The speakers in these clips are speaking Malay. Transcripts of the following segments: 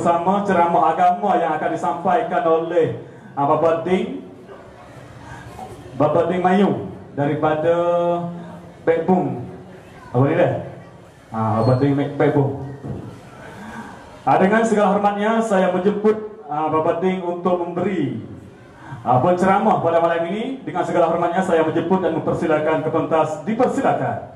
Sama ceramah agama yang akan disampaikan oleh Bapak Ding Mayu daripada Backbone. Apa ni dah? Bapak Ding Backbone. Dengan segala hormatnya saya menjemput Bapak Ding untuk memberi penceramah pada malam ini. Dengan segala hormatnya saya menjemput dan mempersilakan ke pentas. Dipersilakan.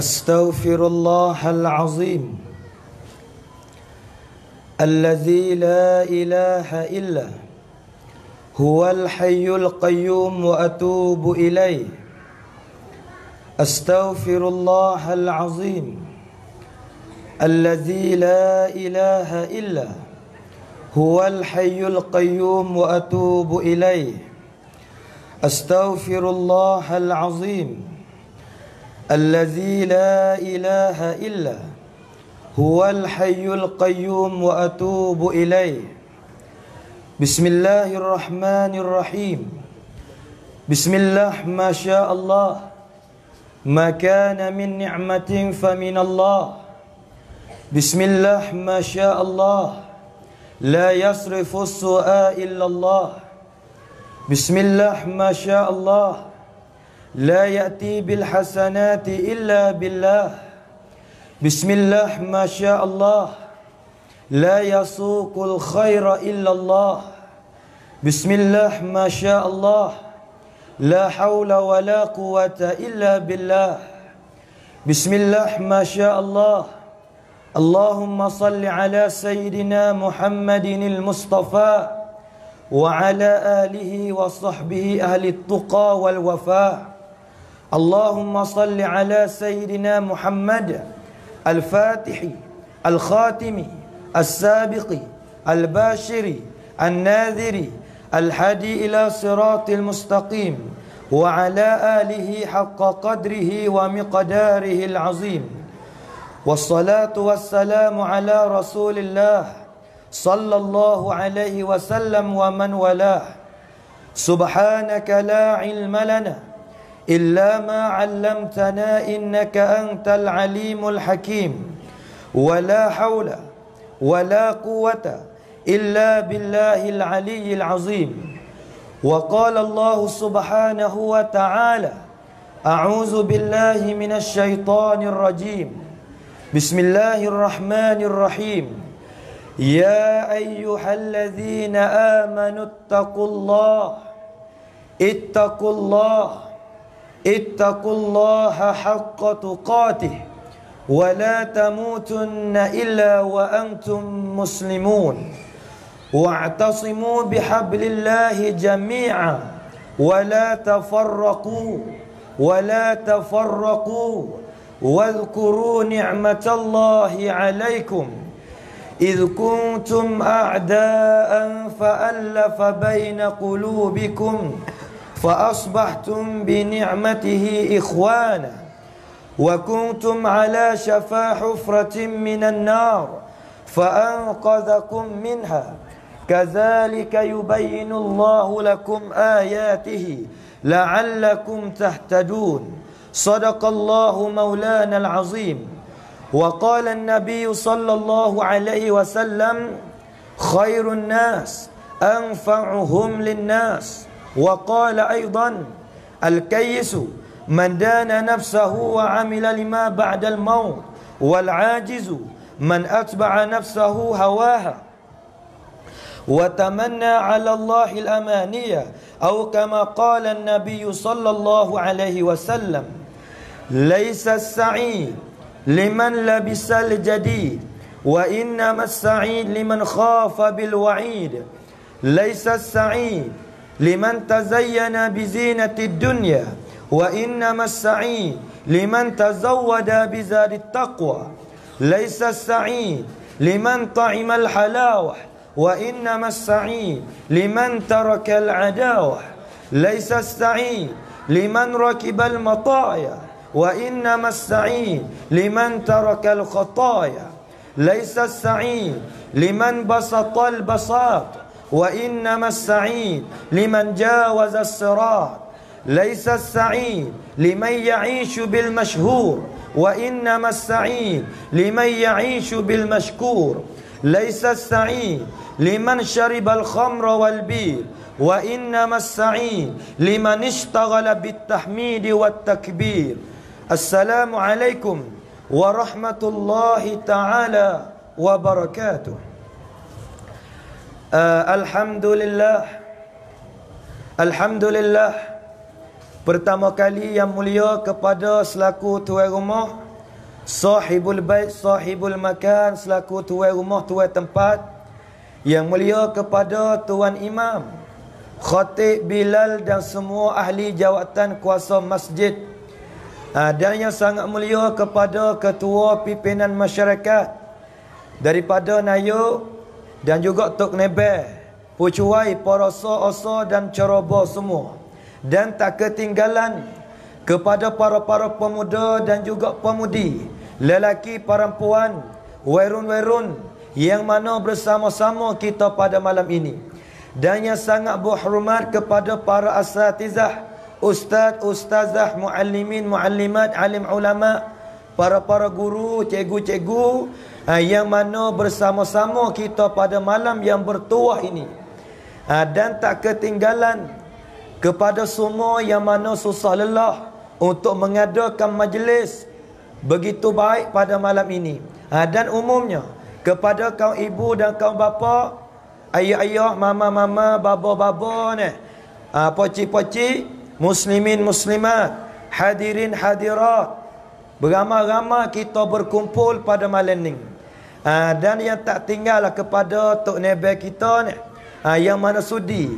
أستغفر الله العظيم الذي لا إله إلا هو الحي القيوم وأتوب إليه أستغفر الله العظيم الذي لا إله إلا هو الحي القيوم وأتوب إليه أستغفر الله العظيم الذي لا إله إلا هو الحي القيوم وأتوب إليه بسم الله الرحمن الرحيم بسم الله ما شاء الله ما كان من نعمة فمن الله بسم الله ما شاء الله لا يصرف السوء إلا الله بسم الله ما شاء الله لا يأتي بالحسنات إلا بالله بسم الله ما شاء الله لا يسوق الخير إلا الله بسم الله ما شاء الله لا حول ولا قوة إلا بالله بسم الله ما شاء الله اللهم صل على سيدنا محمد المصطفى وعلى آله وصحبه أهل التقى والوفاء اللهم صل على سيدنا محمد الفاتح الخاتم السابق الباشر الناذر الهادي إلى صراط المستقيم وعلى آله حق قدره ومقداره العظيم والصلاة والسلام على رسول الله صلى الله عليه وسلم ومن والاه سبحانك لا علم لنا إلا ما علمتنا إنك أنت العليم الحكيم ولا حول ولا قوة إلا بالله العلي العظيم وقال الله سبحانه وتعالى أعوذ بالله من الشيطان الرجيم بسم الله الرحمن الرحيم يا أيها الذين آمنوا اتقوا الله حق تقاته ولا تموتن إلا وأنتم مسلمون واعتصموا بحبل الله جميعا ولا تفرقوا واذكروا نعمة الله عليكم إذ كنتم أعداء فألف بين قلوبكم فأصبحتم بنعمته إخوانا وكنتم على شفا حفرة من النار فأنقذكم منها كذلك يبين الله لكم آياته لعلكم تهتدون صدق الله مولانا العظيم وقال النبي صلى الله عليه وسلم خير الناس أنفعهم للناس وقال أيضا الكيس من دان نفسه وعمل لما بعد الموت والعاجز man atba'a nafsahu hawaha wa tamanna 'ala Allahil amaniya aw kama qala an-nabiy sallallahu alaihi wasallam laisa as-sa'id liman labisa al-jadid wa innama as-sa'id liman khafa bil wa'id laisa as-sa'id liman tazayyana bi zinati ad-dunya wa innama as-sa'id liman tazawwada bi zadi at-taqwa laisa as-sa'id liman ta'ima al-halawah wa innama as-sa'id liman taraka al-adawah laisa as-sa'id liman rakiba al-mataya wa innama as-sa'id liman taraka al-khataya laisa as-sa'id liman basata al-basat wa innama as-sa'id liman jawaza as-sirat laisa as-sa'id liman ya'ishu bil mashhur wa innama as-sa'id liman ya'ishu bil mashkur laisa as-sa'id liman syaribal khamra wal bir wa innama as-sa'id liman ishtaghala bit tahmid wat takbir. Assalamu alaikum warahmatullahi taala wabarakatuh. Alhamdulillah. Pertama kali yang mulia kepada selaku tuan rumah, sahibul bait, sahibul makan, selaku tuan rumah, tuan tempat. Yang mulia kepada Tuan Imam, Khatib, Bilal dan semua ahli jawatan kuasa masjid. Dan yang sangat mulia kepada ketua pimpinan masyarakat daripada Nayuk dan juga Tok Nebeh, Pucuai, Poroso-oso dan Ceroboh semua. Dan tak ketinggalan kepada para-para pemuda dan juga pemudi, lelaki, perempuan, werun-werun yang mana bersama-sama kita pada malam ini. Dan yang sangat berhormat kepada para asatizah, ustaz, ustazah, muallimin, muallimat, alim ulama, para-para guru, cikgu-cikgu yang mana bersama-sama kita pada malam yang bertuah ini. Dan tak ketinggalan kepada semua yang mana susah lelah untuk mengadakan majlis begitu baik pada malam ini. Dan umumnya kepada kaum ibu dan kaum bapa, ayah-ayah, mama-mama, baba-baba ni, poci-poci, muslimin muslimat, hadirin hadirat, beramai-ramai kita berkumpul pada malam ni. Dan yang tak tinggallah kepada Tok Nebel kita ni, yang mana sudi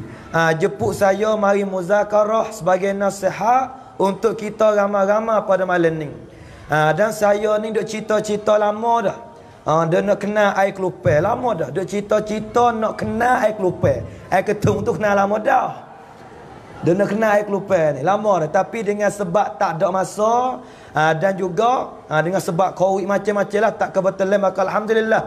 jeput saya mari muzakarah sebagai nasihat untuk kita ramai-ramai pada malam ni. Dan saya ni duk cita-cita lama dah. Dia nak kenal air kelupel lama dah. Dia cita-cita nak kenal air kelupel. Air ketung tu kenal lama dah. Dia nak kenal air kelupel ni lama dah. Tapi dengan sebab tak ada masa, dan juga dengan sebab COVID macam-macam lah, tak kebetulan. Maka alhamdulillah,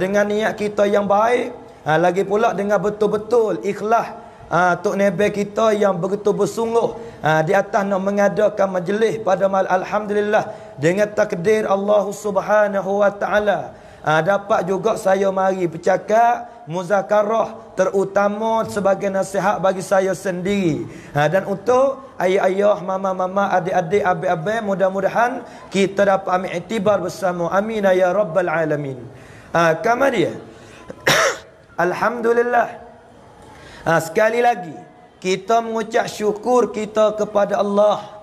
dengan niat kita yang baik, lagi pula dengan betul-betul ikhlas Tok Nebel kita yang begitu bersungguh di atas nak mengadakan majlis pada malam. Alhamdulillah, dengan takdir Allah Subhanahu wa taala, dapat juga saya mari bercakap muzakarah, terutama sebagai nasihat bagi saya sendiri. Dan untuk ayah-ayah, mama-mama, adik-adik, abang-abang, mudah-mudahan kita dapat ambil iktibar bersama. Amin ya rabbal alamin. Kama dia alhamdulillah, sekali lagi kita mengucap syukur kita kepada Allah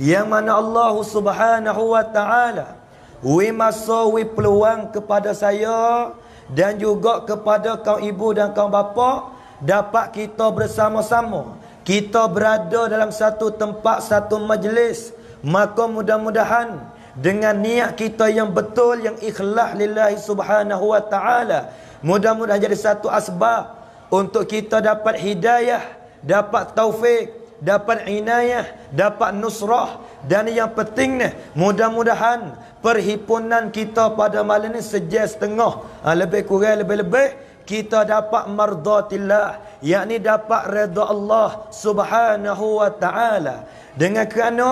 yang mana Allah Subhanahu wa taala we masa we peluang kepada saya dan juga kepada kaum ibu dan kaum bapa, dapat kita bersama-sama, kita berada dalam satu tempat, satu majlis. Maka mudah-mudahan dengan niat kita yang betul, yang ikhlas lillahi Subhanahu wa taala, mudah-mudahan jadi satu asbab untuk kita dapat hidayah, dapat taufik, dapat inayah, dapat nusrah. Dan yang penting ni, mudah-mudahan perhimpunan kita pada malam ni sejam setengah, lebih kurang lebih-lebih kita dapat mardatillah, yakni dapat redha Allah Subhanahu wa taala. Dengan kerana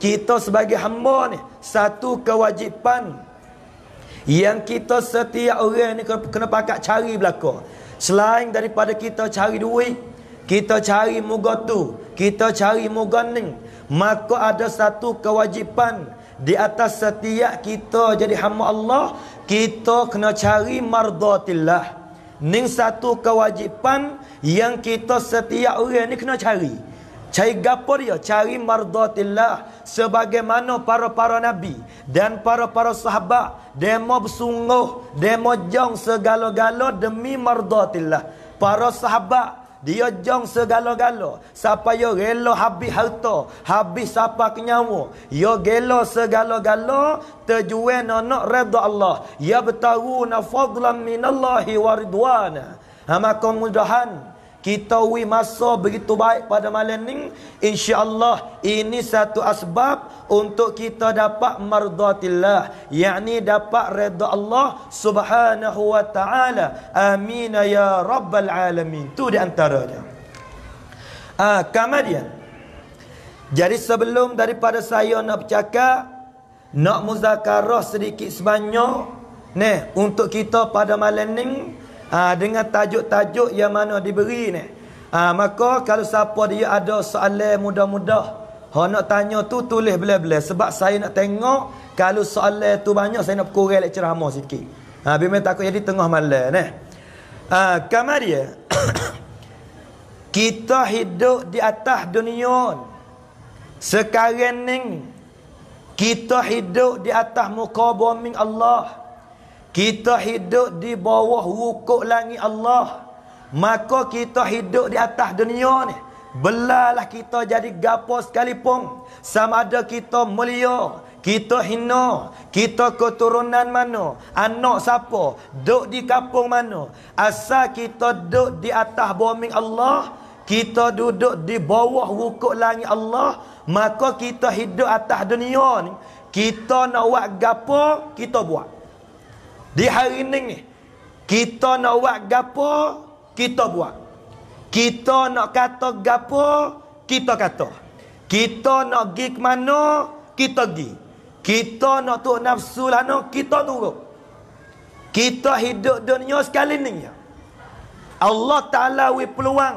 kita sebagai hamba ni satu kewajipan yang kita setiap orang ni kena pakat cari belaka. Selain daripada kita cari duit, kita cari muga tu, kita cari muga ning, maka ada satu kewajipan Di atas setiap kita jadi hamba Allah, kita kena cari mardatillah. Ning satu kewajipan yang kita setiap orang ni kena cari. Cari gapo dia? Cari mardatillah. Sebagaimana para-para nabi dan para-para sahabat, demo bersungguh, demo jong segala-gala demi mardatillah. Para sahabat dia jong segala-gala. Siapa yo rela habis harta, habis siapa kenyawa. Yo gelo segala-gala tujuan nak redha Allah. Ya bertaruna fadlan minallahi wa ridwana. Maka mudahan kita wi masa begitu baik pada malam ni. InsyaAllah ini satu asbab untuk kita dapat mardatillah, yakni dapat redha Allah subhanahu wa ta'ala. Amin ya rabbal alamin. Itu di antaranya. Kemudian, jadi sebelum daripada saya nak bercakap, nak muzakarah sedikit sebanyak ni untuk kita pada malam ni. Dengan tajuk-tajuk yang mana diberi ni. Maka kalau siapa dia ada soalan mudah-mudah, nak tanya tu tulis belah-belah. Sebab saya nak tengok kalau soalan tu banyak, saya nak kurang lecture ramah sikit. Biar takut jadi tengah malam ni. Kemudian kita hidup di atas dunia. Sekarang ni kita hidup di atas muka bumi Allah. Kita hidup di bawah rukuk langit Allah. Maka kita hidup di atas dunia ni. Belalah kita jadi gapo sekalipun, sama ada kita mulia, kita hina, kita keturunan mana, anak siapa, duduk di kampung mana, asal kita duduk di atas bumi Allah, kita duduk di bawah rukuk langit Allah, maka kita hidup atas dunia ni. Kita nak buat gapo, kita buat. Di hari ini kita nak buat gapo, kita buat. Kita nak kata gapo, kita kata. Kita nak pergi ke mana, kita pergi. Kita nak turut nafsu lana, kita turut. Kita hidup dunia sekali ni. Allah Ta'ala beri peluang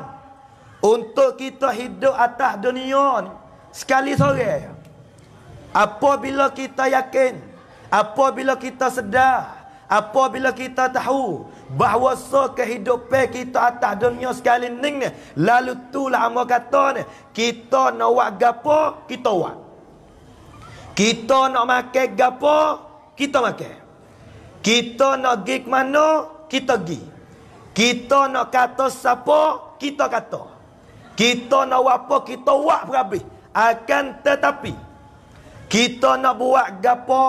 untuk kita hidup atas dunia ni sekali sore. Apabila kita yakin, apabila kita sedar, apabila kita tahu bahawa kehidupan kita atas dunia sekali ni, lalu tulah amal kata ni, kita nak buat gapo, kita buat. Kita nak makan gapo, kita makan. Kita nak pergi ke mana, kita pergi. Kita nak kata siapa, kita kata. Kita nak buat apa, kita buat berhabis. Akan tetapi kita nak buat gapo,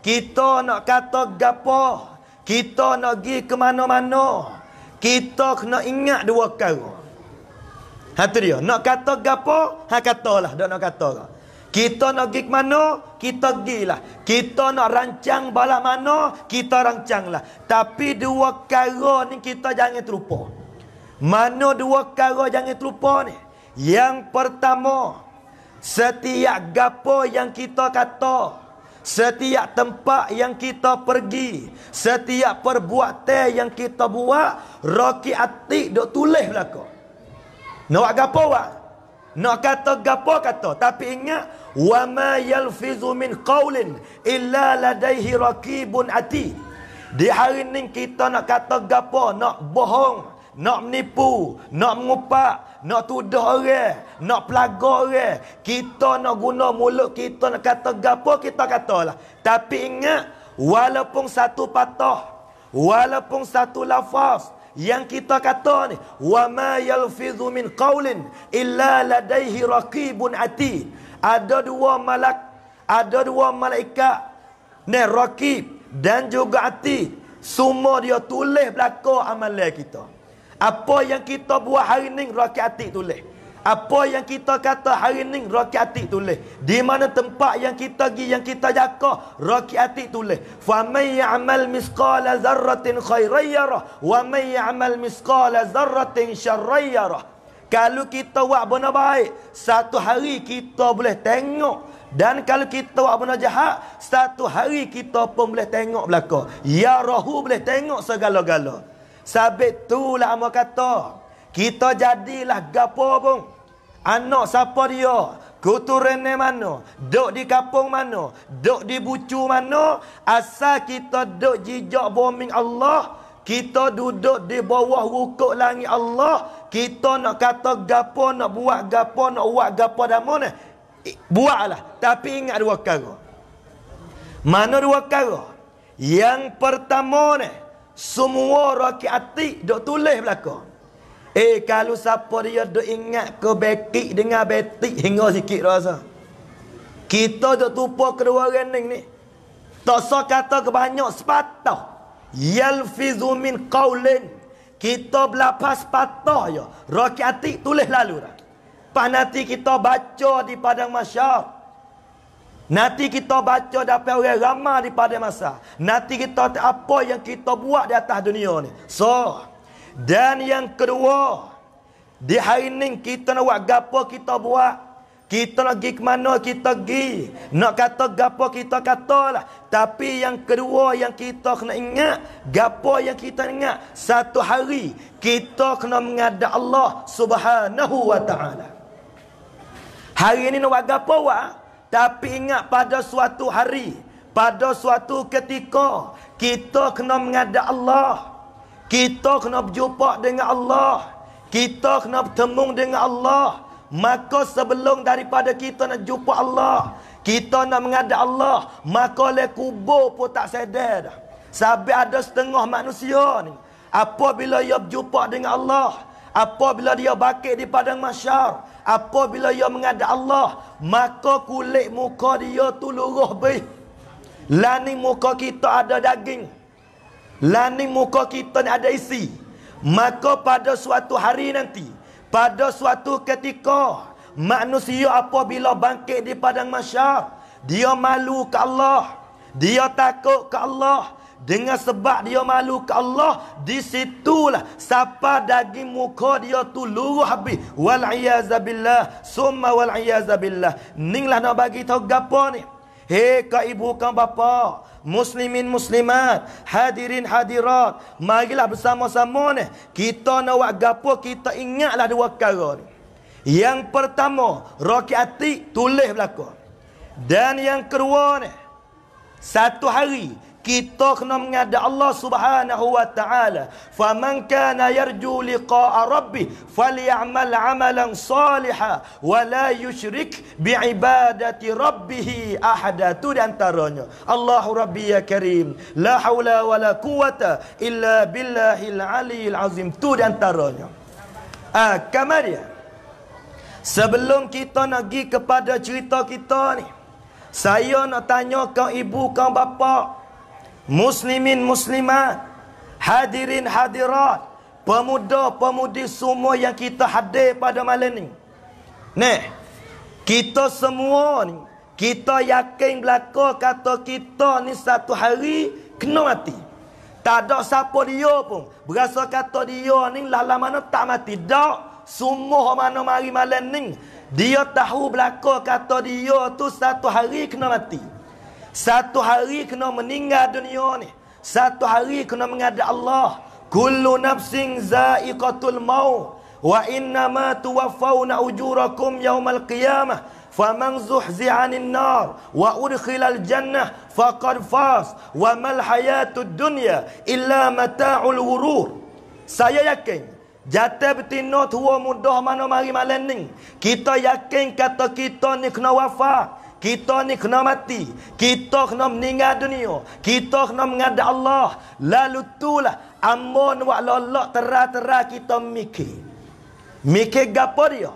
kita nak kata gapo, kita nak pergi ke mana-mana, kita kena ingat dua perkara. Itu dia. Nak kata gapo, katalah. Dak nak kata ke. Kita nak pergi ke mana, kita pergilah. Kita nak rancang bala mana, kita rancanglah. Tapi dua perkara ni kita jangan terlupa. Mana dua perkara jangan terlupa ni? Yang pertama, setiap gapo yang kita kata, setiap tempat yang kita pergi, setiap perbuatan yang kita buat, raki atik dok tulis belaka. Nak buat gapo buat, nak kata gapo kata. Tapi ingat, wa ma yalfizu min qaulin illa ladaihi raqibun atid. Di hari ni kita nak kata gapo, nak bohong, nak menipu, nak mengupak, nak tuduh orang, nak pelaga orang, kita nak guna mulut kita nak kata gapo, kita katalah. Tapi ingat, walaupun satu patah, walaupun satu lafaz yang kita kata ni, wa ma yalfizu min qaulin illa ladaihi raqibun atid. Ada dua malaikat ni, raqib dan juga atid. Semua dia tulis belakang amalan kita. Apa yang kita buat hari ni, raki atik tulis. Apa yang kita kata hari ni, raki atik tulis. Di mana tempat yang kita pergi, yang kita jaga, raki atik tulis. Fa may ya'mal misqala dzarratin khairan yarah wa may ya'mal misqala dzarratin syarran yarah. Kalau kita buat benda baik, satu hari kita boleh tengok. Dan kalau kita buat benda jahat, satu hari kita pun boleh tengok belaka. Yarahu, boleh tengok segala-gala. Sabit tulah amal kata. Kita jadilah gapo pun, anak siapa dia, Kuturene mano, dok di kampung mano, dok di bucu mano, asal kita dok jejak bombing Allah, kita duduk di bawah rukuk langit Allah, kita nak kata gapo, nak buat gapo, nak buat gapo damon, buatlah. Tapi ingat dua perkara. Mana dua perkara? Yang pertama ni, semua rakyat dok tulis belakang. Kalau siapa dia duk ingat ke betik dengan betik hingga sikit rasa. Kita duk tumpah kedua orang ni. Tak usah kata kebanyak sepatah. Yalfizu min qawlin. Kita berlapas sepatah je. Rakyat tulis lalu dah. Pas nanti kita baca di padang mahsyar. Nanti kita baca daripada orang ramai di padang mahsyar. Nanti kita apa yang kita buat di atas dunia ni. So, dan yang kedua, di hari ini kita nak buat gapo kita buat, kita nak pergi ke mana kita pergi, nak kata gapo kita katalah. Tapi yang kedua yang kita kena ingat, gapo yang kita ingat, satu hari kita kena menghadap Allah Subhanahu wa ta'ala. Hari ini nak buat gapo buat, tapi ingat pada suatu hari, pada suatu ketika kita kena menghadap Allah. Kita kena berjumpa dengan Allah. Kita kena bertemu dengan Allah. Maka sebelum daripada kita nak jumpa Allah, kita nak menghadap Allah, maka oleh kubur pun tak sedar dah. Sebab ada setengah manusia ni, apabila dia berjumpa dengan Allah, apabila dia bakit di padang mahsyar, apabila dia menghadap Allah, maka kulit muka dia tu luruh bih. Lani muka kita ada daging. Lani muka kita ni ada isi. Maka pada suatu hari nanti, pada suatu ketika, manusia apabila bangkit di padang mahsyar, dia malu ke Allah, dia takut ke Allah. Dengan sebab dia malu ke Allah, di situlah siapa daging muka dia tu luruh habis. Wal'iyazabillah, summa wal'iyazabillah. Ninglah nak bagi tahu gapo ni. Hei kau ibu, kau bapa, muslimin muslimat, hadirin hadirat, marilah bersama-sama ni kita nak buat gapo, kita ingatlah dua perkara ni. Yang pertama, rakyat tulis belakang. Dan yang kedua ni, satu hari kita kena menghadap Allah Subhanahu wa ta'ala. Faman kana yarju liqa'a rabbih faly'amal 'amalan salihan wa la yusyrik bi'ibadati rabbih ahada. Itu di antaranya. Allahu rabbi ya karim, la haula wa la quwata illa billahil aliyil azim. Itu di antaranya. Kamaria, sebelum kita nak pergi kepada cerita kita ni, saya nak tanya kau ibu, kau bapa, muslimin muslimat, hadirin hadirat, pemuda pemudi semua yang kita hadir pada malam ni. Nih, kita semua ni, kita yakin belaka kata kita ni satu hari kena mati. Tak ada siapa dia pun berasa kata dia ni lala mana tak mati. Tak, semua mana mari malam ni dia tahu belaka kata dia tu satu hari kena mati. Satu hari kena meninggal dunia ni. Satu hari kena menghadap Allah. Kullu nafsin za'iqatul maut wa innama tuwaffawna ujurakum yaumal qiyamah faman zuhzi'a 'anil nar wa udkhilal jannah faqad faz wa mal hayatud dunya illa mata'ul ghurur. Saya yakin jatah betina tua muda mana mari malam ni, kita yakin kata kita ni kena wafat. Kita ni kena mati. Kita kena meninggal dunia. Kita kena menghadap Allah. Lalu itulah amon wak lolok terah-terah kita mikir. Mikir gapo dia?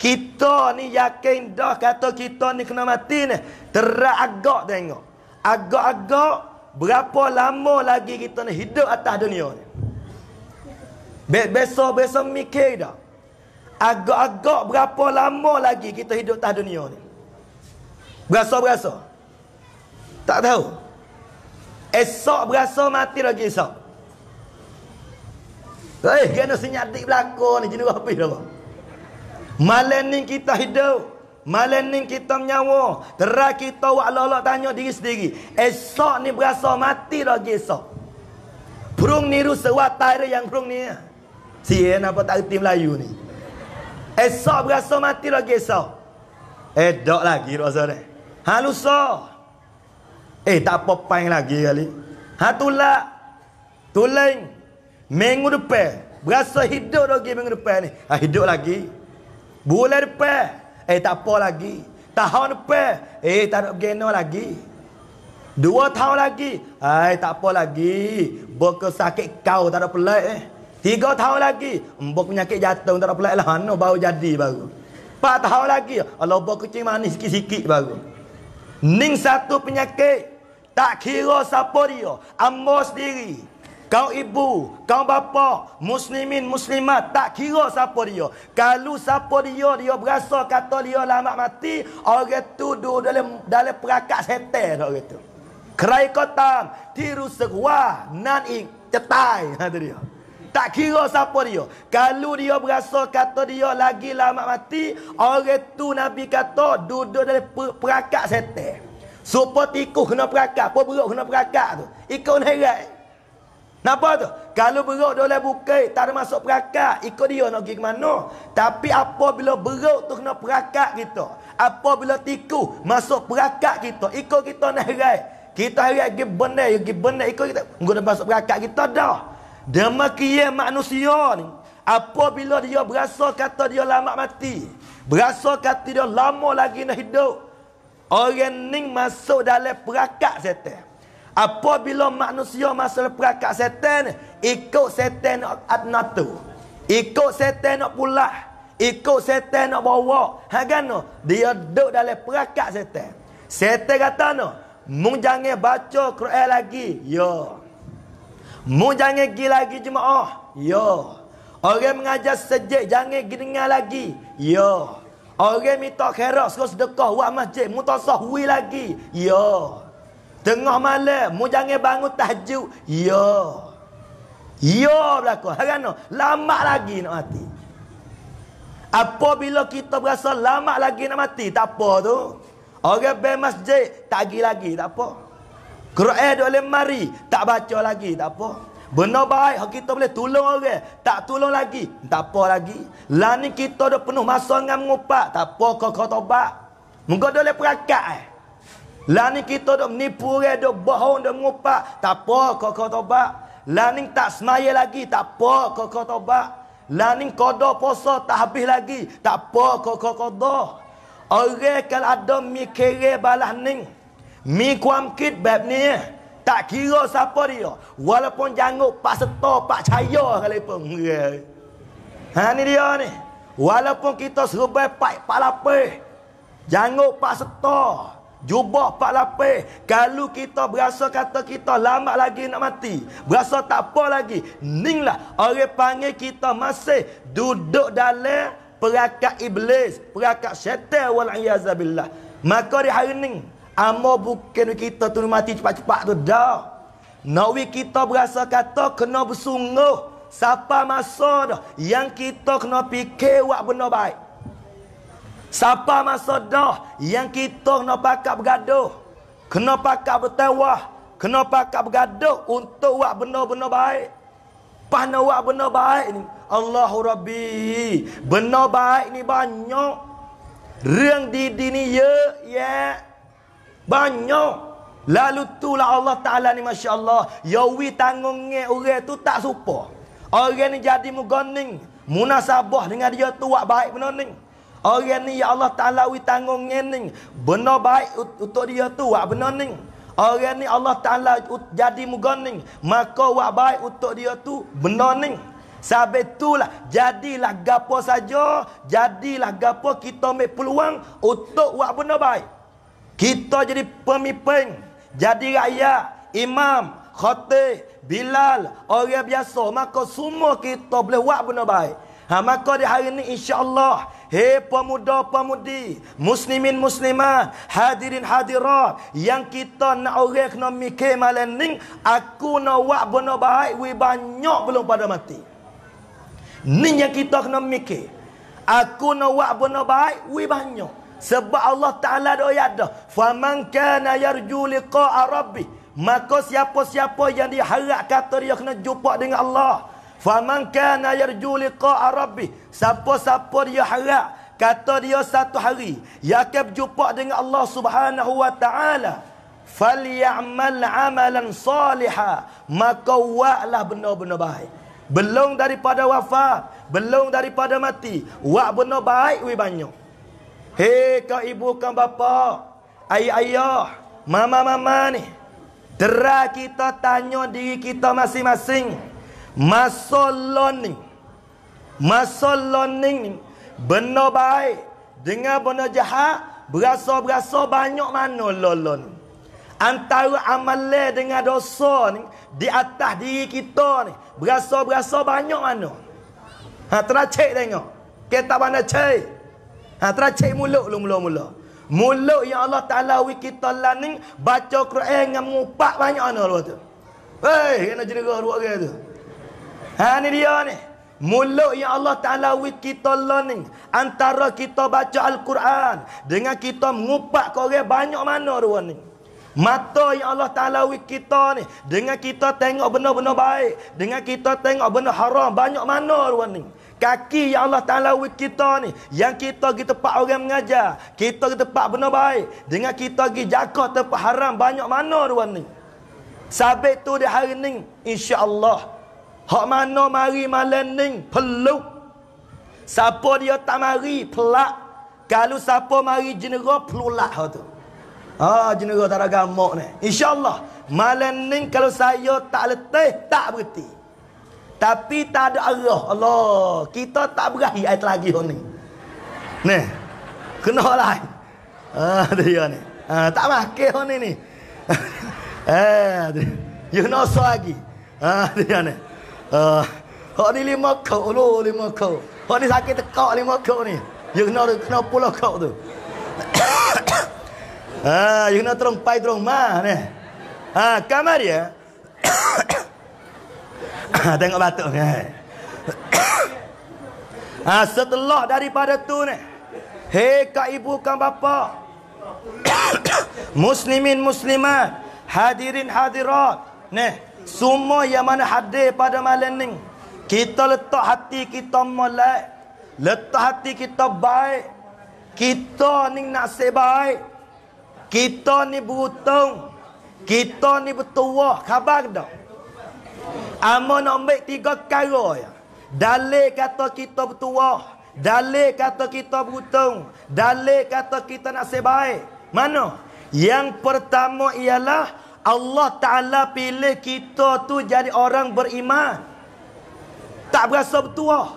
Kita ni yakin dah kata kita ni kena mati ni. Terah agak tengok. Agak-agak berapa lama lagi kita ni hidup atas dunia ni. Besok-besok mikir dah. Agak-agak berapa lama lagi kita hidup atas dunia ni. Berasa-berasa? Tak tahu. Esok berasa mati lagi esok. Kena senyatik belakang ni jenis habis dah. Malam ni kita hidup. Malam ni kita menyawa. Terah kita wak lolok tanya diri sendiri. Esok ni berasa mati lagi esok. Perung niru sewatai yang perung ni. Siapa tak erti Melayu ni. Esok berasa mati lagi esok. Edok lagi rasanya. Halusoh. Tak popang lagi kali. Hatulak. Tuling. Minggu depan. Berasa hidup lagi minggu depan ni. Hidup lagi. Bulan depan. Tak apa lagi. Tahun depan. Tak nak bergena lagi. 2 tahun lagi. Tak apa lagi. Boka sakit kau tak ada pelat. 3 tahun lagi. Boka penyakit jantung tak ada pelat lah. No, baru jadi baru. 4 tahun lagi. Allah boka kucing manis sikit-sikit baru. Ning satu penyakit. Tak kira siapa dia. Ambo sendiri. Kau ibu, kau bapa, muslimin, muslimat, tak kira siapa dia. Kalau siapa dia, dia berasa kata dia lama mati, orang tu duduk dalam perakat setan orang tu. Kerai kotam, tiru segwa, nan ik, cetai. Ha, tu dia. Tak kira siapa dia. Kalau dia berasa kata dia lagi lama mati, orang tu Nabi kata duduk dalam perakat setan. Supaya tikus kena perakat, apa beruk kena perakat tu. Ikut herat. Kenapa tu? Kalau beruk dia boleh bukit, tak ada masuk perakat, ikut dia nak pergi ke mana. Tapi apabila beruk tu kena perakat kita, apabila tikus masuk perakat kita, ikut kita nak herai. Kita herai pergi benda, ikut kita. Guna masuk perakat kita dah. Demikian manusia ni. Apabila dia berasa kata dia lama mati, berasa kata dia lama lagi nak hidup, orang ni masuk dalam perakat setan. Apabila manusia masuk perakat setan, ikut setan nak natur, ikut setan nak pulah, ikut setan nak bawa. Hagano, dia duduk dalam perakat setan. Setan kata no, mung jangan baca Quran lagi. Ya. Mung jangan pergi lagi jemaah. Ya. Orang mengajar sejak jangan pergi dengar lagi. Ya. Orang minta khairat suruh sedekah buat masjid, mung tak sahwi lagi. Ya. Tengah malam, mu jangan bangun tahajud. Ya. Ya berlaku. Harana, lama lagi nak mati. Apabila kita berasa lama lagi nak mati, tak apa tu. Orang pergi masjid, tak pergi lagi, tak apa. Quran duduk dalam lemari, tak baca lagi, tak apa. Benda baik, kita boleh tolong orang, tak tolong lagi, tak apa lagi. Lah ni kita dah penuh masa dengan mengupak, tak apa kau tobat. Mungkin dia boleh perakat Lah ni kita dok menipu orang, dok bohong, dok mengupak. Tak apa kau tobat. Lah ni tak semaya lagi. Tak apa kau tobat. Lah ni qada puasa tak habis lagi. Tak apa kau qada. Orang kalau ada mikir balah ni, mi kuam kit bab ni, tak kira siapa dia. Walaupun janguk pak setor, pak cahaya kalipun. Ha ni dia ni. Walaupun kita serubai pak lapis, janguk pak setor, jubah pak lapis, kalau kita berasa kata kita lama lagi nak mati, berasa tak apa lagi, ninglah orang panggil kita masih duduk dalam perakat iblis, perakat syaitan wal iazabillah. Maka di hari ni amo bukan kita tu mati cepat-cepat tu dah. Nawi kita berasa kata kena bersungguh siapa masa dah yang kita kena fikir buat benda baik. Siapa masa dah yang kita kena pakat bergaduh, kena pakat bertawah, kena pakat bergaduh untuk buat benda-benda baik. Pas nak buat benda baik ni, Allahu Rabbi, benda baik ni banyak. Reng di ni ya banyak. Lalu tulah Allah Ta'ala ni Masya Allah, yawi tanggungnya orang tu tak supa. Orang ni jadi mugoning, munasabah dengan dia tu buat baik benda ni. Orang ni ya Allah Ta'ala wi tanggung ni, benda baik untuk dia tu buat benda ni. Orang ni Allah Ta'ala jadi mugoning, maka buat baik untuk dia tu benda ni. Sebab itulah jadilah gapo saja, jadilah gapo kita ambil peluang untuk buat benda baik. Kita jadi pemimpin, jadi rakyat, imam, khatib, bilal, orang biasa, maka semua kita boleh buat benda baik. Maka di hari ini insya-Allah, hei pemuda-pemudi, muslimin muslimat, hadirin hadirat, yang kita nak orang kena mikir malam ni, aku nak buat benda baik we banyak belum pada mati. Ni yang kita kena mikir. Aku nak buat benda baik we banyak. Sebab Allah Taala dah ada, "Faman kana yarju liqa'a rabbih." Maka siapa-siapa yang diharap kata dia kena jumpa dengan Allah, faman kana yarju liqa'a rabbih, siapa-siapa dia harap Kata dia satu hari Yaqub jumpa dengan Allah Subhanahu wa taala. Falyamal amalan salihah, maka buatlah benda-benda baik. Belum daripada wafat, belum daripada mati, buat benda baik we banyak. Hei kau ibu, kau bapa, ayah-ayah, mama-mama ni, terah kita tanya diri kita masing-masing. Masa learning benda baik dengan benda jahat berasa-berasa banyak mana lolon. Antara amalan dengan dosa ni di atas diri kita ni berasa-berasa banyak mana. Ha teracik tengok. Kita pandai cek. Ha teracik mulut lu mula-mula. Mulut yang Allah Taala wi kita lah ni baca Quran dengan mupak banyak mana lu tu. Hei, kena jera dua orang tu. Ha ni dia ni. Mulut yang Allah Ta'ala with kita learning. Antara kita baca Al-Quran dengan kita mengupak korang banyak mana ruang ni. Mata yang Allah Ta'ala with kita ni dengan kita tengok benda-benda baik, dengan kita tengok benda haram banyak mana ruang ni. Kaki yang Allah Ta'ala with kita ni yang kita pergi tempat orang mengajar, kita pergi tempat benda baik, dengan kita pergi jaga tempat haram banyak mana ruang ni. Sabit tu di hari ni insya-Allah hak mana mari malam ni peluk. Siapa dia tak mari pelak. Kalau siapa mari jenera pelulak hak tu. Ha jenera tak ada gamak ni. Insya-Allah malam ni kalau saya tak letih tak berhenti. Tapi tak ada arah. Allah, kita tak berahi ai lagi hak ni. Neh. Kena lain. Ha dia ni. Ha tak makan hak ni ni. Ha dia. You know so lagi. Ha dia ni. Hak ni lima kau lu, lima kau. Hak ni sakit tekak lima kau ni. You kena puluh kau tu. You kena terung pai terung mah ni. Kamar dia. Tengok batuk ni. Setelah daripada tu ni. Hei kak ibu, kak bapa. Muslimin muslimat, hadirin hadirat. Ni. Semua yang mana hadir pada malam ni, kita letak hati kita molek, letak hati kita baik. Kita ni nasib baik, kita ni beruntung, kita ni bertuah. Khabar dah amun nak ambil tiga perkara. Dalil kata kita bertuah, dalil kata kita beruntung, dalil kata kita nasib baik. Mana? Yang pertama ialah Allah Ta'ala pilih kita tu jadi orang beriman. Tak berasa bertuah.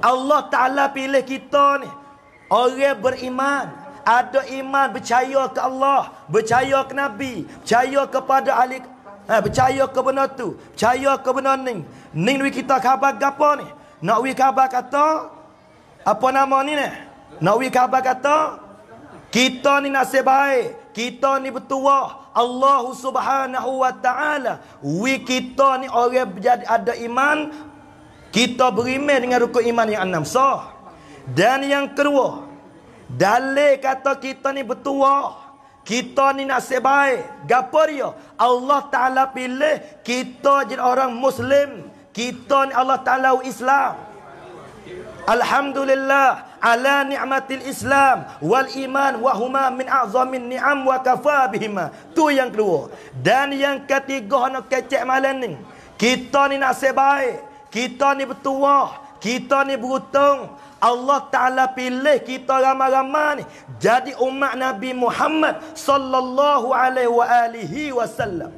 Allah Ta'ala pilih kita ni orang beriman. Ada iman percaya ke Allah, percaya ke Nabi, percaya kepada Ali, percaya ke benda tu, percaya ke benda ni. Ni kita khabar gapo ni? Nak we khabar kata apa nama ni ni? Nak we khabar kata kita ni nasib baik, kita ni bertuah. Allah Subhanahu wa taala wi kita ni orang jadi ada iman, kita beriman dengan rukun iman yang 6 sah. Dan yang kedua, dalil kata kita ni bertuah, kita ni nasib baik. Gapo dia? Allah Taala pilih kita jadi orang muslim. Kita ni Allah Taala Islam. Alhamdulillah ala ni'matil Islam wal iman wa huma min a'zamin ni'am wa kafa bihima. Tu yang kedua. Dan yang ketiga nak kecek malam ni. Kita ni nasib baik, kita ni bertuah, kita ni beruntung. Allah Taala pilih kita ramai-ramai ni jadi umat Nabi Muhammad sallallahu alaihi wasallam.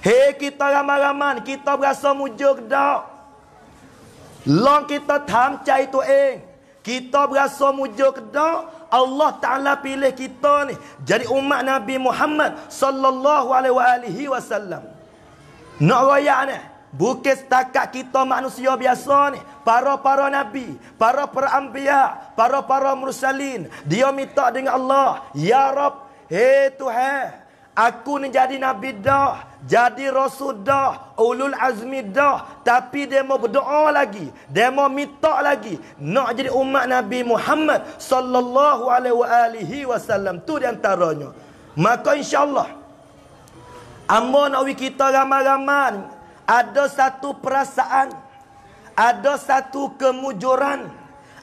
Hei kita ramai-ramai kita berasa mujur dak. Long kita tham cai tu eng. Kita berasa mujur kedak. Allah Ta'ala pilih kita ni jadi umat Nabi Muhammad sallallahu alaihi wasallam. Nak royak ni bukan setakat kita manusia biasa ni. Para-para Nabi, para-para Anbiya, para-para Mursalin, dia minta dengan Allah, Ya Rab, hei Tuhan, aku ni jadi Nabi dah, jadi Rasul dah, Ulul Azmi dah, tapi dia mau berdoa lagi, dia mau minta lagi, nak jadi umat Nabi Muhammad sallallahu alaihi wasallam. Tu di antaranya. Maka insya-Allah amon awi kita ramai-ramai ada satu perasaan, ada satu kemujuran,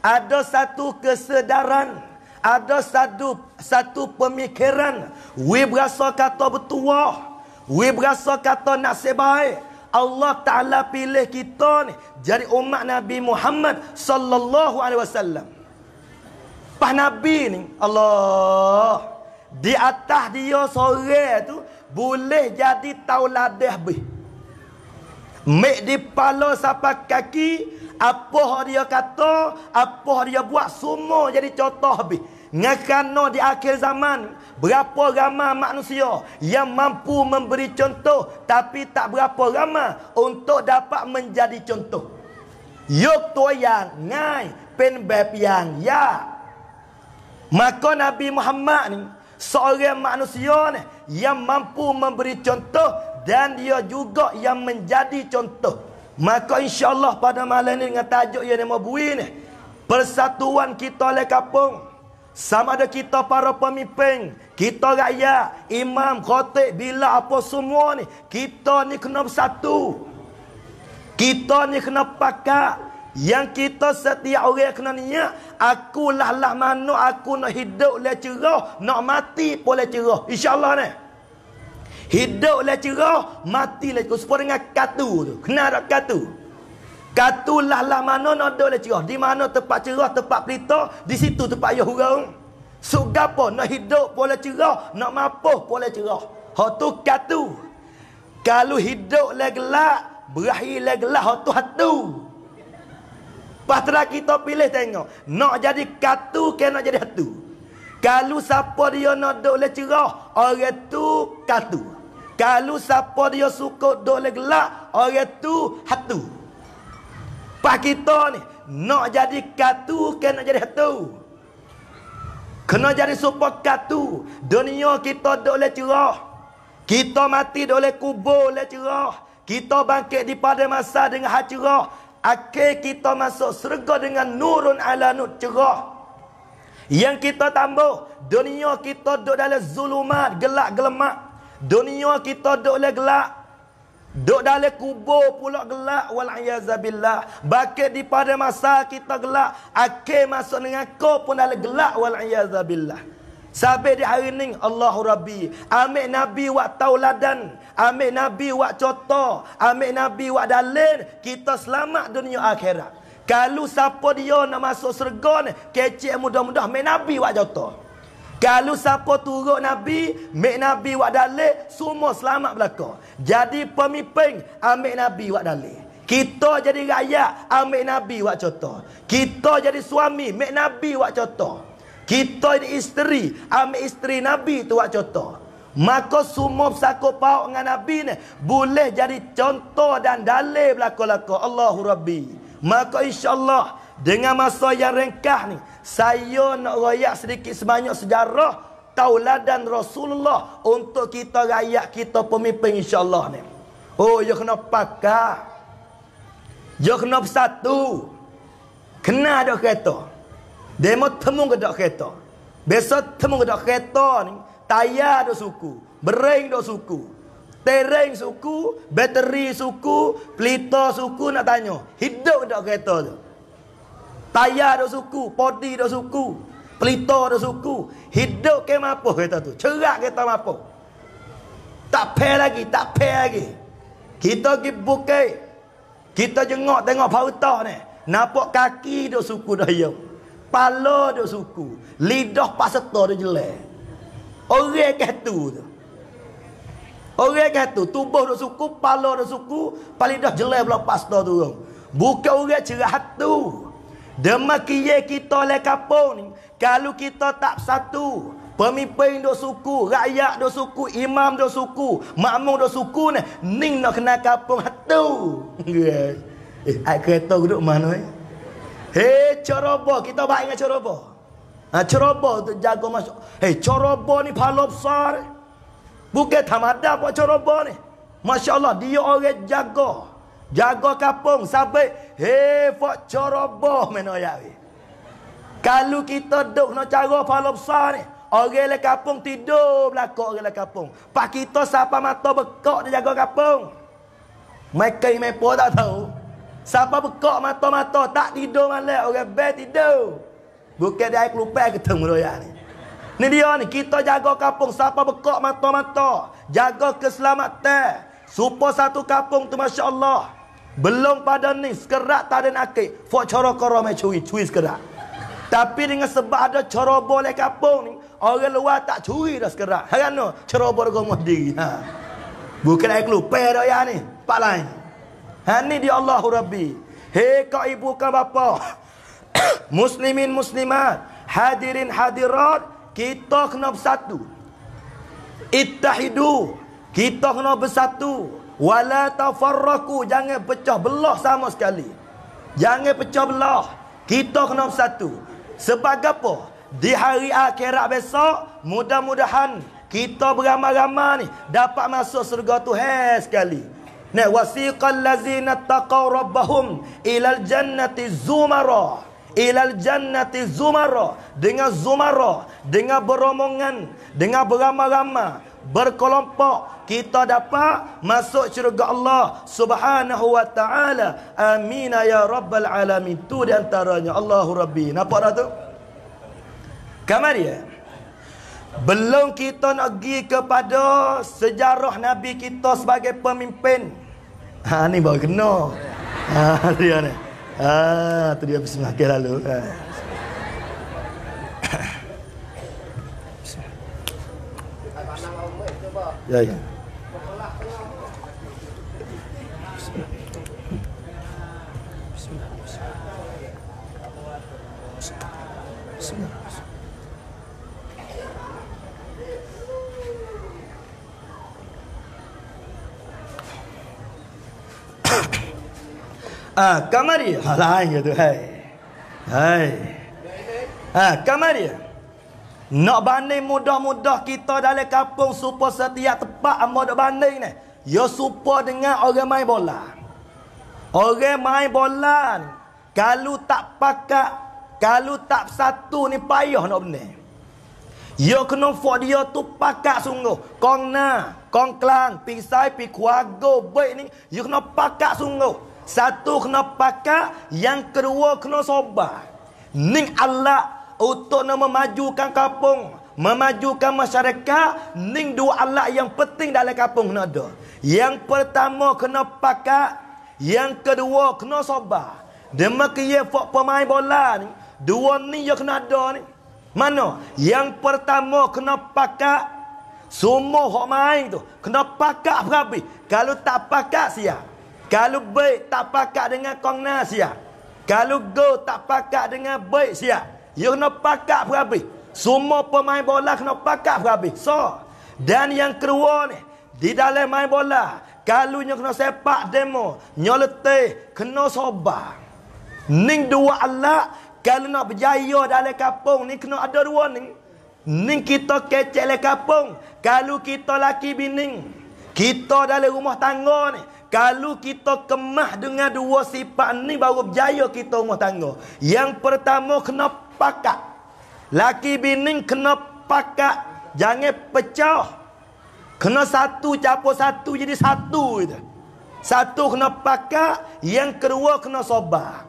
ada satu kesedaran, ada satu pemikiran. We berasa kata bertuah, we berasa kata nasib baik. Allah Ta'ala pilih kita ni jadi umat Nabi Muhammad sallallahu alaihi wasallam. Pas Nabi ni Allah di atas dia seorang tu boleh jadi tauladah bih. Mek di pala sampai kaki, apa dia kata, apa dia buat, semua jadi contoh bih. Ngakano di akhir zaman berapa ramai manusia yang mampu memberi contoh, tapi tak berapa ramai untuk dapat menjadi contoh. Yok toyang ngai penbeb yang ya. Maka Nabi Muhammad ni seorang manusia ni yang mampu memberi contoh, dan dia juga yang menjadi contoh. Maka insya-Allah pada malam ni dengan tajuk yang nama bui ni, persatuan kita oleh kampung, sama ada kita para pemimpin, kita rakyat, imam, khatib, bila apa semua ni, kita ni kena bersatu. Kita ni kena pakat. Yang kita setiap orang kena niat, akulah lah mano aku nak hidup leh cerah, nak mati pun leh cerah. Insya-Allah ni. Hidup leh cerah, mati leh cerah. Seperti dengan katu tu. Kena tak katu? Katu lah mana nak hidup leh cerah. Di mana tempat cerah, tempat pelita, di situ tempat ayah orang. Sudah apa? Nak hidup boleh cerah, nak mapuh boleh cerah. Hak tu katu. Kalau hidup leh gelap, berakhir leh gelap, hak tu hatu. Pasrah kita pilih tengok. Nak jadi katu ke nak jadi hatu? Kalau siapa dia nak duduk cerah, orang tu katu. Kalau siapa dia suka duduk gelap, orang tu hatu. Pak kita ni, nak jadi katu ke nak jadi hatu? Kena jadi supaya katu. Dunia kita duduk cerah. Kita mati duduk kubur cerah. Kita bangkit di pada masa dengan hak cerah. Akhir kita masuk syurga dengan nurun ala nur cerah. Yang kita tambah, dunia kita duduk dalam zulumat, gelap gelemak. Dunia kita duduk dalam gelap, duduk dalam kubur pula gelap, wal'iyazabillah. Bakit di pada masa kita gelap, akhir masuk neraka pun dalam gelap, wal'iyazabillah. Sampai di hari ni, Allahu Rabbi, ambil Nabi wak tauladan, ambil Nabi wak contoh, ambil Nabi wak dalil, kita selamat dunia akhirat. Kalau siapa dia nak masuk syurga ni, kecil mudah-mudah mek Nabi buat jatuh. Kalau siapa turut Nabi, mek Nabi buat dalil, semua selamat belaka. Jadi pemimpin, ambil Nabi buat dalil. Kita jadi rakyat, ambil Nabi buat contoh. Kita jadi suami, mek Nabi buat contoh. Kita jadi isteri, ambil isteri Nabi tu buat contoh. Maka semua bersakut paut dengan Nabi ni boleh jadi contoh dan dalil belaka-belaka. Allahu Rabbi. Maka insya-Allah dengan masa yang ringkas ni, saya nak royak sedikit sebanyak sejarah tauladan Rasulullah untuk kita rakyat kita pemimpin insya-Allah ni. Oh, you kena pakar. You kena bersatu. Kena ada kereta. Demo temu gedak kereta. Besok temu gedak kereta ni, tayar dok suku, bering dok suku. Tereng suku, bateri suku, pelita suku nak tanya. Hidup dak kereta tu. Tayar dak suku, podi dak suku, pelita dak suku. Hidup ke mampu kereta tu? Cerak kereta mampu. Tak fair lagi, tak fair lagi. Kita pergi bukit. Kita jengok tengok pautah ni. Nampak kaki dak suku dah yo. Pala dak suku, lidah pasetor dak jelek. Orang katu tu. Orang kata tubuh dok suku, pala dok suku, paling dah jelek pula pasta turun. Bukan orang cerah tu. Demak kita le kampung ni, kalau kita tak satu, pemimpin dok suku, rakyat dok suku, imam dok suku, makmum dok suku ni, ning nak kena kampung hatu. Ai kereta duduk mana eh? Hei, ceroboh, kita baik dengan ceroboh. Ha, ceroboh tu jaga masuk. Hei, ceroboh ni pala besar. Eh? Bukan tamada buat ceroboh ni. Masya Allah, dia orang jaga. Jaga kampung sampai, hei, buat ceroboh mana ayari. Kalau kita duduk nak cara pala besar ni, orang le kampung tidur belakang orang le kampung. Pak kita siapa mata bekak dia jaga kampung. Mereka yang mepo tak tahu. Siapa bekak mata-mata tak tidur malam, orang bel tidur. Bukan dia kelupai ketemu royak ni. Ni dia ni, kita jaga kampung, siapa bekak mata-mata, jaga keselamatan. Supaya satu kampung tu masya-Allah. Belum pada ni sekerat tak ada nakik. Fok coro-coro mai curi sekerat. Tapi dengan sebab ada ceroboh le kampung ni, orang luar tak curi dah sekerat. Harano ceroboh gomoh diri. Ha. Bukan ai kelupai dah ya ni. Pak lain. Ha ni dia Allahu Rabbi. Hei kau ibu kau bapa. Muslimin muslimat, hadirin hadirat, kita kena bersatu. Ittahidu. Kita kena bersatu. Wala tafarraku, jangan pecah belah sama sekali. Jangan pecah belah. Kita kena bersatu. Sebab apa? Di hari akhirat besok, mudah-mudahan kita beramai-ramai ni dapat masuk surga Tuhan sekali. Nah, wasiqal lazina taqaw rabbahum ilal jannati zumara. Ilal jannati zumara, dengan zumara, dengan beromongan, dengan beramai-ramai, berkelompok, kita dapat masuk syurga Allah Subhanahu wa ta'ala. Amin ya rabbal alamin. Itu di antaranya Allahu Rabbi. Nampak dah tu? Kemarin belum kita nak pergi kepada sejarah Nabi kita sebagai pemimpin. Ha ni baru kena. Ha dia ni. Ha tu dia bismillah ke lalu. Ha. Ya, ya. Ah, kamari halain gitu. Hai. Hai. Ah, kamari. Nak banding mudah-mudah kita dalam kampung supaya setiap tempat ambo nak banding ni. Ya supaya dengan orang main bola. Orang main bola ni kalau tak pakat, kalau tak satu ni payah nak benar. Ya kena fok dia tu pakat sungguh. Kongna, Kong Kelang, Pisai, Pikuago, baik ni ya kena pakat sungguh. Satu kena pakat, yang kedua kena sobar. Ning Allah untuk nak memajukan kampung, memajukan masyarakat, ning dua alat yang penting dalam kampung kena ada. Yang pertama kena pakat, yang kedua kena sabar. Demikian fok pemain bola ni, dua ni yang kena ada ni. Mana? Yang pertama kena pakat, semua hok main tu kena pakat berhabis. Kalau tak pakat sia. Kalau baik tak pakat dengan kongna sia. Kalau go tak pakat dengan baik sia. You kena pakat berhabis. Semua pemain bola kena pakat berhabis. So, dan yang kedua ni, di dalam main bola, kalau you kena sepak demo, nyoletih, kena sobar. Ning dua alat, kalau nak berjaya dalam kampung ni, kena ada dua ni. Ning kita kecek dalam kampung, kalau kita laki bining, kita dalam rumah tangga ni, kalau kita kemah dengan dua sifat ni, baru berjaya kita rumah tangga. Yang pertama, kena pakat. Laki bining kena pakat. Jangan pecah. Kena satu capur satu jadi satu itu. Satu kena pakat, yang kedua kena sobar.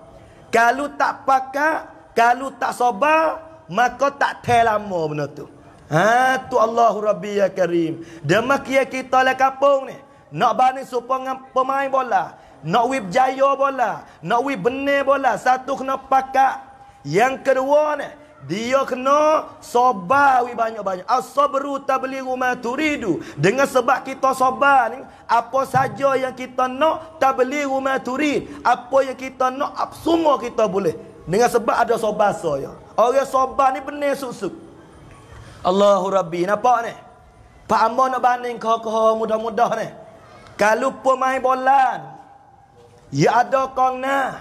Kalau tak pakat, kalau tak sobar, maka tak terlama benda tu. Ha tu Allahu Rabbi ya Karim. Demikian kita lah kampung ni. Nak banding supaya pemain bola, nak wib jaya bola, nak wib benar bola, satu kena pakat. Yang kedua ni, dia kena sobar banyak-banyak. As-sabru tablighu ma turidu. Dengan sebab kita sobar ni, apa saja yang kita nak tablighu ma turid. Apa yang kita nak, semua kita boleh. Dengan sebab ada sobar saya. Orang sobar ni benar susuk. Allahu Rabbi. Nampak ni? Pak Ambo nak banding kau mudah-mudah ni. Kalau pemain bola, ya ada kongna.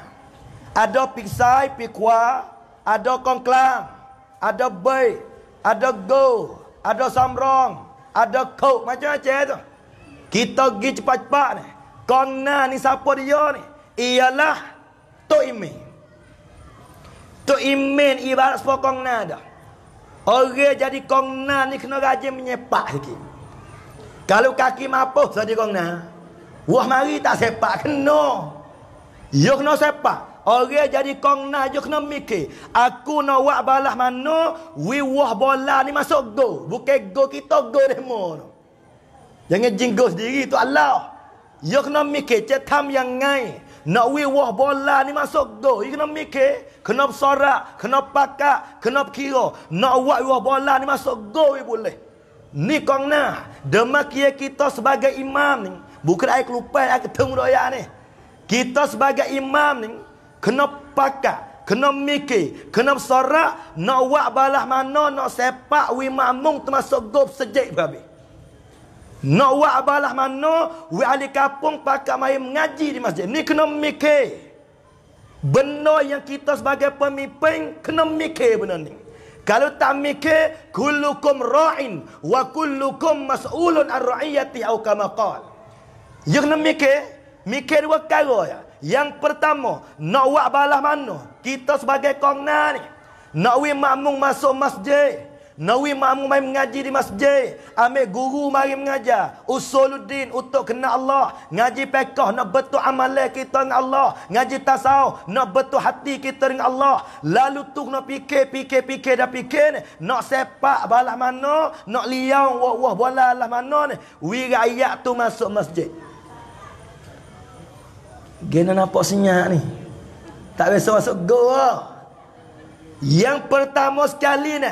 Ada Piksai, Pikwa, ada Kong Kelang, ada Bay, ada Go, ada Samrong, ada Kau, macam-macam tu. Kita pergi cepat-cepat ni. Kongna ni siapa dia ni? Ialah Tok Imin. Tok Imin ibarat sepuluh Kongna dah. Orang jadi Kongna ni kena rajin menyepak sikit. Kalau kaki mampus jadi Kongna, wah mari tak sepak, kena. Yukno sepa, orang jadi kongna yukno mikir. Aku no wak balah mano, wiwah bola ni masuk go. Bukan go kita go demo. Jangan jinggo sendiri tu Allah. Yukno mikir cetam yang ngai. Nak wiwah bola ni masuk go. Yukno mikir. Kenapa sorak, kenapa pakak, kenapa kira. Nak wiwah bola ni masuk go boleh. Ni kongna demakia kita sebagai imam ni bukan ai kelupai ai ketemu roya ni. Kita sebagai imam ni kena pakak, kena mikir, kena sorak nak wak balah mana nak sepak wi makmum termasuk gop sejik babi. Nak wak balah mana wi ahli kampung pakak mai mengaji di masjid. Ni kena mikir. Benda yang kita sebagai pemimpin kena mikir benda ni. Kalau tak mikir, kullukum ra'in wa kullukum mas'ulun an ra'iyati au kama qala. You kena mikir, mikir dua perkara ya. Yang pertama, nak wak balah mana? Kita sebagai kongna ni, nak wi makmum masuk masjid, nak wi makmum mai mengaji di masjid, ambil guru mari mengajar, usuluddin untuk kena Allah, ngaji fiqh nak betul amalan kita dengan Allah, ngaji tasawuf nak betul hati kita dengan Allah. Lalu tu nak fikir dah fikir, nak sepak balah mana, nak liang wah balah mana ni. Wi rakyat tu masuk masjid. Gena nampak senyap ni. Tak biasa masuk goa. Yang pertama sekali ni,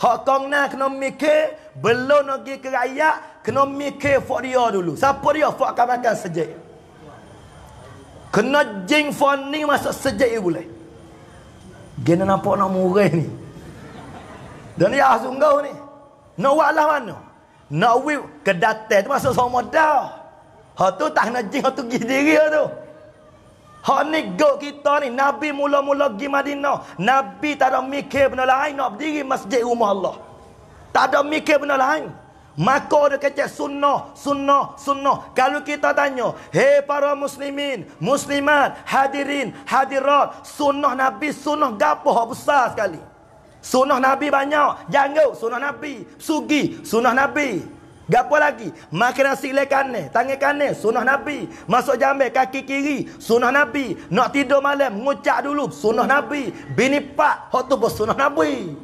hak kongna kena mikir, belum nak pergi ke rakyat, kena mikir fok dia dulu. Siapa dia fok akan makan sejik. Kena jing fok ni masuk sejik boleh. Gena nampak nak murah ni. Dan dia sungguh ni. Nak waklah mana? Nak wib ke datang tu masuk semua dah. Hak tu tak nak jing, hak tu pergi diri tu. Hak ni go kita ni, Nabi mula-mula pergi Madinah, Nabi tak ada mikir benda lain, nak berdiri masjid rumah Allah. Tak ada mikir benda lain. Maka dia kata sunnah. Kalau kita tanya, hei para muslimin, muslimat, hadirin, hadirat, sunnah Nabi, sunnah gapo besar sekali. Sunnah Nabi banyak, janggut sunnah Nabi, sugi sunnah Nabi. Gapo lagi? Makan nasi le kanan, tangan kanan sunnah Nabi. Masuk jambai kaki kiri sunnah Nabi. Nak tidur malam ngucak dulu sunnah Nabi. Bini pak hok tu bersunnah Nabi.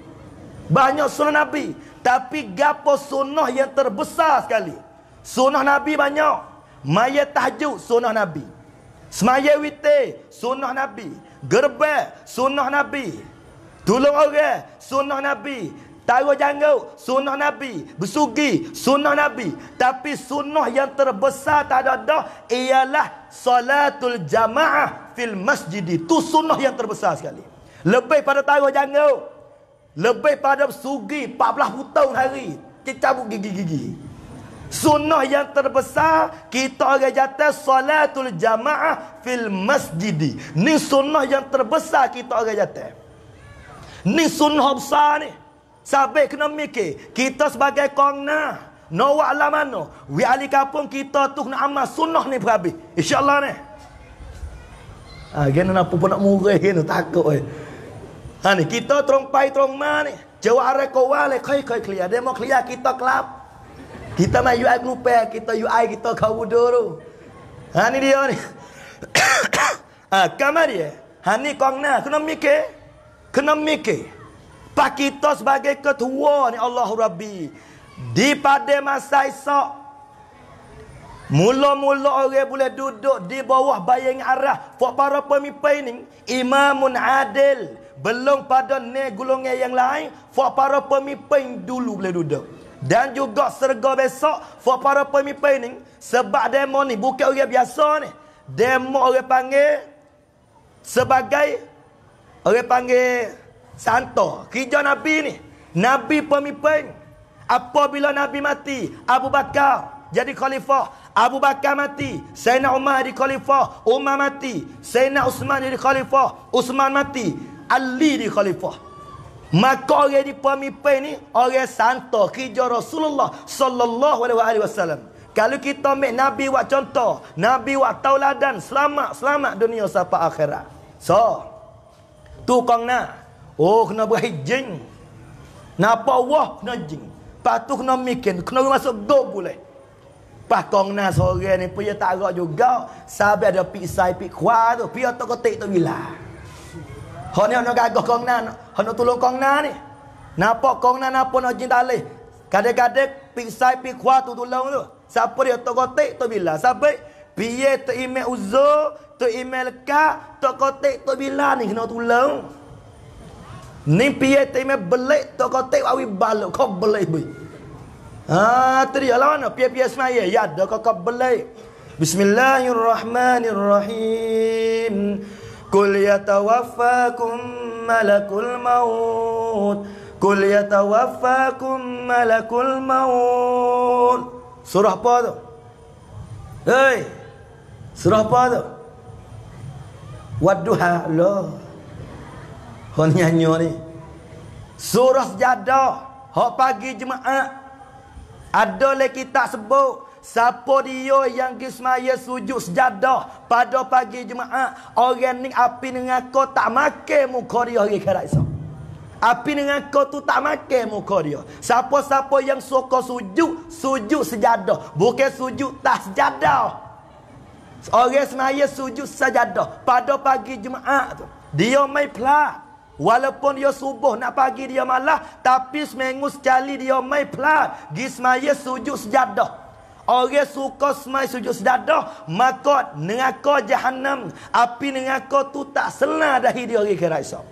Banyak sunnah Nabi, tapi gapo sunnah yang terbesar sekali? Sunnah Nabi banyak. Maya tahajud sunnah Nabi. Semaya witir sunnah Nabi. Gerbek sunnah Nabi. Tolong orang sunnah Nabi. Taruh janggut sunnah Nabi, bersugi sunnah Nabi. Tapi sunnah yang terbesar tak ada dah ialah salatul jamaah fil masjid. Itu sunnah yang terbesar sekali. Lebih pada taruh janggut, lebih pada bersugi 14 hutang hari, cabut gigi-gigi. Sunnah yang terbesar kita orang jatuh salatul jamaah fil masjid. Ni sunnah yang terbesar kita orang jatuh. Ni sunnah besar ni. Sabik kena mikir. Kita sebagai kongna, no wa'ala mano, wi ahli kampung kita tu kena amal sunnah ni berhabis. InsyaAllah ni. Gena nak pun nak murah gena takut oi. Ni kita terong pai terong ma ni. Jawab arek kawal le kai clear. Demo clear kita kelab. Kita mai UI grupa kita UI kita kawudoro. Ni dia ni. Kamar dia. Ni kongna kena mikir. Kena mikir. Pak kita sebagai ketua ni Allahu Rabbi. Di pada masa esok, mula-mula orang boleh duduk di bawah bayang arah buat para pemimpin ni, imamun adil. Belum pada ne golongan yang lain, buat para pemimpin dulu boleh duduk. Dan juga serga besok buat para pemimpin ni, sebab demo ni bukan orang biasa ni. Demo orang panggil sebagai orang panggil santo, kerja Nabi ni. Nabi pemimpin. Apabila Nabi mati, Abu Bakar jadi khalifah. Abu Bakar mati, Sayyidina Umar jadi khalifah. Umar mati, Sayyidina Uthman jadi khalifah. Uthman mati, Ali jadi khalifah. Maka orang di pemimpin ni orang santo, kerja Rasulullah sallallahu alaihi wasallam. Kalau kita ambil Nabi buat contoh, Nabi buat tauladan, selamat dunia sampai akhirat. So, tu kongna. Oh, kena berhijing. Napa wah kena jing. Lepas tu kena mikir. Kena masuk go boleh. Pakongna sore ni pun dia tak rak juga. Sampai ada pisai pik kuah tu, pia tak ketik tu bila. Hak ni nak gagah kongna, hak nak tolong kongna ni. Napa kongna napa nak jin talih. Kadang-kadang pisai pik kuah tu tolong tu. Siapa dia tak ketik tu bila. Sampai pia tu email uzur, tu email lekak, tak ketik tu bila ni kena tolong. Ni pia tu email belik tak ketik awi balok kau belik bi. Ah, tadi lah mana pia-pia semaya ya dah kau belai. Bismillahirrahmanirrahim. Qul yatawaffakum malakul maut. Qul yatawaffakum malakul maut. Surah apa tu? Hei. Surah apa tu? Wadduha lo. Hon nyanyo ni. Surah Sajadah. Hak pagi jemaah. Ada le kita sebut siapa dia yang gismaya sujud sejadah pada pagi jemaah. Orang ni api neraka tak makan muka dia hari akhirat esok. Api neraka tu tak makan muka dia. Siapa-siapa yang suka sujud, sujud sejadah, bukan sujud tak sejadah. Orang semaya sujud sejadah pada pagi jemaah tu. Dia mai pelat. Walaupun dia subuh nak pagi dia malah, tapi seminggu sekali dia mai pelat gi semaya sujud sejadah. Orang suka semai sujud sejadah, maka neraka jahanam, api neraka tu tak selah dahi dia hari akhirat esok.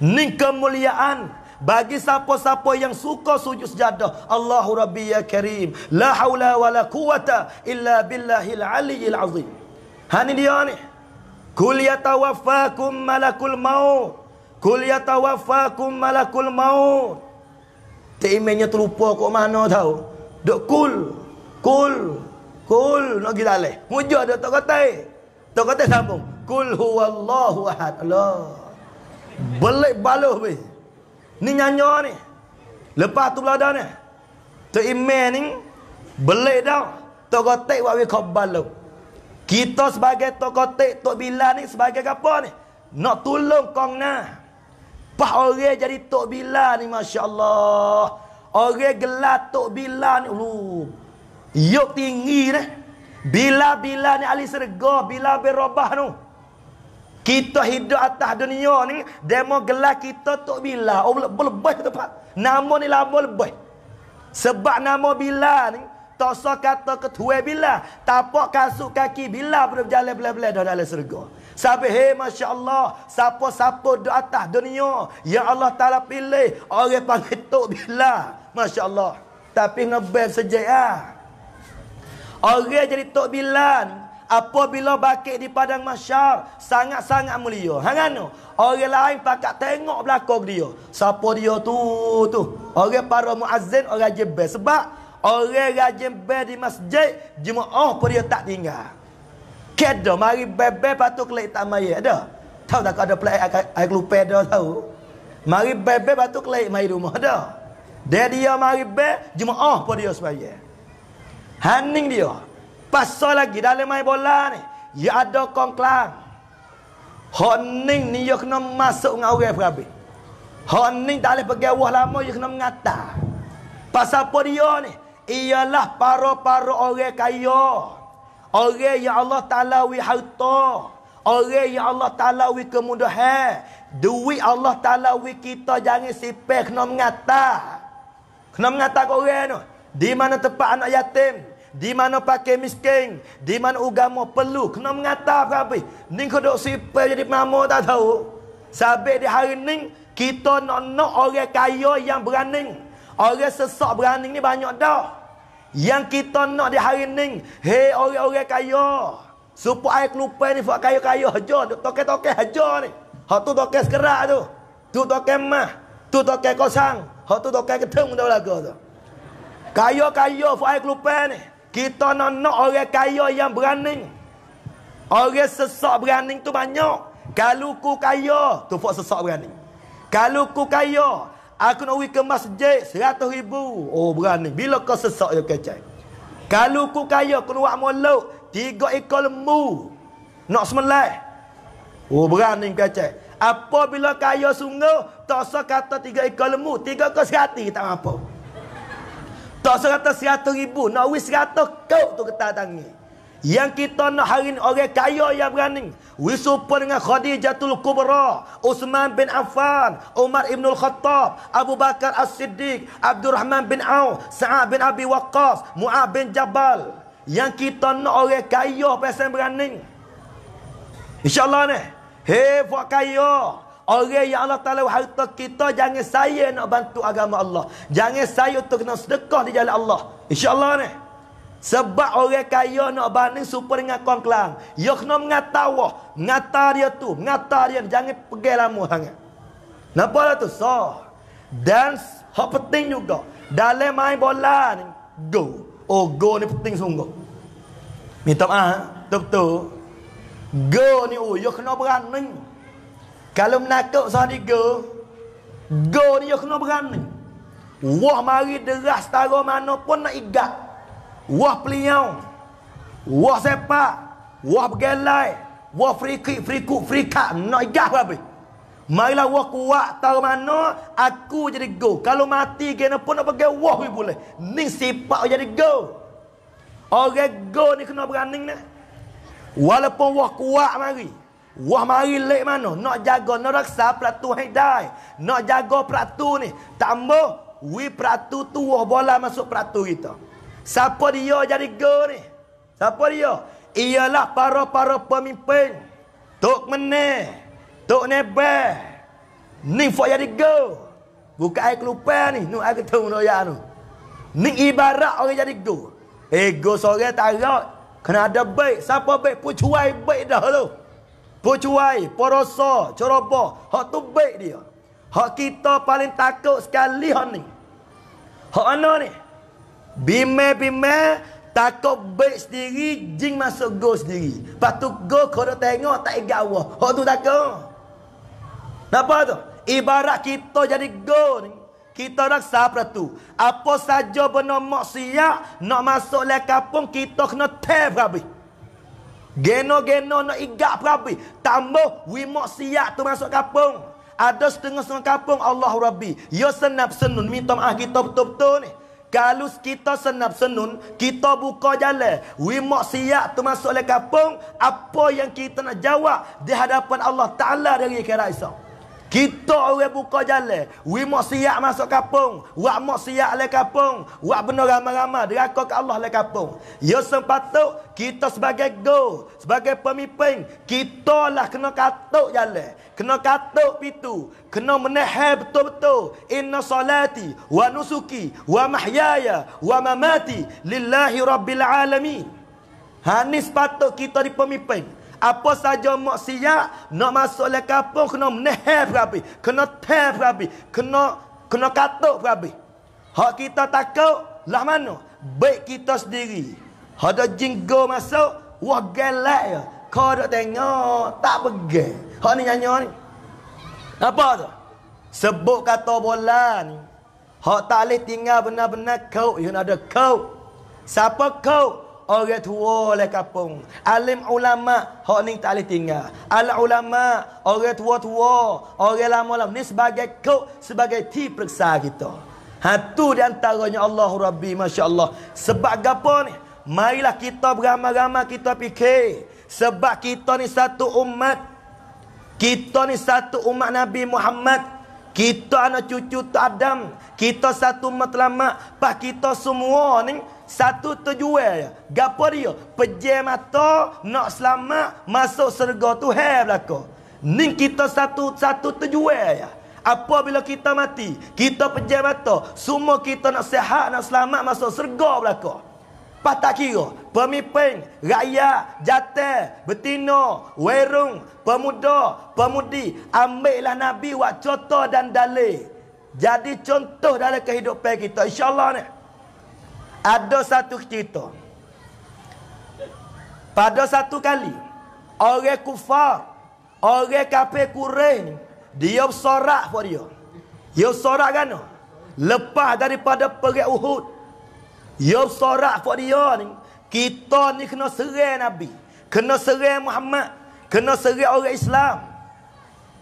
Ni kemuliaan bagi siapa-siapa yang suka sujud sejadah. Allahu Rabbi ya Karim, la haula wala quwata illa billahil aliyyil azim. Hani dia ni. Qul yatawaffakum malakul maut. Qul yatawaffakum malakul maut. Temennya terlupa kok mana tahu. Dok kul. Kul. Kul nak kita leh. Mujur dok tok katai. Tok katai sambung. Kul huwallahu ahad. Allah. Belik baluh weh. Ni nyanyo ni. Lepas tu belada ni. Temen ni belik dah. Tok katai wak weh khabalu. Kita sebagai tok katai tok bila ni sebagai apa ni? Nak tolong kongna. Pak orang jadi tok bila ni masya-Allah. Orang gelar tok bila ni ulu. Yok tinggi ni. Bila-bila ni ahli syurga, bila berubah tu. Kita hidup atas dunia ni, demo gelar kita tok bila. Oh lebih tu pak. Nama ni lama lebih. Sebab nama bila ni tosa kata ketua bila, tapak kasut kaki bila berjalan belah-belah dah dalam syurga. Sampai hey, masya Allah, siapa-siapa di atas dunia yang Allah Ta'ala pilih, orang panggil tok bila. Masya Allah. Tapi ngebel sejarah. Orang jadi tok bila apabila bakit di padang mahsyar, sangat-sangat mulia. Hangano, orang lain pakat tengok belakang dia. Siapa dia tu tu. Orang para muazzin, orang jebel. Sebab orang rajin bel di masjid, jemaah pun dia tak tinggal. Kedah mari bebek patut kelek tak mayat dah. Tahu tak ada pelak ai kelupai dah tahu. Mari bebek patut kelek mai rumah dah. Dia dia mari bebek jemaah pun dia sembahyang. Haning dia. Pasal lagi dalam main bola ni, ya ada kongklang. Haning ni dia kena masuk dengan orang Farabi. Haning tak boleh pergi awah lama dia kena mengatar. Pasal apa dia ni? Ialah para-para orang kaya. Orang yang Allah Ta'ala wi harta, orang yang Allah Ta'ala wi kemudahan. Duit Allah Ta'ala wi kita jangan sipeh, kena mengatar. Kena mengatar ke orang tu. Di mana tempat anak yatim, di mana pakai miskin, di mana agama perlu, kena mengatar habis. Ning kau dok sipeh jadi mama tak tahu. Sabit di hari ning kita nak orang kaya yang berani. Orang sesak berani ni banyak dah. Yang kita nak di hari ni, hei orang-orang kaya, supaya air kelupai ni buat kaya-kaya aja, toke-toke aja ni. Hak tu toke sekerak tu. Tu toke mah, tu toke kosang, hak tu toke gedung dah lagu tu. Kaya-kaya buat air kelupai ni. Kita nak orang kaya yang berani. Orang sesak berani tu banyak. Kalau ku kaya, tu buat sesak berani. Kalau ku kaya, aku nak pergi ke masjid 100,000. Oh berani. Bila kau sesak dia kecai. Kalau ku kaya keluar mulut 3 ekor lembu nak semelai. Oh berani kecai. Apabila kaya sungguh, tak usah kata 3 ekor lembu, 3 ekor serati tak apa. Tak 100 ribu. Nak wis 100 kau tu getah tangi. Yang kita nak hari ni orang kaya yang berani. Wisupa dengan Khadijatul Kubra, Usman bin Affan, Umar bin Khattab, Abu Bakar As-Siddiq, Abdurrahman bin Auf, Sa'ad bin Abi Waqqas, Mu'ab bin Jabal. Yang kita nak orang kaya pasal berani. InsyaAllah ni. Hei buat kaya. Orang yang Allah Ta'ala harta kita, jangan saya nak bantu agama Allah. Jangan saya tu kena sedekah di jalan Allah. InsyaAllah ni. Sebab orang kaya nak banding super dengan kaum Kelang. Dia kena mengatawah. Mengatar dia tu. Mengatar dia. Jangan pergi lama sangat. Nampak lah tu? So. Dan hak penting juga. Dalam main bola ni. Go. Oh go ni penting sungguh. Minta maaf. Betul-betul. Go ni. Oh dia kena berani. Kalau menakut sah di go, go dia kena berani. Wah mari deras setara mana pun nak igat. Wah peliau. Wah sepak. Wah bergelai. Wah free kick, free kick, free cut. Nak igat habis. Marilah wah kuat tahu mana aku jadi go. Kalau mati kena pun nak pergi wah boleh. Ni sepak jadi go. Orang go ni kena berani nak. Walaupun wah kuat mari. Wah mari lek mana nak jaga, nak raksa peratu hidai, nak jaga peratu ni tambah we peratu tu wah bola masuk peratu kita. Siapa dia jadi gol ni? Siapa dia? Ialah para-para pemimpin. Tok meneh, tok nebeh. Ni fo jadi gol. Bukan ai kelupan ni, nu ai ketung roya nu. Ni ibarat orang jadi gol. Ego sore tarak kena ada baik. Siapa baik pun cuai baik dah tu. Pucuai, porosa, coroboh. Hak tu baik dia. Hak kita paling takut sekali hak ni. Hak mana ni? Bime-bime takut baik sendiri, jing masuk go sendiri. Lepas tu go kau tengok tak ingat Allah. Hak tu takut. Kenapa tu? Ibarat kita jadi go ni. Kita raksa peratu. Apa saja benda maksiat nak masuk le kampung kita kena tef habis. Geno-geno nak igak perabi. Tambah wimak siap tu masuk kampung. Ada setengah-setengah kampung. Allah Rabbi. Ya senap senun. Minta maaf kita betul-betul ni. Kalau kita senap senun. Kita buka jalan. Wimak siap tu masuk oleh kampung. Apa yang kita nak jawab di hadapan Allah Ta'ala dari keraisan. Kita orang buka jalan. We maksiat masuk kampung. Wak maksiat le kampung. Wak benar ramai-ramai. Deraka ke Allah le kampung. Ya sempatut kita sebagai go. Sebagai pemimpin. Kita lah kena katuk jalan. Kena katuk pintu. Kena menahan betul-betul. Inna salati wa nusuki wa mahyaya wa mamati lillahi rabbil alamin. Ha ni sepatut kita di pemimpin. Apa saja maksiat nak masuk le kampung kena menahan perabi, kena teh perabi, kena katuk perabi. Hak kita takut lah mana? Baik kita sendiri. Ada jinggo masuk, wah gelak ya. Kau dak tengok, tak pegang. Hak ni nyanyo ni. Apa tu? Sebut kata bola ni. Hak tak leh tinggal benar-benar kau, you ada kau. Siapa kau? Orang tua le kampung. Alim ulama. Hak ni tak boleh tinggal. Al ulama. Orang tua-tua. Orang lama-lama. Ni sebagai kau. Sebagai ti periksa kita. Hatu di antaranya Allah Rabbi. Masya Allah. Sebab apa ni? Marilah kita beramai-ramai kita fikir. Sebab kita ni satu umat. Kita ni satu umat Nabi Muhammad. Kita anak cucu tu Adam. Kita satu matlamat. Pas kita semua ni satu tujuan. Gapo dia? Pejam mata nak selamat masuk syurga tu hai belaka. Ni kita satu tujuan. Apa bila kita mati? Kita pejam mata. Semua kita nak sihat, nak selamat masuk syurga belaka. Pas tak kira pemimpin, rakyat, jatah, betina, werung, pemuda, pemudi. Ambillah Nabi buat contoh dan dalil. Jadi contoh dalam kehidupan kita. InsyaAllah ni. Ada satu cerita. Pada satu kali orang kufar, orang kafir Quraisy, dia bersorak pada dia. Dia bersorak kan? Lepas daripada perang Uhud. Yob sorak buat dia ni. Kita ni kena serang Nabi. Kena serang Muhammad. Kena serang orang Islam.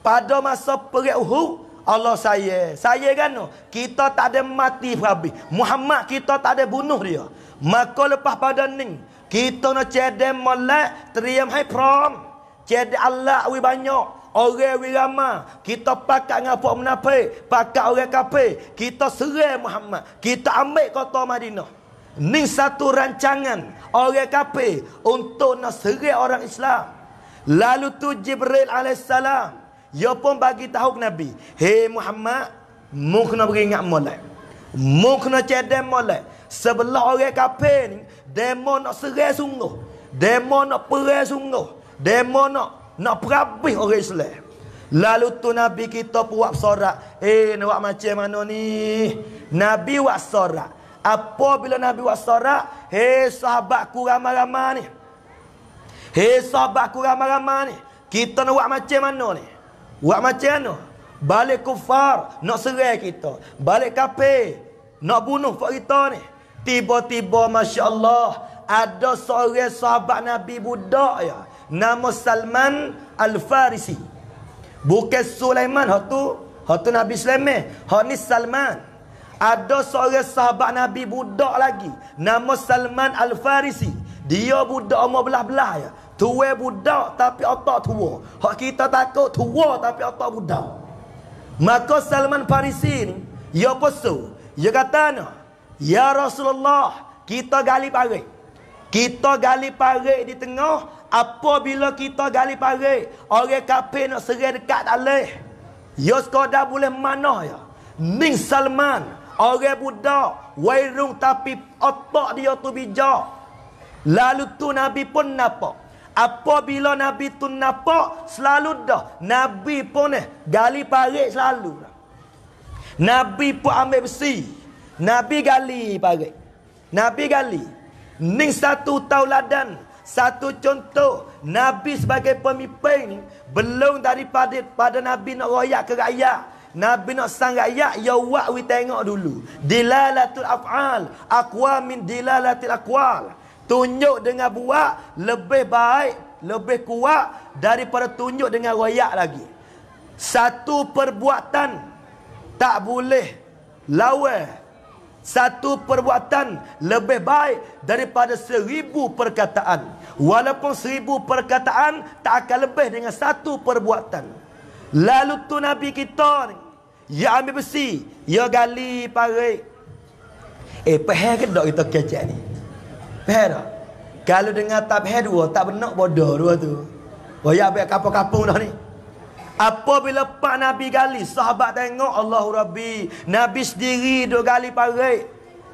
Pada masa perang Uhud, Allah saya kan no? Kita tak ada mati habis. Muhammad kita tak ada bunuh dia. Maka lepas pada ni kita nak cedek malak teriam hai prom. Cedek Allah we banyak. Orang we ramah. Kita pakat dengan puak menafik, pakat orang kafir. Kita serai Muhammad. Kita ambil kota Madinah. Ni satu rancangan orang kafir untuk nak serai orang Islam. Lalu tu Jibril alaihissalam dia pun bagi tahu ke Nabi, "Hei Muhammad, mu kena beringat molek. Mu kena cedek molek. Sebelah orang kafir ni, demo nak serai sungguh. Demo nak perai sungguh. Demo nak perabih orang Islam." Lalu tu Nabi kita buat sorak, "Eh, nak macam mana ni?" Nabi buat sorak. Apabila Nabi buat sorak, "Hei sahabatku ramai-ramai ni. Hei sahabatku ramai-ramai ni. Kita nak buat macam mana ni? Buat macam mana? Balik kufar nak serai kita. Balik kafir nak bunuh pak kita ni." Tiba-tiba Masya Allah, ada seorang sahabat Nabi budak ya, nama Salman Al-Farisi. Bukan Sulaiman hak tu, hak tu Nabi Sulaiman. Hak ni Salman. Ada seorang sahabat Nabi budak lagi, nama Salman Al-Farisi. Dia budak umur belah-belah ya. Tua budak tapi otak tua. Hak kita takut tua tapi otak budak. Maka Salman Farisi ni, dia pesu. Dia kata, "Ya Rasulullah, kita gali parit. Kita gali parit di tengah. Apabila kita gali parit, orang kafir nak serai dekat tak leh. Dia sekadar boleh manah ya." Ning Salman, orang budak, wairung tapi otak dia tu bijak. Lalu tu Nabi pun nampak. Apabila Nabi tu nampak, selalu dah Nabi pun gali parit selalu. Nabi pun ambil besi, Nabi gali parit, Nabi gali. Ni satu tauladan, satu contoh Nabi sebagai pemimpin. Belum daripada Nabi nak royak ke rakyat, Nabi nak sang rakyat, ya wak we tengok dulu dilalatul af'al aqwa min dilalatil aqwal. Tunjuk dengan buat lebih baik, lebih kuat daripada tunjuk dengan royak lagi. Satu perbuatan tak boleh lawan. Satu perbuatan lebih baik daripada 1000 perkataan. Walaupun 1000 perkataan tak akan lebih dengan satu perbuatan. Lalu tu Nabi kita ni, dia ambil besi, dia gali parit. Pahal ke tak kita kecek ni? Pahal tak? Kalau dengar tak pahal dua, tak benar bodoh dua tu. Royak baik kapung-kapung dah ni. Apabila pak Nabi gali, sahabat tengok, Allahu Rabbi, Nabi sendiri duk gali parit.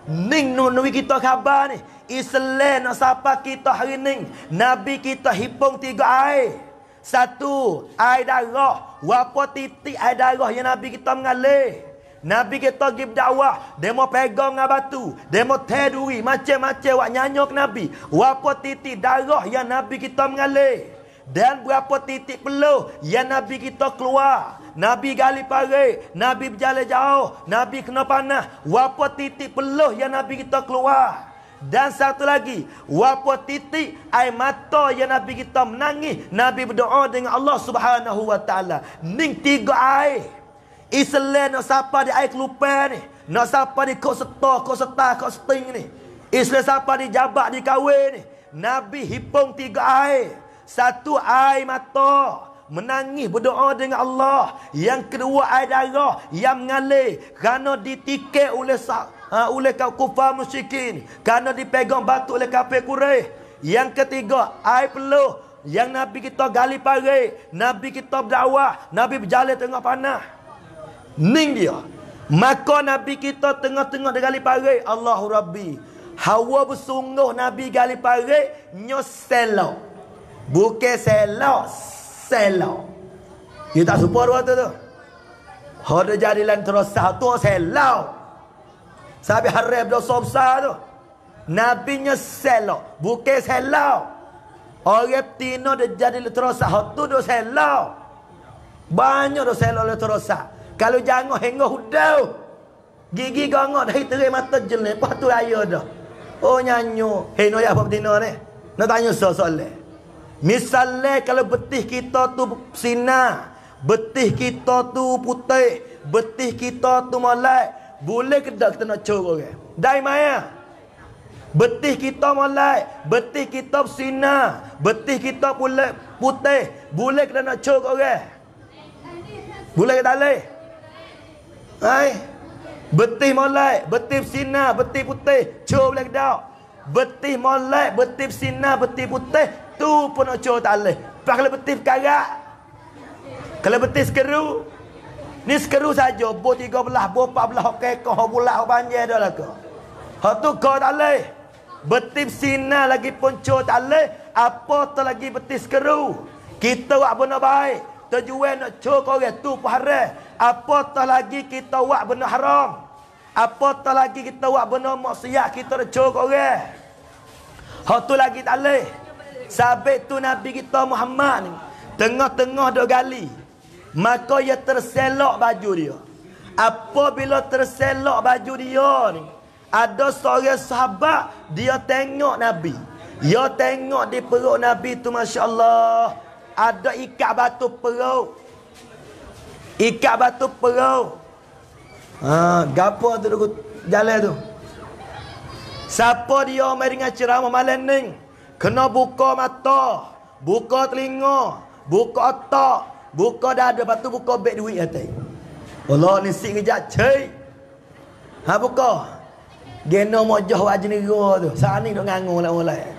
Ning nunui kita khabar ni, Islam nak sapa kita hari ning. Nabi kita hipung 3 air. Satu, air darah. Berapa titik air darah yang Nabi kita mengalir. Nabi kita pergi berdakwah, dia mau pegang dengan batu, dia mau terduri, macam-macam wak nyanyo ke Nabi. Berapa titik darah yang Nabi kita mengalir dan berapa titik peluh yang Nabi kita keluar. Nabi gali parit, Nabi berjalan jauh, Nabi kena panah. Berapa titik peluh yang Nabi kita keluar. Dan satu lagi, berapa titik air mata yang Nabi kita menangis, Nabi berdoa dengan Allah Subhanahu wa taala. Ning 3 air. Islam nak sapa di air kelupan ni, nak sapa di kok setor, kok setar, kok seting ni. Islam sapa di jabak, di kawin ni. Nabi hipung 3 air. Satu air mata, menangis berdoa dengan Allah. Yang kedua air darah yang mengalir kerana ditikir oleh oleh kufar musyrikin, kerana dipegang batu oleh kafir Quraisy. Yang ketiga air peluh yang Nabi kita gali parit, Nabi kita berdakwah, Nabi berjalan tengah panah. Ning dia. Maka Nabi kita tengah-tengah gali parit. Allahu Rabbi, hawa bersungguh Nabi gali parit. Nyoselo, bukan selok, selok. Dia tak suka dua tu. Hoda jadi lanterosah tu selok. Sabi harap dosa besar tu. Nabi nyoselo, bukan selok. Orang tino dia jadi lanterosah tu dosa selok. Banyak dosa selok lanterosah. Kalau jangan hengok hudau, gigi gongok dari terik mata jelek. Lepas tu raya dah. Oh nyanyo. Hei noyak apa betina ni? Nak tanya soalan. Misalnya kalau betih kita tu sinar, betih kita tu putih, betih kita tu molek, boleh ke tak kita nak corok orang? Dai maya. Betih kita molek, betih kita bersinar, betih kita putih, boleh ke nak corok orang? Boleh ke tak boleh? Hai. Betih molek, betih bersinar, betih putih, corok boleh ke tak? Betih molek, betih bersinar, betih putih, tu pun nak corok tak boleh. Kalau betih berkarat, kalau betis sekeru, ni sekeru saja. Bo 13, bo 14, hok kekong, hok bulat, hok panjang dah lah kau. Hok tu kau tak boleh. Betis sinar lagi pun cor tak boleh. Apa tu lagi betis sekeru? Kita buat benda baik, tujuan nak cor korang tu pun haram. Apa tu lagi kita buat benda haram? Apa tu lagi kita buat benda maksiat, kita nak cor korang? Hok tu lagi tak boleh. Sabit tu Nabi kita Muhammad ni, tengah-tengah dok gali, maka ia terselok baju dia. Apabila terselok baju dia ni, ada seorang sahabat, dia tengok Nabi. Dia tengok di perut Nabi tu, Masya Allah, ada ikat batu perut. Ikat batu perut. Gapo tu duk jalan tu. Siapa dia mai dengan ceramah malam ni, kena buka mata, buka telinga, buka otak, buka dada, lepas tu buka beg duit atas. Allah ni sik kejap cik. Ha buka. Geno mojah wajah negara tu. Saat ni dok ngangung lah orang lain.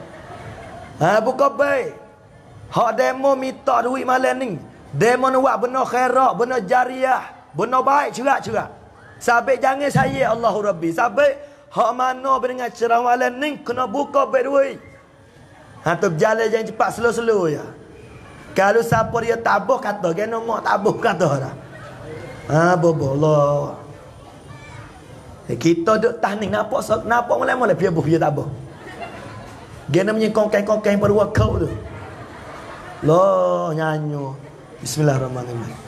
Ha buka beg. Hak demo minta duit malam ni. Demo buat benda khairat, benda jariah, benda baik curat-curat. Sabik jangan saya Allahu Rabbi. Sabik hak mana dengan ceramah malam ni kena buka beg duit. Ha tu berjalan jangan cepat, slow-slow ya. Kalau siapa dia tabuh kata, kena mak tabuh kata dah. Ha bobo Allah. Kita duk tahnik nampak nampak mula-mula dia boh dia tabuh. Kena menyekong-kong pada workout tu. Loh nyanyo. Bismillahirrahmanirrahim.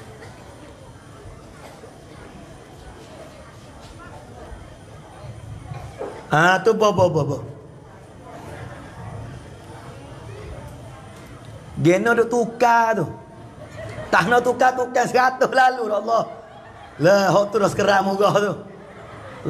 Ha tu bobo. Geno duk tukar tu. Tak nak tukar 100 lalu dah Allah. Lah hok tu dah sekeram murah tu.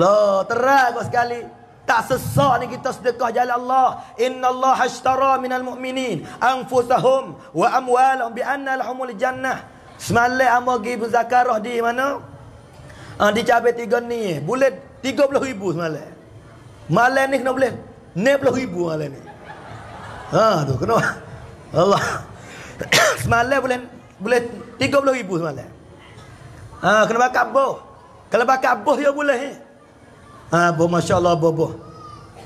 Lah terang kau sekali. Tak sesak ni kita sedekah jalan Allah. Innallaha ashtara minal mu'minin anfusahum wa amwalahum bi anna lahumul jannah. Semalam amo gi zakarah di mana? Di cabai 3 ni. Boleh 30,000 semalam. Malam ni kena boleh 60,000 malam ni. Ha tu kena Allah. Semalam boleh 30,000 semalam. Ha kena bakar boh. Kalau bakar boh dia boleh. Ha boh masya-Allah boh.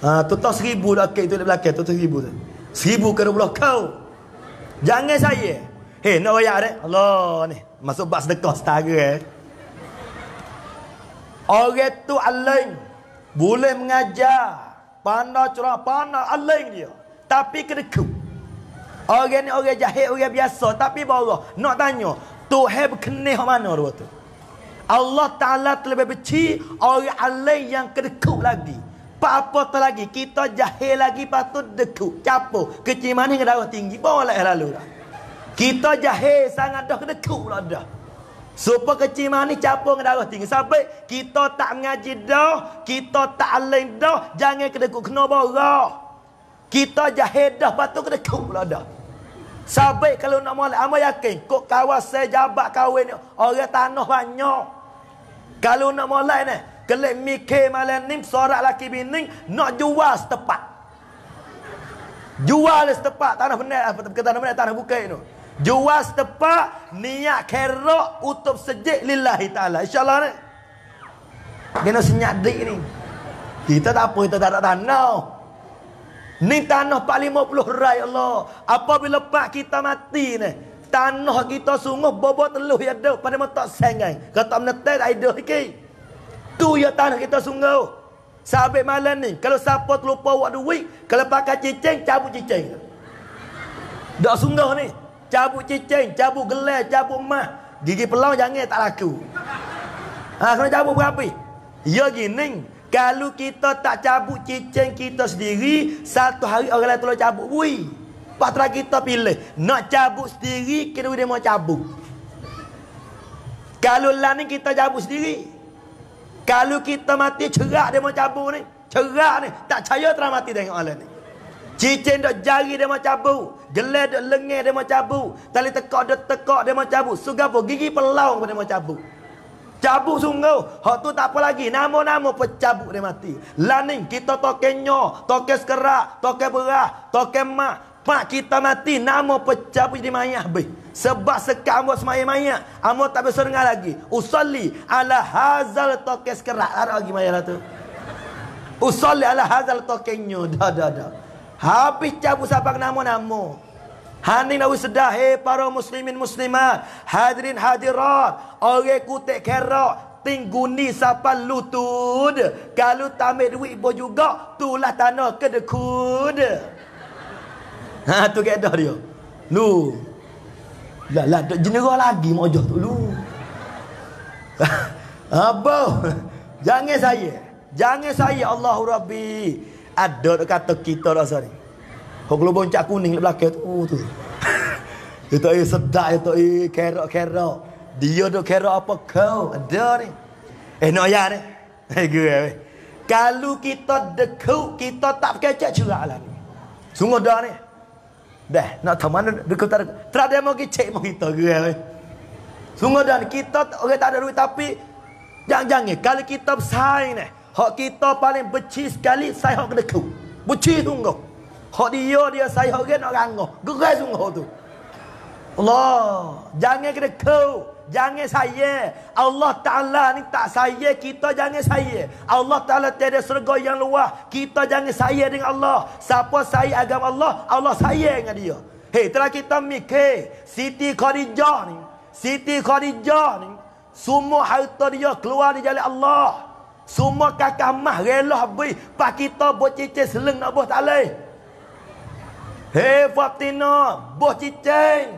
Ha tu tak 1,000 dah kek tu di belakang tu 1,000 tu. 1,000 kena belah kau. Jangan saya. Hei nak royak dah. Allah ni masuk bab sedekah setara Orang tu alim, boleh mengajar, pandai cerah, pandai alim dia. Tapi kedekut. Orang ni orang jahil, orang biasa. Tapi baru nak tanya, Tuhan berkenih ke mana dua tu? Allah Ta'ala terlebih benci orang alim yang kedekut lagi. Apa-apa tu lagi, kita jahil lagi, patut dekut, capur, kecil manis ke darah tinggi, boleh lalu dah. Kita jahil sangat dah, kedekut lah dah. Supaya kecil manis, capur ke darah tinggi. Sampai kita tak mengaji dah, kita tak alim dah, jangan kedekut, kena borah. Kita jahil dah, patut kedekut lah dah. Sabit kalau nak molek, amal yakin kok kawasan jabat kahwin ni orang tanah banyak. Kalau nak molek ni, kelek mikir malam ni sorak laki bini nak jual setempat. Jual setempat tanah benar apa tanah benar tanah bukit tu. Jual setempat niat kerak utub sejik lillahi taala. Insya-Allah ni. Kena senyap dik ni. Kita tak apa kita tak ada tanah. Ni tanah 450 rai Allah. Apabila pak kita mati ni, tanah kita sungguh bobot teluh ya dah pada mentak sengai. Kata menetek idol iki. Tu ya tanah kita sungguh. Sabit malam ni kalau siapa terlupa buat duit, kalau pakai cicing cabut cicing. Dak sungguh ni. Cabut cicing, cabut gelai, cabut mah. Gigi pelau jangan tak laku. Ha kena cabut berapa? Ya gini. Kalau kita tak cabut cicing kita sendiri, satu hari orang lain tolong cabut bui. Patutlah kita pilih. Nak cabut sendiri, kena dia mau cabut. Kalau lah ni kita cabut sendiri. Kalau kita mati cerak dia mau cabut ni. Cerak ni. Tak percaya terang mati tengok Allah ni. Cicin dok jari dia mau cabut. Gelai dok lengan dia mau cabut. Tali tekak dok tekak dia mau cabut. Sugapo gigi pelaung pun dia mau cabut. Cabut sungguh. Hak tu tak apa lagi. Nama-nama pecabut dia mati. Lah ni kita token nyo. Token sekerak. Token berah. Token mak. Mak kita mati. Nama pecabut jadi mayah habis. Sebab sekat amor semaya mayat. Amor tak boleh serengah lagi. Usolli ala hazal token sekerak. Arah lagi mayat lah tu. Usolli ala hazal token nyo. Dah. Habis cabut sabang nama-nama. Haning nawi sedah. Hei para muslimin muslimat. Hadirin hadirat. Orang kutek kerak. Tingguni sapan lutud. Kalau tak ambil duit pun juga. Tulah tanah kedekud. Ha tu kedah dia. Lu. Lah jenera lagi mojok tu lu. Abang. Jangan saya. Jangan saya Allahu Rabbi. Ada kata kita rasa ni. Hok lubang cak kuning belakang tu. Oh tu. Itu ai sedak itu ai kerok-kerok. Dia tu kerok apa kau? Ada ni. Nak ya ni. Hei gua. Kalau kita dekuk kita tak pakai cak curaklah ni. Sungguh dah ni. Dah nak tahu mana dekuk tak dekuk. Terus dia mau kecek mau kita gua. Sungguh dah ni kita orang tak ada duit tapi jangan-jangan kalau kita bersaing ni. Hak kita paling benci sekali saya hak kedekut. Benci sungguh. Hak dia saya hak nak rangoh. Gerai sungguh tu. Allah, jangan kedekut. Jangan saya. Allah Taala ni tak saya, kita jangan saya. Allah Taala tiada surga yang luas. Kita jangan saya dengan Allah. Siapa saya agama Allah, Allah saya dengan dia. Hei, telah kita mikir Siti Khadijah ni. Siti Khadijah ni semua harta dia keluar di jalan Allah. Semua kakak mah rela habis. Pas kita buat cicin seleng nak buat tak boleh. Hei Fatina, buat cicin.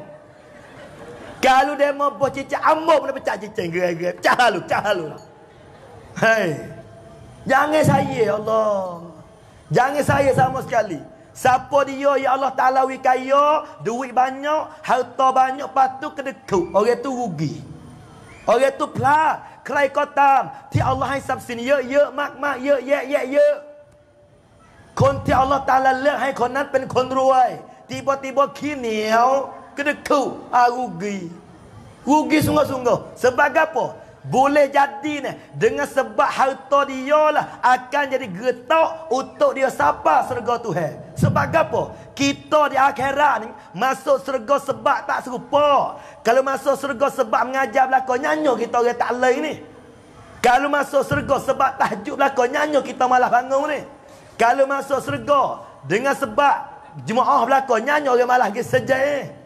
Kalau dia mau buat cicin, ambo pun pecah cicin. Gerai-gerai. Pecah lalu, pecah lalu. Hei. Jangan saya, Allah. Jangan saya sama sekali. Siapa dia, ya Allah Ta'ala wikaya, duit banyak, harta banyak, patu kedekut. Orang tu rugi. Orang tu pelat. Kelai kotam Ti Allah hai sabsin ye ye mak mak ye ye ye ye. Kon ti Allah Ta'alaเลือกให้คนนั้นเป็นคนรวยติบอขี้เหนียวกระดูก rugi sungguh-sungguh. Sebab apa? Boleh jadi ni dengan sebab harta dia lah akan jadi getok untuk dia sapa surga Tuhan. Sebab apa? Kita di akhirat ni masuk surga sebab tak serupa. Kalau masuk surga sebab mengajar belakang nyanyo kita orang tak lain ni. Kalau masuk surga sebab tahajud belakang nyanyo kita malah bangun ni. Kalau masuk surga dengan sebab jemaah belakang nyanyo orang malah pergi sejai.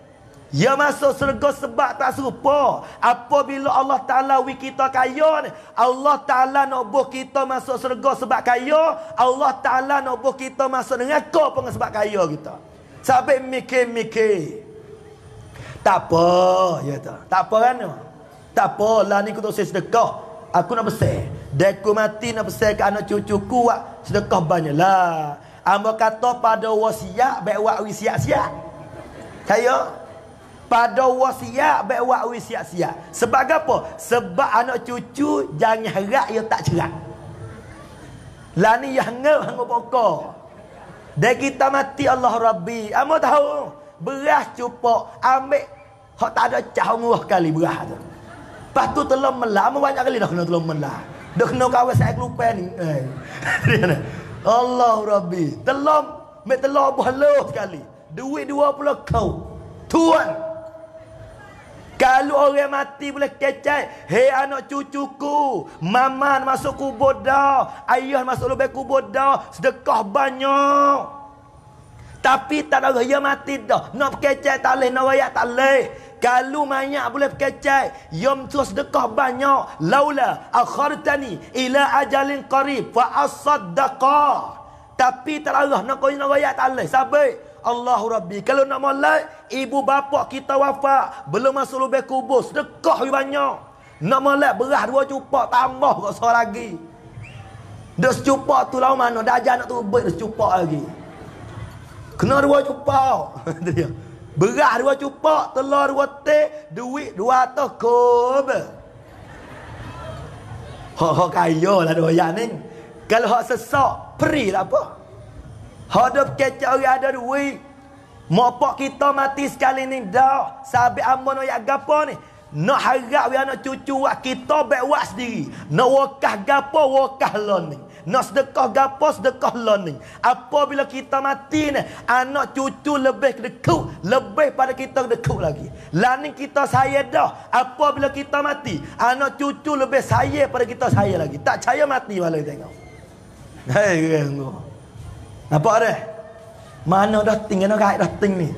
Ya masuk surga sebab tak serupa. Apabila Allah Ta'ala wi kita kaya ni, Allah Ta'ala nak buat kita masuk surga sebab kaya, Allah Ta'ala nak buat kita masuk neraka pun sebab kaya kita. Sampai mikir-mikir. Tak apa, ya tak. Tak apa kan? Tak apa, lah ni aku tak usah sedekah. Aku nak besar. Deku mati nak besar ke anak cucuku wak sedekah banyak lah. Ambo kata pada wasiat baik wak wisiat-siat. Kaya pada wasiat baik buat wasiat-siat. Sebab apa? Sebab anak cucu jangan harap dia tak cerak. Lah ni yang hangau pokok. Dah kita mati Allah Rabbi. Amo tahu beras cupok ambil hok tak ada cah murah kali beras tu. Pastu telur melah amo banyak kali dah kena telur melah. Dah kena kawas saya kelupan ni. Allah Rabbi. Telur ambil telur bohlo sekali. Duit 20 kau. Tuan. Kalau orang mati boleh kecek. Hei anak cucuku, maman masuk kubur dah, ayah masuk lubang kubur dah, sedekah banyak. Tapi tak ada dia mati dah. Nak kecek tak leh, nak royak tak leh. Kalau mayat boleh kecek, yom tu sedekah banyak. Laula akhartani ila ajalin qarib fa asaddaqa. Tapi tak ada nak kau nak royak tak leh. Sabar. Allahu Rabbi. Kalau nak molek, ibu bapa kita wafat, belum masuk lubang kubur, sedekah banyak. Nak molek beras 2 cupak tambah kok so lagi. Dah secupak tu lawan mana? Dah ajar nak tubik dah secupak lagi. Kena 2 cupak. Beras 2 cupak, telur 2 teh, duit 200 kob. Hak-hak kaya lah doyan ni. Kalau hak sesak, peri lah apa? Hak ada kecek orang ada duit. Mopak kita mati sekali ni dah. Sabit amun ayat gapo ni. Nak harap we anak cucu wak kita baik wak sendiri. Nak wakah gapo wakah lon ni. Nak sedekah gapo sedekah lon ni. Apabila kita mati ni, anak cucu lebih kedekut, lebih pada kita kedekut lagi. Lah ni kita saya dah. Apabila kita mati, anak cucu lebih saya pada kita saya lagi. Tak percaya mati malah tengok. Hei, apa dah? Mana dah tinggal nak kait dah ting ni.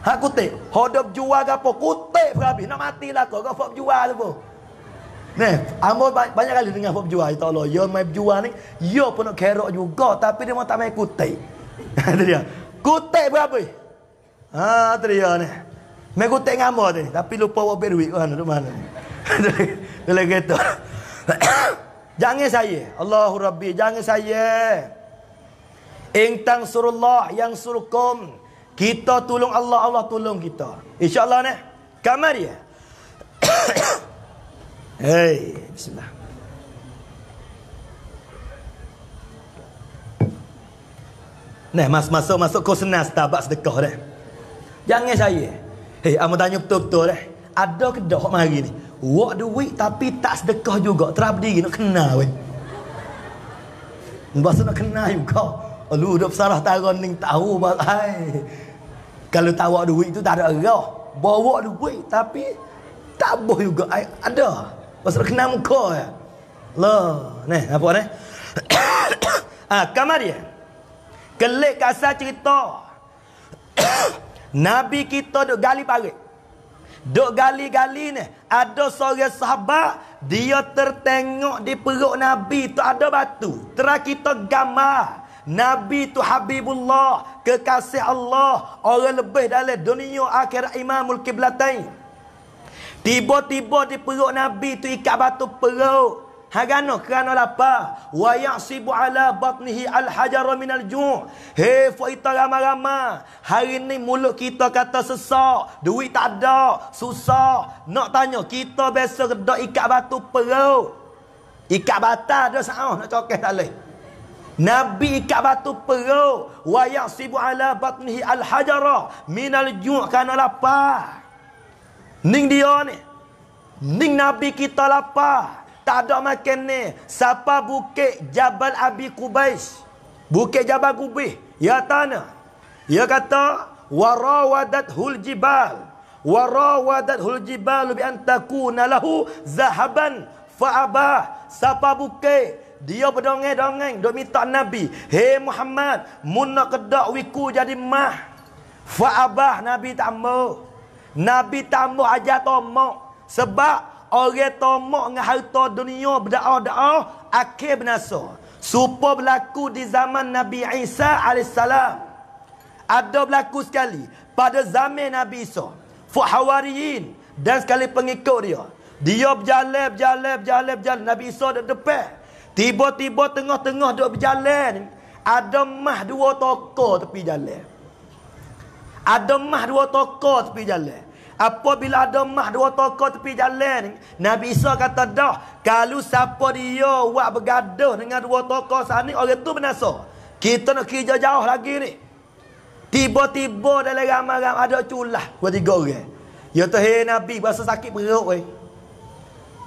Hak kutip, hodop jual ke apa? Kutip habis nak matilah kau fok jual tu. Ni, ambo banyak kali dengar fok jual. Tak Allah, yo mai jual ni, yo pun nak kerok juga tapi dia mau tak mai kutip. Itu dia. Kutip habis. Ha, tu dia ni. Mai kutip ngamo tadi, tapi lupa bawa duit kan tu mana. Dia gitu. Jangan saya. Allahu Rabbi, jangan saya. Intang surullah yang surkum. Kita tolong Allah, Allah tolong kita. InsyaAllah ni. Kamar dia. Hei. Bismillah. Ni masuk-masuk kau senang setabak sedekah dah. Jangan saya. Hei, aku tanya betul-betul dah. Ada ke dah mari ni? Wak duit tapi tak sedekah juga. Terah berdiri nak kena weh. Bahasa nak kena juga. Alu dok sarah taron ning tahu bahai. Kalau tawak duit tu tak ada erah. Bawa duit tapi tak boh juga ada. Pasal kena muka ya. Lah, ni apa ni? Ah, kamar dia. Kelek kasar cerita. Nabi kita dok gali parit. Dok gali-gali ni ada seorang sahabat dia tertengok di perut Nabi tu ada batu. Terus kita gambar. Nabi tu Habibullah, kekasih Allah, orang lebih dalam dunia akhirat Imamul Qiblatain. Tiba-tiba di perut Nabi tu ikat batu perut. Hagano kerana lapar. Wa ya'sibu ala batnihi al-hajar minal ju'. Hei, faita ramah-ramah. Hari ni mulut kita kata sesak, duit tak ada, susah. Nak tanya kita biasa kedak ikat batu perut. Ikat bata dah sah nak cokeh tak leh. Nabi ikat batu perut. Wa yasibu ala batnihi al-hajara minal ju' kana lapar. Ning dia ni. Ning Nabi kita lapar. Tak ada makan ni. Sapa bukit Jabal Abi Qubais. Bukit Jabal Qubais. Ya tanah. Dia kata. Warawadathul jibal. Warawadathul jibal bi an takuna lahu zahaban fa'abah. Sapa bukit. Dia berdongeng-dongeng. Dia minta Nabi. Hei Muhammad. Muna kedak wiku jadi mah. Fa'abah. Nabi tak mau. Nabi tak mau ajar tomok. Sebab orang tomok dengan harta dunia berdakwah-dakwah. Akhir binasa. Supaya berlaku di zaman Nabi Isa AS. Ada berlaku sekali. Pada zaman Nabi Isa. Fuhawariyin. Dan sekali pengikut dia. Dia berjalan. Nabi Isa duduk depan. Tiba-tiba tengah-tengah duk berjalan. Ada mah dua tokoh tepi jalan. Apabila ada mah dua tokoh tepi jalan. Nabi Isa kata dah. Kalau siapa dia buat bergaduh dengan dua tokoh sana. Orang tu binasa. Kita nak kerja jauh lagi ni. Tiba-tiba dalam ramai-ramai ada culah. Dua tiga orang. Ya tu hei Nabi. Bahasa sakit perut weh.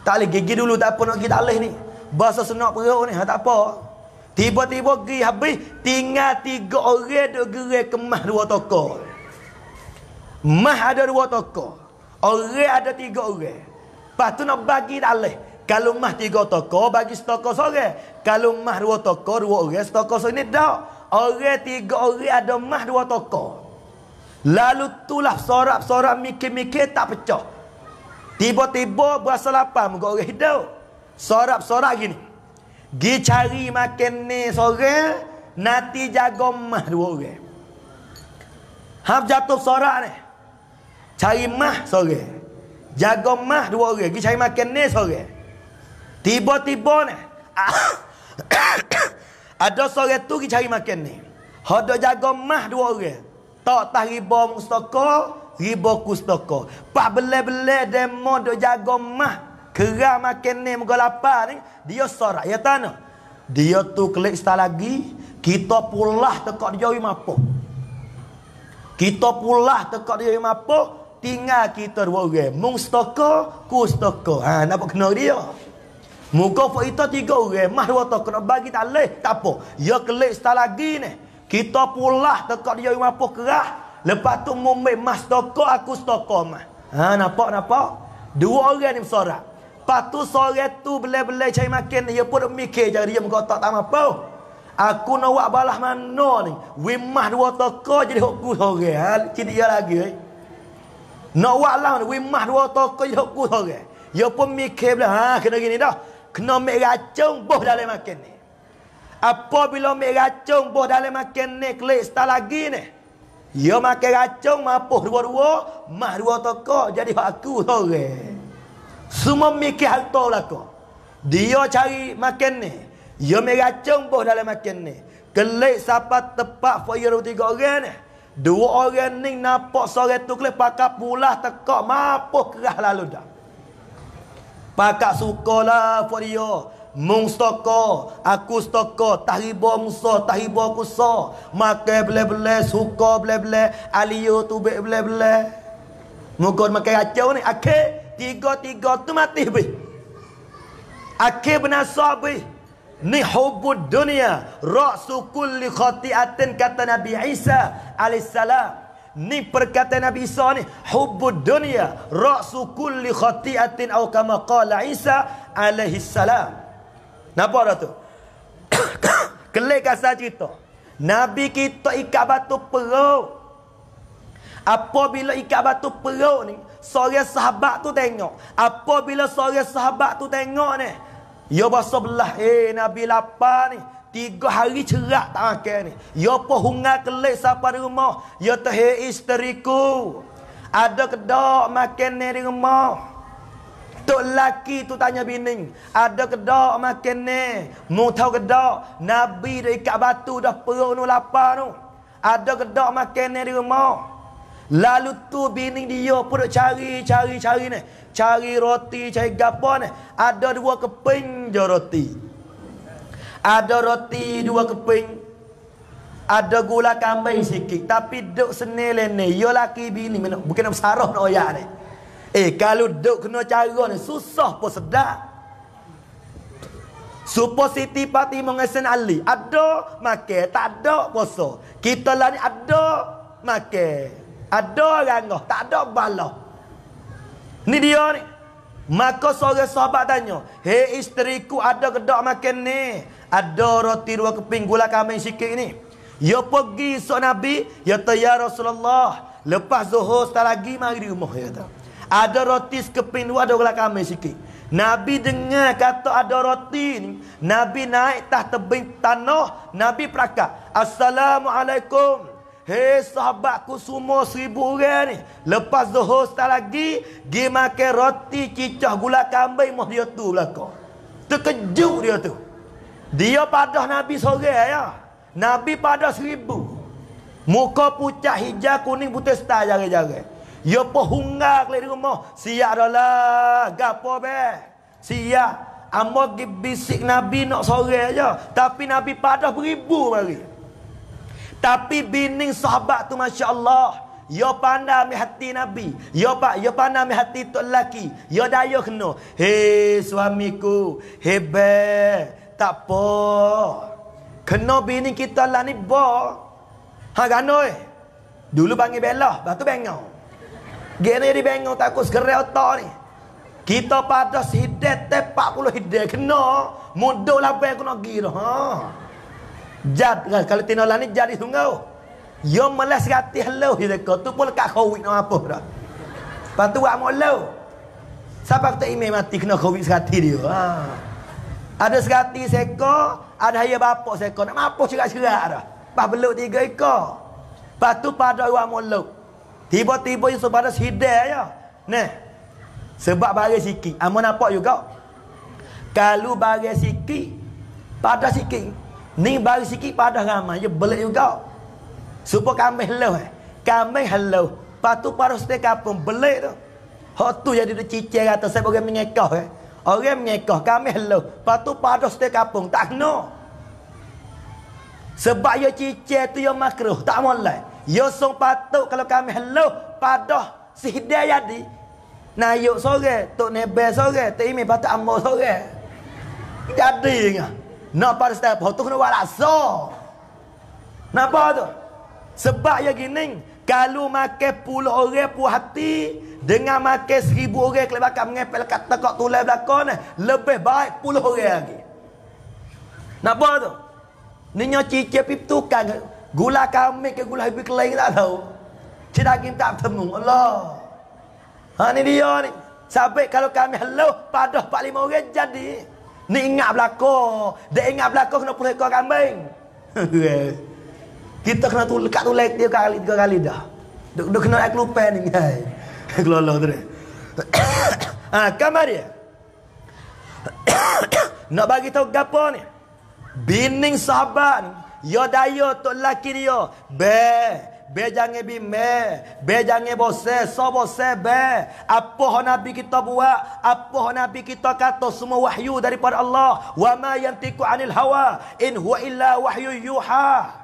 Tak boleh gigi dulu tak apa nak pergi tak boleh ni. Bahasa senak perut ni, tak apa. Tiba-tiba pergi habis. Tinggal tiga orang duk gerai kemah dua tokoh. Mah ada dua tokoh. Orang ada tiga orang. Lepas tu nak bagi tak boleh. Kalau mah tiga tokoh, bagi setokoh seorang. Kalau mah dua tokoh, dua orang, setokoh seorang ni tak. Orang tiga orang ada mah dua tokoh. Lalu tulah sorak-sorak mikir-mikir tak pecah. Tiba-tiba berasa lapar muka orang hidup. Sorak-sorak gini. Gi cari makan ni sore. Nanti jaga mah dua orang. Hap jatuh sorak ni. Cari mah sore. Jaga mah dua orang. Gi cari makan ni sore. Tiba-tiba ni. Ada sore tu gi cari makan ni. Hada jaga mah dua orang. Tak tah riba mustaka. Riba kustaka. Pak belai-belai demo duk jaga mah. Kerang makan ni muka lapar ni, dia sorak ya tanah. Dia tu klik setelah lagi, kita pulah tekak dia yang mapuk. Kita pulah tekak dia yang mapuk, tinggal kita dua orang. Mung setaka, ku setaka. Ha, nampak kena dia. Muka fok kita tiga orang, mah dua toko nak bagi tak leh, tak apa. Dia klik setelah lagi ni. Kita pulah tekak dia yang mapuk kerah. Lepas tu ngomel mah setaka, aku setaka mah. Ha, nampak? Dua orang ni bersorak. Lepas tu sore tu belai-belai cari makan. Dia pun mikir jadi dia mengkotak tak apa. Aku nak buat balas mana ni? Wimah dua tokoh jadi hokku sore. Ha? Cik dia lagi. Nak buat lah ni. Wimah dua tokoh jadi hokku sore. Dia pun mikir bila. Ha, kena gini dah. Kena ambil racun. Boh dalam makan ni. Apabila ambil racun. Boh dalam makan ni. Klik start lagi ni. Dia makan racun. Mapuh dua-dua. Mah dua tokoh jadi hokku sore. Semua mikir harta belakang. Dia cari makan ni. Dia meracun boh dalam makan ni. Kelik sahabat tepat foyer tiga orang ni. Dua orang ni nampak sore tu kelik pakai pulah tekak mapuh kerah lalu dah. Pakai suka lah for dia. Mung stoko, aku stoko, tahriba musa, tahriba kusa. Makan belai-belai, suka belai-belai, aliyo tubik belai-belai. Mungkin makan racun ni. Akhir. Tiga-tiga tu mati bih. Akhir bernasab bih. Ni hubud dunia. Raksu kulli khati'atin kata Nabi Isa alaihissalam. Ni perkataan Nabi Isa ni. Hubud dunia. Raksu kulli khati'atin au kama qala Isa alaihissalam. Nampak dah tu? Kelih kasar cerita. Nabi kita ikat batu perut. Apabila ikat batu perut ni, seorang sahabat tu tengok. Apabila seorang sahabat tu tengok ni, dia bahasa belah, Nabi lapar ni, 3 hari cerak tak makan ni. Dia pun hungar kelik sampai di rumah. Dia tu, isteriku, ada kedak makan ni di rumah. Tok laki tu tanya bini, ada kedak makan ni? Mu tahu kedak, Nabi dah ikat batu dah perut ni lapar tu. Ada kedak makan ni di rumah. Lalu tu bini dia pun cari ni. Cari roti, cari gapon ni. Ada 2 keping je roti. Ada roti 2 keping. Ada gula kambing sikit. Tapi duk senil ni. Yo laki bini. Bukan nak bersarah nak oyak ni. Kalau duk kena cara ni. Susah pun sedap. Supaya Siti Pati mengesan Ali. Ada makan. Tak ada puasa. Kita lah ni ada makan. Ada rangoh, tak ada balah. Ni dia ni. Maka seorang sahabat tanya, "Hei isteriku, ada kedak makan ni? Ada roti 2 keping, gula kambing sikit ni." Dia pergi esok Nabi, dia kata, "Ya Rasulullah, lepas Zuhur setelah lagi mari di rumah." Dia kata, "Ada roti 1 keping, ada gula kambing sikit." Nabi dengar kata ada roti ni, Nabi naik atas tebing tanah, Nabi prakat, "Assalamualaikum. Hei sahabatku semua 1000 orang ni. Lepas Zuhur start lagi, dia makan roti cicah gula kambing mah dia tu belakang." Terkejut dia tu. Dia padah Nabi sore ya. Nabi padah 1000. Muka pucat hijau kuning putih star jaga-jaga. Dia pun hungar kelik di rumah. Siap dah lah. Gapo be? Siap. Amor gi bisik Nabi nak sore je. Tapi Nabi padah 1000 mari. Tapi bini sahabat tu Masya Allah, dia pandai ambil hati Nabi. Dia pandai ambil hati tok lelaki. Dia daya kena. "Hei suamiku, hebat. Tak apa. Kena bini kita lah ni bo. Ha ganoi. Dulu panggil belah, lepas tu bengau. Gini dia bengau takut segera otak ni. Kita pada hidat tepak puluh hidat kena. Mudah lah bengau nak gila. Ha. Jad kalau tinolah ni jadi sungau. Yo melas hati hello hideko tu pun kat covid nak apa dah. Patu buat molo. Siapa kata ime mati kena covid sekati dia. Ha. Ada sekati seko, ada haya bapak seko nak apa cerak-cerak dah. Pas beluk 3 ekor. Patu pada orang molo. Tiba-tiba Yusuf pada sidai ya. Nah. Sebab barang sikit. Amo nampak juga. Kalau barang sikit, pada sikit. Ni baru sikit padah ramai je belit juga. Supaya kambing hello. Kambing hello. Lepas tu paruh setek kapung belit tu. Hak tu jadi dia cicir atas saya bagi mengekah. Orang menyekah kami loh. Lepas tu padah setiap kampung. Tak kena. Sebab ia cicil tu ia makruh. Tak mulai. Ia sung patut kalau kami loh. Padah sihdah jadi. Nayuk sore. Tok nebel sore. Tok imi patut ambo sore. Jadi. Nak padah setiap kampung tu kena buat laksa. Kenapa tu? Sebab ia gini. Kalau makan puluh orang puas hati dengan makan 1000 orang kelebakar mengepel kat tekak tulai belakang ni, lebih baik 10 orang lagi. Kenapa tu? Ninya cicil pip tukang gula kami ke gula hibi kelain tak tahu. Cik daging tak bertemu. Allah. Ha ni dia ni. Sabit kalau kami hello padah 45 orang jadi. Ni ingat belakang. Dia ingat belakang kena puluh ekor kambing. Kita kena kat tulai dia kali 3 kali dah. Duk kena air kelupan ni. Keloloh tu dia. Ha, kamar dia. Nak bagi tahu gapo ni? Bining sahabat ni, yo dayo tok laki dia. Be jangan bime, be jangan bose, so bose be. Apa hak Nabi kita buat, apa hak Nabi kita kata, semua wahyu daripada Allah. Wa ma yantiqu 'anil hawa in huwa illa wahyu yuha.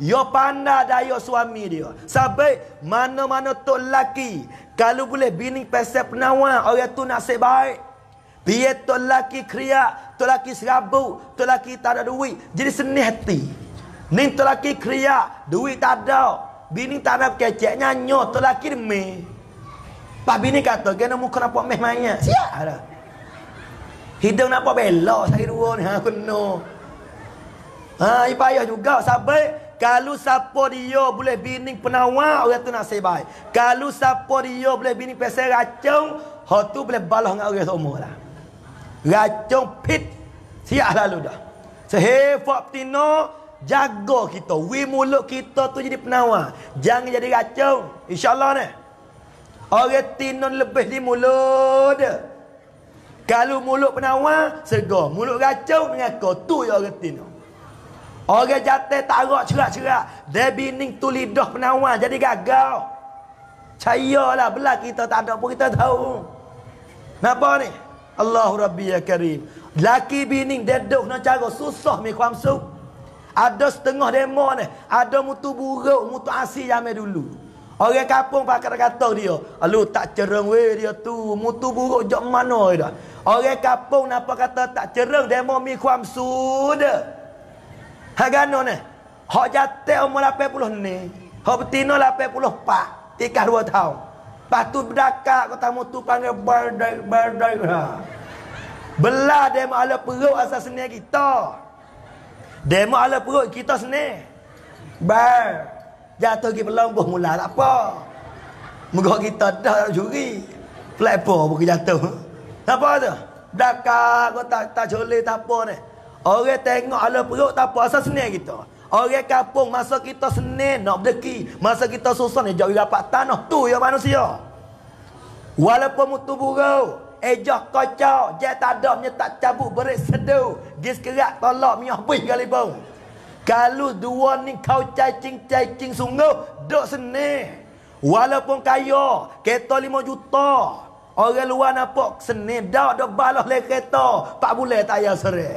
Yo pandai daya suami dia. Sampai mana-mana tok lelaki kalau boleh bini pasal penawan orang tu nasib baik. Biar tok lelaki kriak, tok lelaki serabut, tok lelaki tak ada duit, jadi senih hati. Ning tok lelaki kriak, duit tak ada, bini tak ada kecek nyanyo tok lelaki demi. Pak bini kata kena muka nampak meh banyak. Siap dah. Hidung nampak belok saya dua ni ha kena. Ha payah juga sampai kalau siapa dia boleh bining penawar, orang tu nasib baik. Kalau siapa dia boleh bining pasal racun, hak tu boleh balas dengan orang semua lah. Racun pit siap lalu dah. Sehefak tino jaga kita, wi mulut kita tu jadi penawar. Jangan jadi racun. Insya-Allah ni. Orang tino lebih di mulut dia. Kalau mulut penawar, serga. Mulut racun mengaku tu ya orang tino. Orang jatuh tak agak cerak-cerak. Dia bining tu lidah penawar. Jadi gagal. Cayalah belah kita tak ada pun kita tahu. Kenapa ni? Allahu Rabbi ya Karim. Laki bining dia duduk nak cara susah mi kuam suk. Ada setengah demo ni. Ada mutu buruk, mutu asih jamai dulu. Orang kampung pakai kata dia. Alu tak cereng weh dia tu. Mutu buruk jok mana dah. Orang kampung napa kata tak cereng demo mi kuam suk dah. Hagano ni. Hak jatuh umur 80 ni. Hak betina 84. Tikah 2 tahun. Lepas tu berdakak kata mutu panggil berdai. Belah dia mak ala perut asal seni kita. Dia mak ala perut kita seni. Bar. Jatuh pergi pelomboh mula tak apa. Megok kita dah juri. Platform pun jatuh. Apa tu? Berdakak kata tak joleh tak apa ni. Orang tengok ala perut tak apa asal senang kita. Orang kampung masa kita senang nak berdeki, masa kita susah ni jauh rapat tanah tu ya manusia. Walaupun mutu burau, ejah kacau, je tak ada punya tak cabut berit seduh, gis kerat tolak minyak bih kali bau. Kalau dua ni kau cacing-cacing sungguh, duk senang. Walaupun kaya, kereta 5 juta. Orang luar nampak senang dak duk balas le kereta, 4 bulan tak payah serai.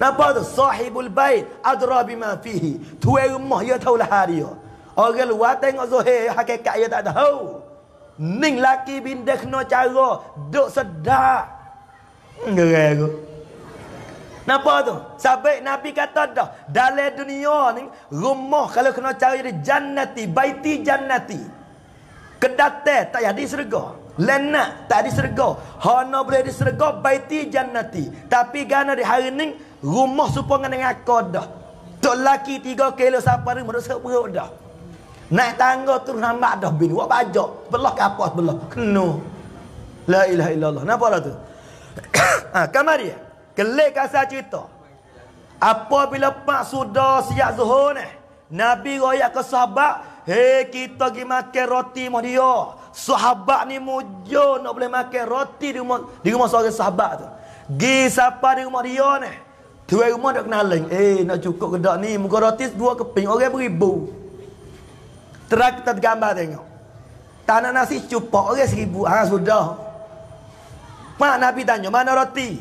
Nampak tu? Sahibul bait adra bima fihi. Tuai rumah dia tahu lah dia. Orang luar tengok zahir hakikat dia tak tahu. Ning laki benda kena cara duk sedap. Gerai tu. Nampak tu? Sabit Nabi kata dah, dalam dunia ni rumah kalau kena cara jadi jannati, baiti jannati. Kedatai tak jadi syurga. Lenak tak di syurga. Hana boleh di syurga baiti jannati. Tapi gana di hari ni rumah supaya dengan akad dah. Tok laki 3 kilo sampai rumah dah seberut dah. Naik tangga turun hamak dah bin. Wak bajak. Belah kapos belah. Kena. La ilaha illallah. Kenapa lah tu? Ha, kamar dia. Kelek asal cerita. Apabila pak sudah siap zuhur ni. Nabi royak ke sahabat. Hei kita pergi makan roti mah dia. Sahabat ni mujo nak boleh makan roti di rumah seorang sahabat tu. Gi siapa di rumah dia ni. Tuan rumah dah kenal lain. Nak cukup ke tak ni? Muka roti 2 keping. Orang beribu. Terang kita gambar tengok. Tanah nasi cupak. Orang 1000. Ha, sudah. Mak Nabi tanya, mana roti?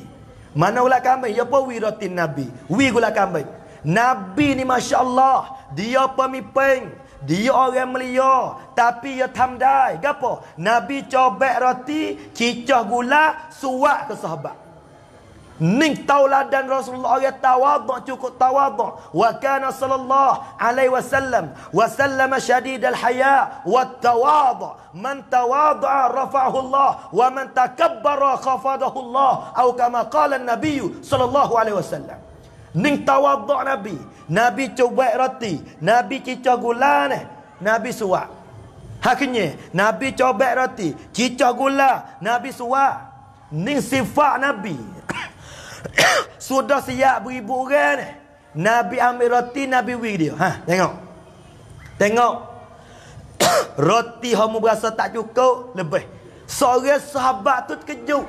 Mana ulat kambing? Ya apa wi roti Nabi? Wi ulat kambing. Nabi ni Masya Allah, dia pemimpin, dia orang Melia, tapi dia tamdai. Gapo? Nabi cobek roti, cicah gula, suak ke sahabat. Ning tauladan Rasulullah ayat tawadhu, cukup tawadhu. Wa kana sallallahu alaihi wasallam wasallam syadidal haya wat tawadhu. Man tawadha rafa'ahu Allah wa man takabbara khafadahu Allah, atau kama qala an-nabiy sallallahu alaihi wasallam. Ning tawadhu Nabi, Nabi cuba roti, Nabi cicah gula, Nabi suak. Akhirnya Nabi cuba roti, cicah gula, Nabi suak. Ning sifat Nabi. Sudah siap beribu orang ni. Nabi ambil roti, Nabi wik dia. Ha, tengok. Tengok. Roti kamu berasa tak cukup, lebih. Seorang sahabat tu terkejut.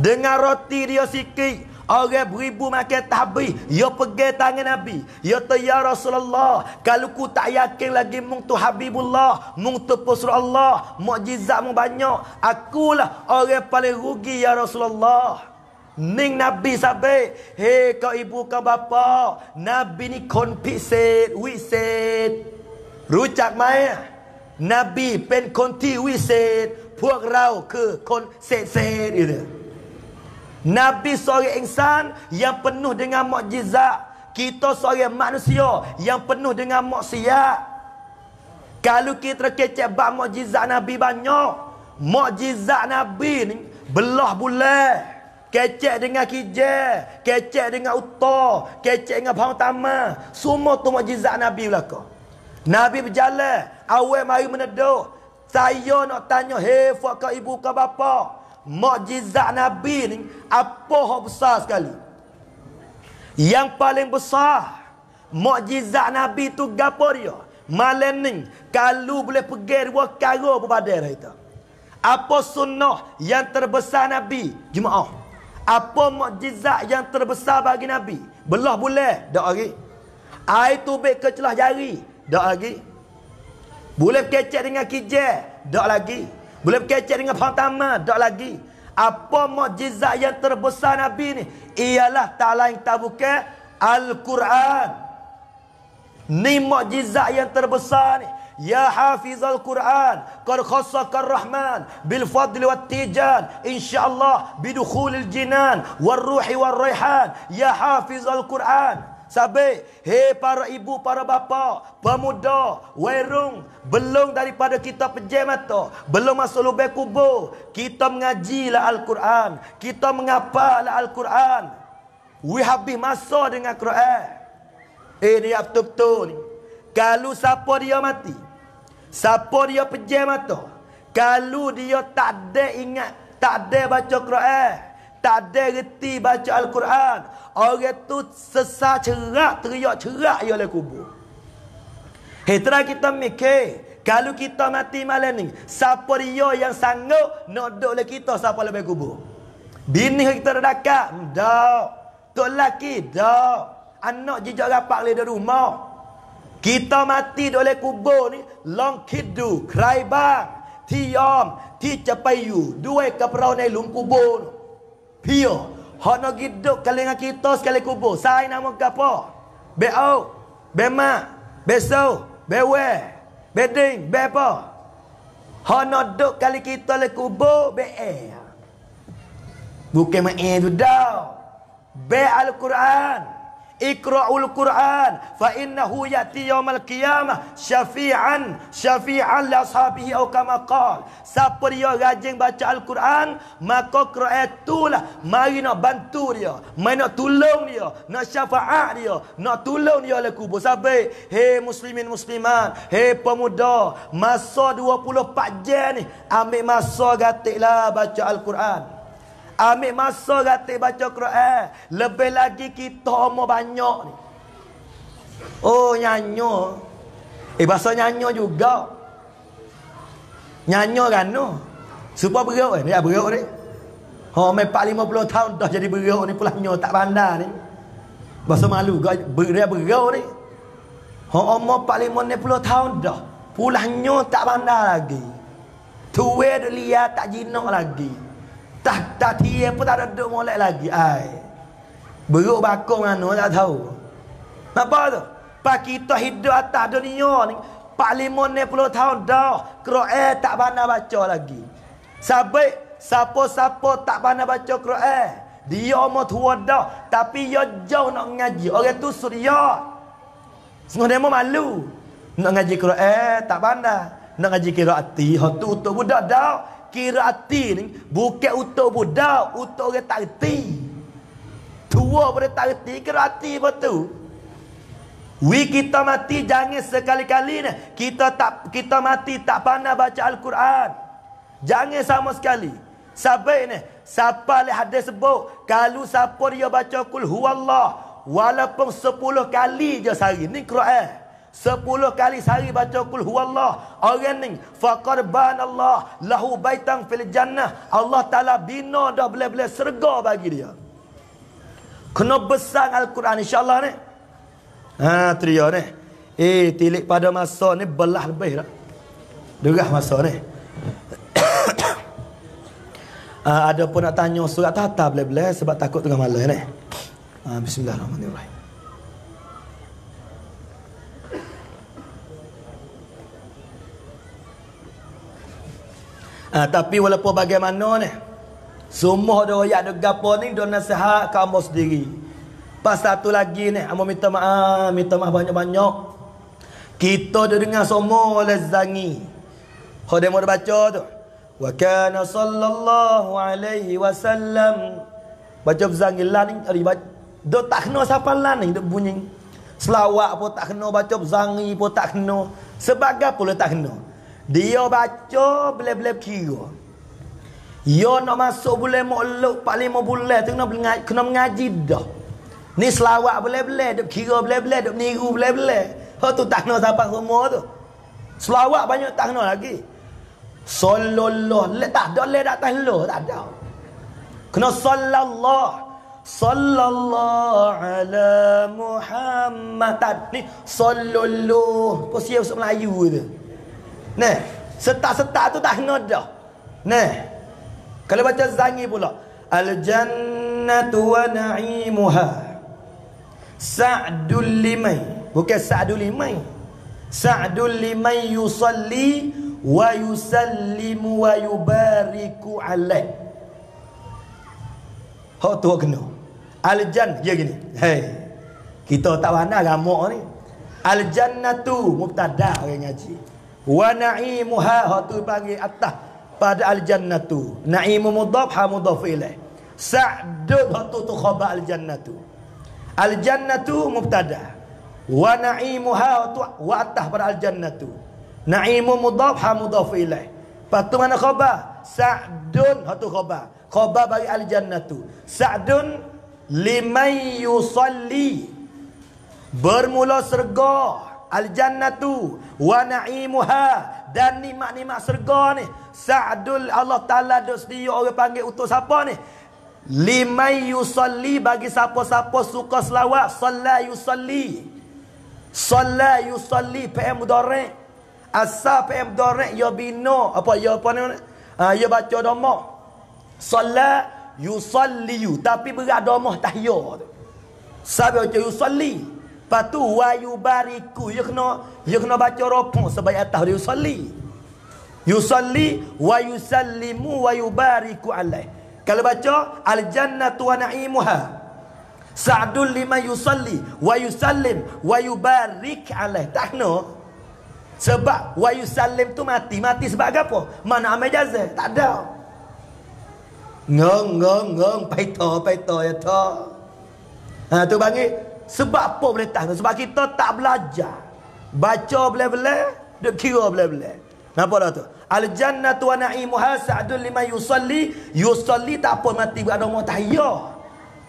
Dengan roti dia sikit, orang beribu makan tabih. Dia pegang tangan Nabi. Dia kata, ya Rasulullah, kalau ku tak yakin lagi mung tu Habibullah, mung tu Rasulullah, mukjizat mung banyak. Akulah orang paling rugi, ya Rasulullah. Ning Nabi sabe, hei kau ibu kau bapa, Nabi ni kon piset, wiset.รู้จักไหม นบีเป็นคนที่วิเศษ พวกเราคือคนเศษๆ itu. Nabi seorang insan yang penuh dengan mukjizat. Kita seorang manusia yang penuh dengan maksiat. Kalau kita terkecek bab mukjizat Nabi banyak, mukjizat Nabi ni belah bulan. Kecek dengan kijah, kecek dengan utar, kecek dengan pahang tamah. Semua tu mukjizat Nabi belaka. Nabi berjalan, awal mari meneduh. Saya nak tanya, hei fuak kau ibu kau bapa, mukjizat Nabi ni apa hok besar sekali? Yang paling besar mukjizat Nabi tu gapo dia? Malam ni kalau boleh pergi dua kara berbadan kita. Apa sunnah yang terbesar Nabi? Jemaah. Apa mukjizat yang terbesar bagi Nabi? Belah bulan, dak lagi. Air tubik ke celah jari, dak lagi. Boleh kecek dengan kijang, dak lagi. Boleh kecek dengan pantama, dak lagi. Apa mukjizat yang terbesar Nabi ni? Ialah tak lain tak bukan Al-Quran. Ni mukjizat yang terbesar ni. Ya hafizal Quran, qad khassakar Rahman bil fadli wat tijan, insyaallah bidukhulil jinan war ruhi war raihan. Ya hafizal Quran. Sabe, hei para ibu, para bapa, pemuda, wairung, belum daripada kita pejam mata, belum masuk lubang kubur, kita mengajilah Al-Quran, kita mengapalah Al-Quran. We habis masa dengan Quran. Ini betul-betul ni. Kalau siapa dia mati, siapa dia pejam mata, kalau dia tak ada ingat, tak ada baca Quran, tak ada reti baca Al-Quran, orang tu sesat cerak, teriak cerak ia oleh kubur. Hetera kita mikir, kalau kita mati malam ni, siapa dia yang sanggup nak duduk oleh kita, siapa lebih kubur? Bini kita dah dekat, dah. Tok lelaki, dah. Anak jejak rapat oleh rumah. Kita mati oleh kubur ni, long kidu, kerai bang, tiom, ti cepayu, dua keperau ni lum kubur. Pio, hana giduk kali dengan kita sekali kubur. Saya nama gapo? Beo, bema, beso, bewe, beding, bepo. Hana duk kali kita oleh kubur, be. Bukan main tu dah. Be Al-Quran. Iqra'ul Quran fa innahu ya'ti yaumal qiyamah syafi'an syafi'an li ashabihi aw kama qala. Siapa dia rajin baca Al-Quran, maka Quran itulah mari nak bantu dia, mari nak tolong dia, nak syafaat dia, nak tolong dia oleh kubur. Sahabat, hei muslimin muslimat, hei pemuda, masa 24 jam ni ambil masa gatiklah baca Al-Quran. Ambil masa kata baca Quran. Lebih lagi kita umur banyak ni. Oh nyanyo. Bahasa nyanyo juga. Nyanyo kan no. Supaya beruk ni. Ya beruk ni. Oh mepak 50 tahun dah jadi beruk ni pula nyo tak pandai ni. Bahasa malu. Dia beruk ni. Oh umur 45 tahun dah. Pula nyo tak pandai lagi. Tua dia tak jinak lagi. Tah pun tak ada duduk molek lagi. Beruk bakar mana tak tahu. Apa tu? Pak kita hidup atas dunia ni 40 tahun dah Quran tak pandai baca lagi. Sabik siapa-siapa tak pandai baca Quran, dia umur tua dah tapi dia jauh nak ngaji. Orang tu suria. Semua demo malu. Nak ngaji Quran tak pandai. Nak ngaji qiraati, hak tu untuk budak dah. Qiraati ni bukan untuk budak, untuk orang tak reti. Tua pun tak reti qiraati betul. Kita mati jangan sekali-kali ni kita mati tak pandai baca Al-Quran. Jangan sama sekali. Sabai ni, siapa lihat hadis sebut, kalau siapa dia baca kul huwallah walaupun 10 kali je sehari ni Quran. 10 kali sehari baca kul huwallah, orang ni faqad banallah lahu baitan fil jannah. Allah Taala bina dah boleh-boleh syurga bagi dia. Kena besar Al-Quran insya-Allah ni. Trio ni. Tilik pada masa ni belah lebih dah. Derah masa ni. Ada pun nak tanya surat tata boleh-boleh sebab takut tengah malam ni. Bismillahirrahmanirrahim. Tapi walaupun bagaimana ni, semua ada ayat ada gapo ni dia nasihat kamu sendiri. Pas satu lagi ni, ambo minta maaf banyak-banyak. Kita dah dengar semua Al-Zangi. Hok demo dah baca tu. Wa kana sallallahu alaihi wasallam. Baca bezangilan ni, dok tak kena sapalan ni dok bunyi. Selawat pun tak kena, baca bezangi pun tak kena. Sebagai pula tak kena. Dia baca beleb-beleb kira. Yo nak masuk bulan Maulud 45 bulan tu kena mengaji dah. Ni selawat boleh-boleh, duk kira boleh-boleh, duk niru boleh-boleh. Hak tu tak kena sampai semua tu. Selawat banyak tak kena lagi. Sallallahu, tak ada leh tak tahu, tak ada. Kena sallallahu ala Muhammad tadi. Sallallahu, posisi bahasa Melayu tu. Nah, setak-setak tu tak kena dah. Nah. Kalau baca zangi pula, al-jannatu wa na'imuha sa'dul liman, bukan sa'dul liman yusalli wa yusallimu wa yubariku alaih. Hak tu kena al-jann dia gini. Kita tak pandai agama ni. Al-jannatu mubtada orang ngaji, wa na'imuha hak tu panggil atas pada al-jannatu na'imu mudhaf ha mudhaf ilaih. Sa'dud hatu tu khabar al-jannatu. Al-jannatu mubtada. Wa na'imuha wa atah pada al-jannatu. Na'imu mudhaf ha mudhaf ilaih. Patu mana khabar? Sa'dun hatu khabar. Khabar bagi al-jannatu. Sa'dun liman yusalli. Bermula syurga al-jannatu wa na'imuha, dan nikmat-nikmat syurga ni. Sa'dul Allah Taala dak sedia orang panggil utus siapa ni? Liman yusalli bagi siapa-siapa suka selawat. Salat yusalli PM mudhari. Asal PM mudhari ya bina apa ya apa ni? Ya baca dhamma. Salat yusalli tapi berat dhamma tahya tu. Sabe baca yusalli. Patu wa yubariku ya kena baca ropong sebaik atas dia yusalli wa yusallimu wa yubariku alaihi. Kalau baca al-jannatu wa na'imuha sa'dul lima yusalli wa yusallim wa yubarik alaih. Tak kena. Sebab wa yusallim tu mati sebab apa? Mana amal jazah? Tak ada. Ngong paito ya ta. Tu panggil sebab apa boleh tak kena? Sebab kita tak belajar. Baca boleh-boleh, duk kira boleh-boleh. Nampak dah tu? Al-jannatu wa na'imuha sa'dul lima yusalli tak apa mati berada orang tahiyah.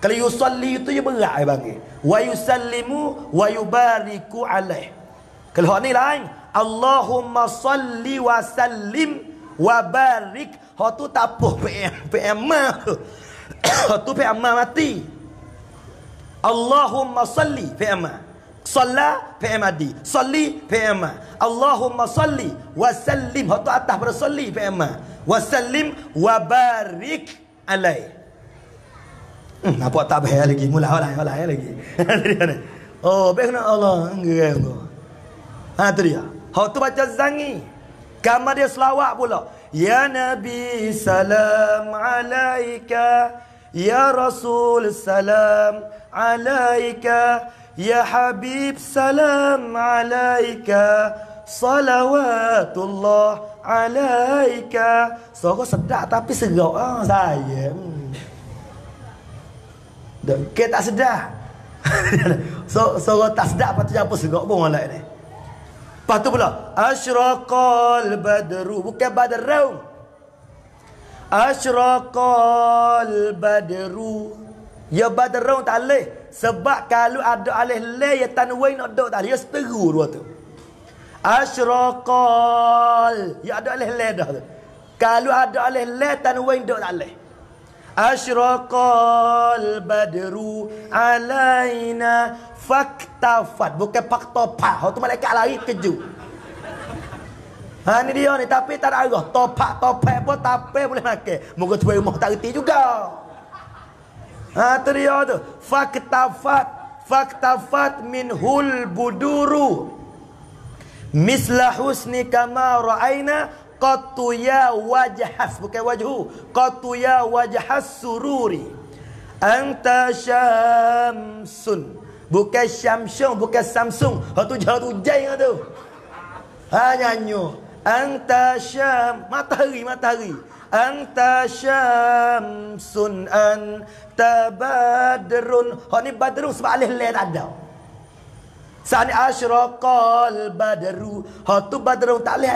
Kalau yusalli itu dia berat dia panggil. Wa yusallimu wa yubariku alaih. Kalau hak ni lain. Allahumma salli wa sallim wa barik. Hak tu tak apa PM tu. Hak tu PM mati. Allahumma salli PM. Salat PMAD. Salli PM. Allahumma salli wa sallim. Hatu atas pada salli PM. Wa sallim wa barik. alai. Apa tak bahaya lagi? Mula halai lagi. Oh, baiklah Allah. Ha tu dia. Hau tu baca zangi. Kamar dia selawat pula. Ya Nabi salam alaika. Ya Rasul salam alaika. Ya Habib salam alaika. Salawatullah alaika. Suara sedap tapi serak ah saya. Dok ke tak sedap. So suara tak sedap patut apa serak pun orang ni. Patut pula asyraqal badru bukan badru. Asyraqal badru. Ya badru tak leh sebab kalau ada alih leh ya tanwin nak dok tak dia seteru dua tu. Asyraqal ya ada alih leh dah tu. Kalau ada alih leh tanwin dok tak leh. Asyraqal badru alaina faktafat bukan faktopa. Hau tu malaikat lari keju. Ha ni dia ni tapi tak ada arah. Topak pun tapai boleh makan. Moga tuan rumah tak reti juga. Ha tu dia tu. Faktafat minhul buduru. Mislah husni kama ra'aina qattu ya wajhas bukan wajhu qattu ya wajhas sururi anta syamsun bukan syamsung bukan samsung hak tu jauh hujai hang tu ha nyanyo anta syam matahari anta syamsun anta badrun hak ni badru sebab alih leh tak ada. Sa'ani asyraqal badru. Ha tu badru tak leh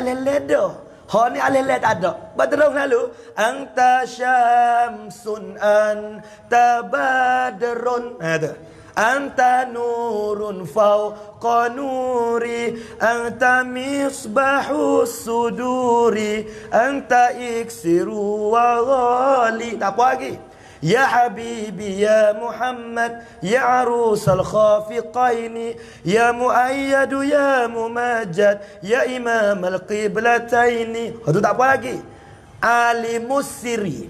dah. Ha ni leh tak ada. Badru lalu anta syamsun anta badrun. Ha tu. Anta nurun fawqa nuri anta misbahu suduri anta iksiru wa ghali. Tak apa lagi. Ya Habibi, Ya Muhammad, Ya Arus al-Khafiqaini, Ya Muayyadu, Ya Mumajad, Ya Imam al-Qiblataini. Itu tak apa lagi. Alimus Siri.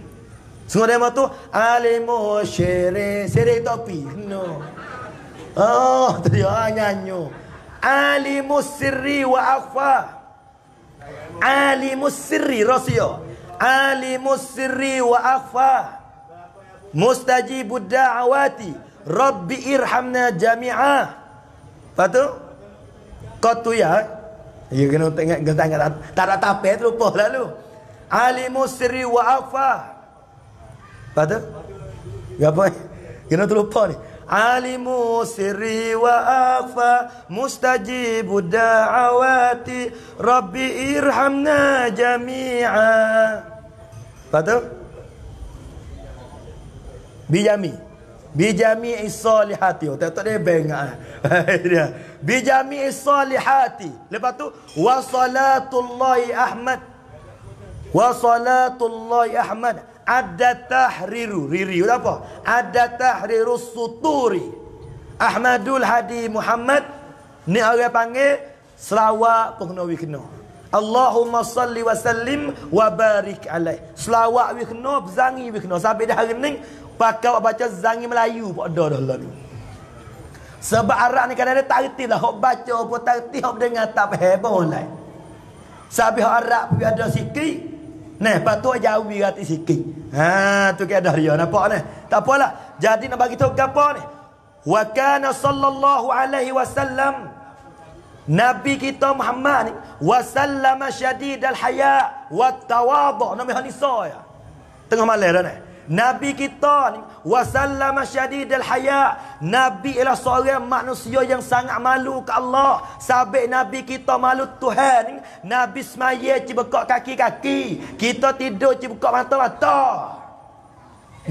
Semua dia tu Alimus Siri. Siri topi. No. Oh, tu dia nyanyo. Alimus Siri wa akhfa. Alimus Siri rasio. Alimus Siri wa akhfa. Mustajibu da'awati Rabbi irhamna jami'ah. Lepas tu qatu ya. Ya kena tengok tak ada tape terlupa lalu. Alimus sirri wa afa. Lepas tu apa? Kena terlupa ni. Alimus sirri wa afa mustajibu da'awati Rabbi irhamna jami'ah. Lepas tu Bijami as-salihati. Tak dia bengak. Bijami as-salihati. Lepas tu wassalatullahi ahmad. Wassalatullahi ahmad. Ada tahriru. Riri apa? Ada tahriru suturi. Ahmadul hadi Muhammad. Ni orang panggil selawat pengguna wikna. Allahumma salli wa sallim wa barik alaih. Selawat wikna, zangi wikna. Sampai dah hari ni pakau baca zangi Melayu pak dah lalu. Sebab Arab ni kadang-kadang tak reti lah hok baca apa tak reti hok dengar tak heboh lain. Sabih Arab pun ada sikit. Nah, patut Jawi rati sikit. Ha tu kedah dia nampak ni. Tak apalah. Jadi nak bagi tahu apa ni? Wa kana sallallahu alaihi wasallam Nabi kita Muhammad ni wasallama syadidal haya wat tawadhu nama hanisaya. Tengah malam dah ni. Nabi kita ni wasallama syadidil haya. Nabi ialah seorang manusia yang sangat malu ke Allah. Sabik Nabi kita malu Tuhan ni. Nabi semaya ci bekak kaki-kaki. Kita tidur ci bekak mata-mata.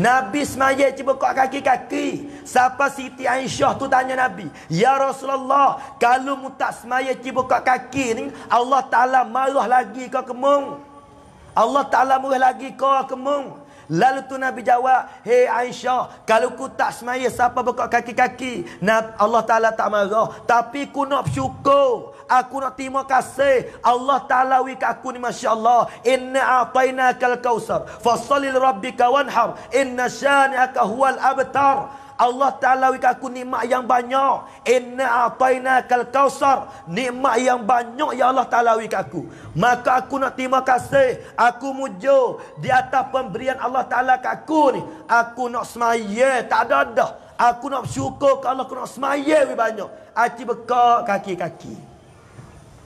Nabi semaya ci bekak kaki-kaki. Siapa Siti Aisyah tu tanya Nabi, "Ya Rasulullah, kalau mu tak semaya ci bekak kaki ni, Allah Taala marah lagi kau kemung. Allah Taala marah lagi kau kemung." Lalu tu Nabi jawab, "Hei Aisyah, kalau ku tak semaya siapa bekak kaki-kaki?" Allah Ta'ala tak marah. Tapi ku nak bersyukur. Aku nak terima kasih. Allah Ta'ala wika aku ni Masya Allah. Inna a'tainakal kausar. Fassalil rabbika wanhar. Inna syani'aka huwal abtar. Allah Ta'ala bagi aku nikmat yang banyak. Inna a'tainakal kausar. Nikmat yang banyak ya Allah Ta'ala bagi aku. Maka aku nak terima kasih. Aku muja di atas pemberian Allah Ta'ala ke aku ni. Aku nak semaya tak ada dah. Aku nak bersyukur kalau aku nak semaya lebih banyak. Aki bekak kaki-kaki.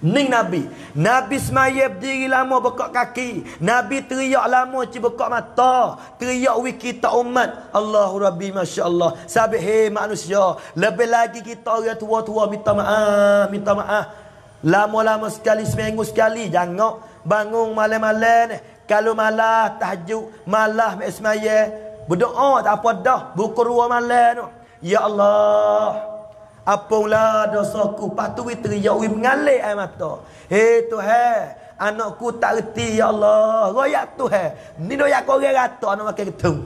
Ning Nabi. Nabi semaya berdiri lama bekak kaki. Nabi teriak lama ci bekak mata. Teriak wiki tak umat. Allahu Rabbi Masya Allah. Sabih hey, manusia. Lebih lagi kita orang tua-tua minta maaf. Minta maaf. Lama-lama sekali seminggu sekali. Jangan bangun malam-malam. Kalau malah tahajud. Malah semaya. Berdoa tak apa dah. Buku ruang malam. Ya Allah. Apalah dosaku. Patuhi teriak we mengalir air mata. Hei Tuhan, anakku tak reti ya Allah. Royak Tuhan. Ni royak korang rata anak makan ketung.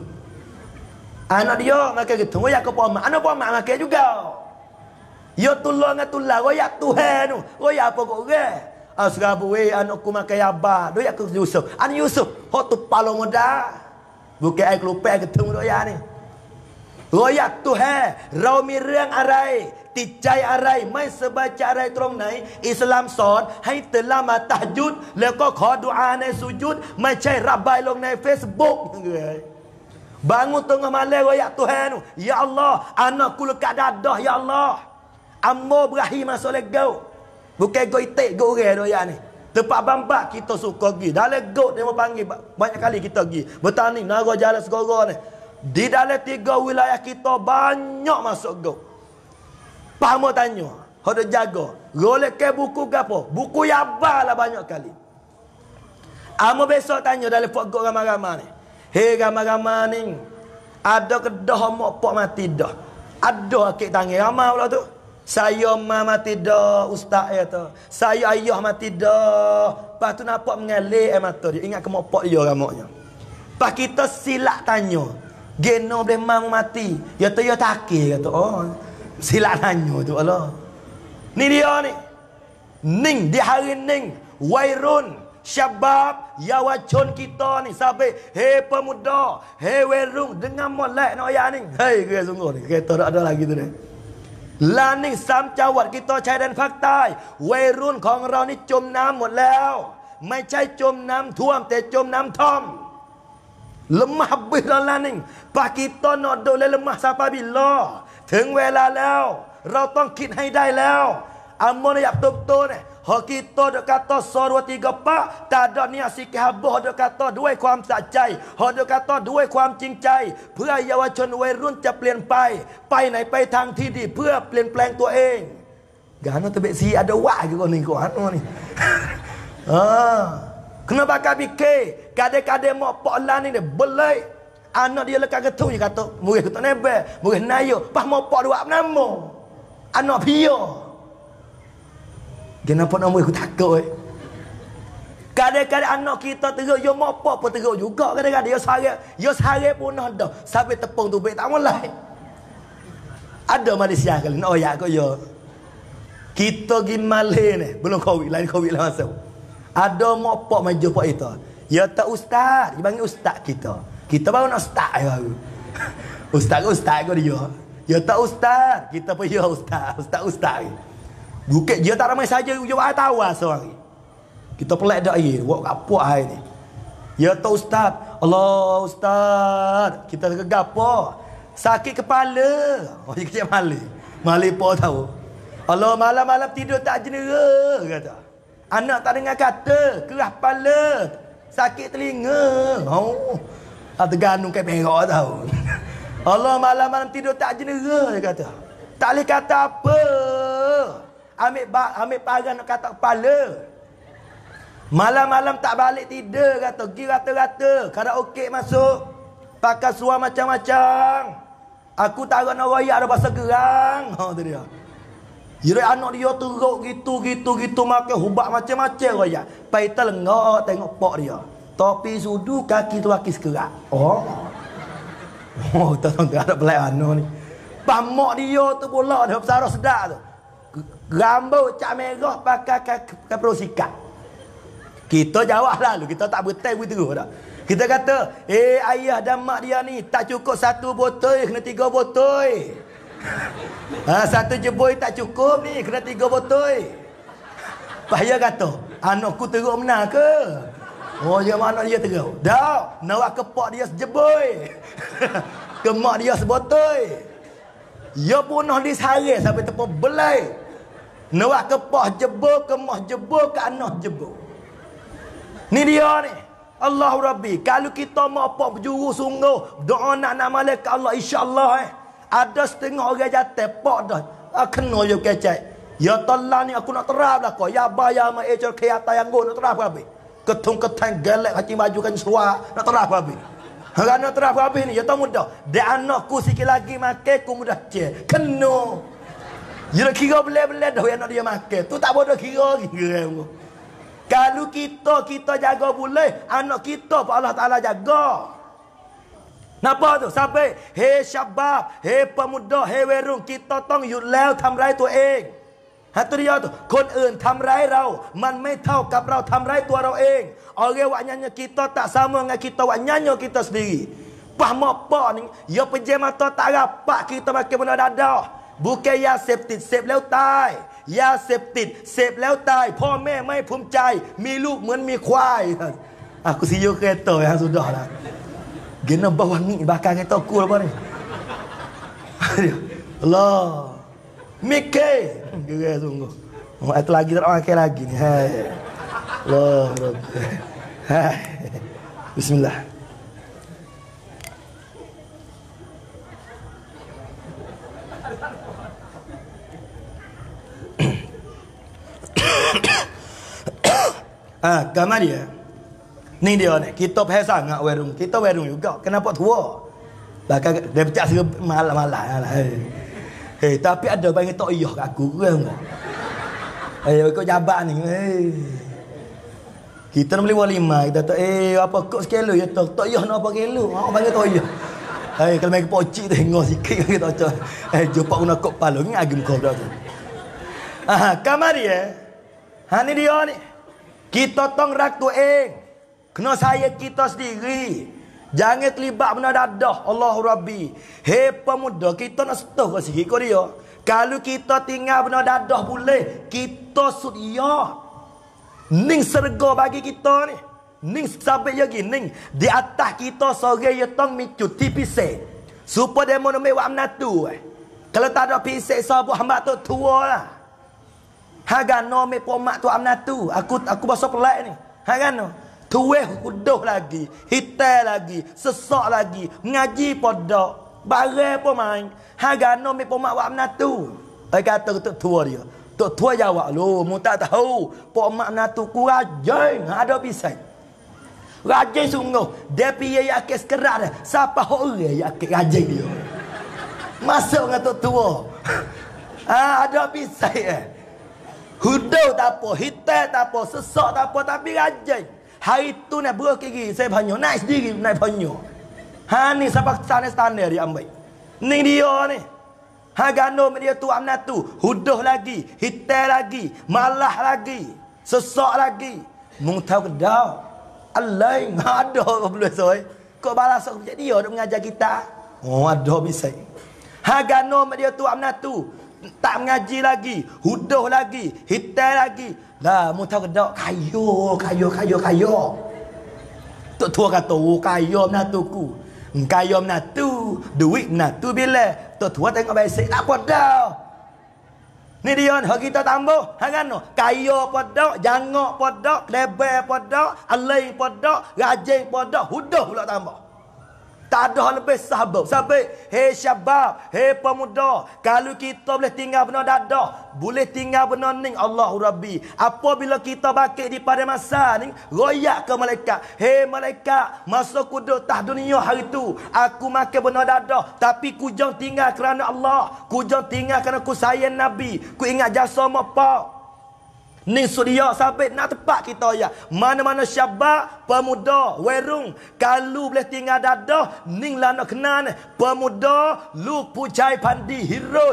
Anak dia makan ketung. Royak kau paman. Anak paman makan juga. Ya tulang dengan tulang. Royak Tuhan tu. Royak apa korang? Asrabu weh anakku makan yabar. Royak ke Yusuf. Anak Yusuf. Hot tu palo modal. Bukan air kelupek air ketung royak ni. Royak Tuhan. Rau mirang arai. Ticai arai, mai sebaca arai terong naik Islam son, hai telah matahjud, leko kau doa naik sujud, mai cai rabai long naik Facebook. Bangun tengah malam royak Tuhan, ya Allah, anakku lekat dadah, ya Allah. Ammo berahi masuk legau, bukan go itik go orang royak ni. Tempat bambak kita suka pergi, dalam go dia mau panggil banyak kali kita pergi. Bertani, naro jalan segoro ni. Di dalam tiga wilayah kita banyak masuk go. Paham tanya. Hada jaga. Rolek ke buku gapo? Buku yabar lah banyak kali. Amo besok tanya dalam pok gok ramai-ramai ni. Hei ramai-ramai ni. Ada kedah mak pok mati dah. Ada akik tangi ramai pula tu. Saya mak mati dah ustaz dia tu. Saya ayah mati dah. Lepas tu nampak mengalir air mata dia. Ingat ke mak pok dia ramoknya. Pas kita silap tanya. Geno boleh mak mati. Ya tu ya takik kata. Oh. Silap tanya tu Allah. Ni dia ni. Ning di hari ning wairun syabab yawacun kita ni sampai hei pemuda, hei werung dengan molek nak ayat ni. Hei kira sungguh ni. Kita tak ada lagi tu ni. La ning sam jawat kita chai dan faktai. Wairun khong rao ni jom nam hmot lao. Mai chai jom nam thuam te jom nam thom. Lemah habis dah la ning. Pas kita nak duk lemah sampai bila? ถึงเวลาแล้วเราต้องคิดให้ได้แล้วอำมนอยากตบโตเนี่ยขอคิดต่อกับต่อสอนว่าที่กะปะตาดเนี่ยสิกะบอดกับต่อด้วยความสะใจขอกับต่อด้วยความจริงใจเพื่อเยาวชนวัยรุ่นจะเปลี่ยนไปไปไหนไปทางที่ดีเพื่อเปลี่ยนแปลงตัวเองงานนั้นจะเป็นสีอะดะวะอยู่นี่ก่อนนู่นนี่เออ Anak dia lekat ketung je kata. Murih ketuk nebel. Murih nayuk. Pas mau pok dua nama. Anak pia. Kenapa nama aku takut? Kadang-kadang anak kita teruk. Ya mau pok pun teruk juga. Kadang-kadang ya sarap. Ya sarap pun dah. Sampai tepung tu baik tak mulai. Ada Malaysia kali. Nak oyak kau ya. Kita pergi Malay ni. Belum COVID. Lain COVID lah masuk. Ada mau pok maju pok kita. Ya tak ustaz. Dia panggil ustaz kita. Kita baru nak start ya. Ustaz kau dia. Ya tak ustaz. Kita pun ya ustaz. Ustaz. Bukit dia tak ramai saja. Dia buat air tawar seorang. Kita pelat dah air. Buat kapuk air ni. Ya tak ustaz. Allah ustaz. Kita kegapa. Sakit kepala. Oh, dia kecil malih. Malih pun tahu. Allah malam-malam tidur tak jenera. Kata. Anak tak dengar kata. Kerah kepala. Sakit telinga. Oh. Atau ganung kayak perak tau. Allah malam-malam tidur tak jenera dia kata. Tak boleh kata apa. Ambil parang nak kata kepala. Malam-malam tak balik tidur kata. Pergi rata-rata. Karaoke masuk. Pakai suara macam-macam. Aku tak nak royak dah pasal gerang. Ha tu dia. Jadi anak dia teruk gitu. Makan hubak macam-macam royak. Paital lengok tengok pok dia. Topi sudu, kaki tu kaki sekerak. Oh. Oh, tak ada belai anu ni. Pamok dia tu pula dah besar sedap tu. Rambut cak merah pakai kapro sikat. Kita jawab lalu, kita tak bertai pun terus dah. Kita kata, eh ayah dan mak dia ni tak cukup satu botol, kena tiga botol. Ha, satu jeboi tak cukup ni, kena tiga botol. Pahaya kata, anakku teruk menang ke? Oh, dia mana dia teruk? Dah, nawak kepak dia sejeboi. Kemak dia sebotol. Dia pun nak disahir sampai tepuk belai. Nawak kepak jebol, kemak jebol, ke anak jebol. Ni dia ni. Allah Rabbi, kalau kita mau apa berjuru sungguh, doa nak nama malaikat Allah, insya-Allah Ada setengah orang jatuh pak dah. Kena je kecek. Ya tolong ni aku nak terap dah kau. Ya bayar mai ejor kayata yang go nak terap habis. Ketung ketang galak hati maju kan suara nak terap habis. Hang nak terap habis ni, ya tak mudah. Dia anakku sikit lagi makan aku mudah cek. Kena. Ya kira belah-belah dah yang nak dia makan. Tu tak bodoh kira. Kalau kita jaga boleh, anak kita pun Allah Ta'ala jaga. Napa tu? Sampai, hei syabab, hei pemuda, hei werung, kita tong yud leo tham rai tu eng. Hatu dia tu, kon eun tham rai rau, man mai thau kap rau tham rai tua rau eng. Orang wak nyanyo kita tak sama dengan kita wak nyanyo kita sendiri. Pah mak pak ni, ya peje mata tak rapat kita makin benda dadah. Bukan ya septit, sep leo tai. ยาเสพติดเสพแล้วตาย พ่อแม่ไม่ภูมิใจ มีลูกเหมือนมีควาย aku siyo kereta yang sudah lah. Kena bawa ni bakar kereta aku apa ni? Allah. Mikir. Gerak sungguh. Itu lagi terakal lagi ni. Hai. Allah. Hai. Bismillah. Agama dia ni dia ni, kita payah sangat warung. Kita warung juga, kenapa tua? Bakal dia pecah serba malam-malam. Hei, tapi ada panggil tok iyah kat aku ke enggak? Ayo kau jabat ni. Hei. Kita nak beli walimah, kita tak apa kok sekilo ya tok. Tok iyah nak apa kilo? Hang panggil tok iyah. Hei, kalau mai pocik tengok sikit kita tak. Hei, jumpa guna kok palung agim kau dah tu. Kamari ni dia ni. Kita tong rak tu kena saya kita sendiri. Jangan terlibat benda dadah. Allah Rabbi. Hei pemuda, kita nak setuh ke sikit kau dia. Kalau kita tinggal benda dadah boleh, kita sudia. Ning serga bagi kita ni. Ning sabit lagi ning di atas kita sore ya tong micut tipise. Supaya demo nama wak menatu. Kalau tak ada pisik sabu hamba tu tua lah. Hagano me pomak tu amnatu. Aku bahasa pelat ni. Hagano. Tuweh uduh lagi, hitai lagi, sesak lagi, ngaji podak, barang pun main. Hagano me pomak wak amnatu. Ai kata tok tua dia. Tok tua jawab, "Loh, mu tak tahu. Pomak amnatu ku rajin, ada pisang. Rajin sungguh. Dia piye yakek sekerat dah. Siapa hok orang yakek rajin dia." Masuk dengan tok tua. Ada pisang Hudoh tak apa, hitam tak apa, sesak tak apa, tapi rajin. Hari tu nak beruh kiri, saya banyak. Naik sendiri, naik banyak. Ha ni, sebab standar dia ambil. Ni dia ni. Ha gano dia tu, amna tu. Hudoh lagi, hitam lagi, malah lagi, sesak lagi. Mung tahu kedah. Allah, ada orang boleh soal. Kau balas aku macam dia, dia mengajar kita. Oh, ada bisa. Ha gano dia tu, amna tu. Tak mengaji lagi, hudoh lagi, hitam lagi. Lah, mu tahu kedak kayu. Tok tua kata, "Oh, kayu menatuku. Kayu menatu, duit menatu bila." Tok tua tengok baik, tak apa dah. Ni dia hak kita tambah. Hang kan kayu podak, jangok podak, lebar podak, alai podak, rajin podak, hudoh pula tambah. Tak ada lebih sahabat. Sahabat, hei syabab, hei pemuda, kalau kita boleh tinggal benda dadah, boleh tinggal benda ning Allahu Rabbi. Apabila kita bakit di pada masa ni, royak ke malaikat. Hei malaikat, masa ku duduk tah dunia hari tu, aku makan benda dadah, tapi ku jangan tinggal kerana Allah. Ku jangan tinggal kerana ku sayang Nabi. Ku ingat jasa mak pak. Ni sudia sabit nak tepat kita ya. Mana-mana syabak, pemuda, werung. Kalau boleh tinggal dadah, ning lah nak kenal. Pemuda, lu pucai pandi. Hero.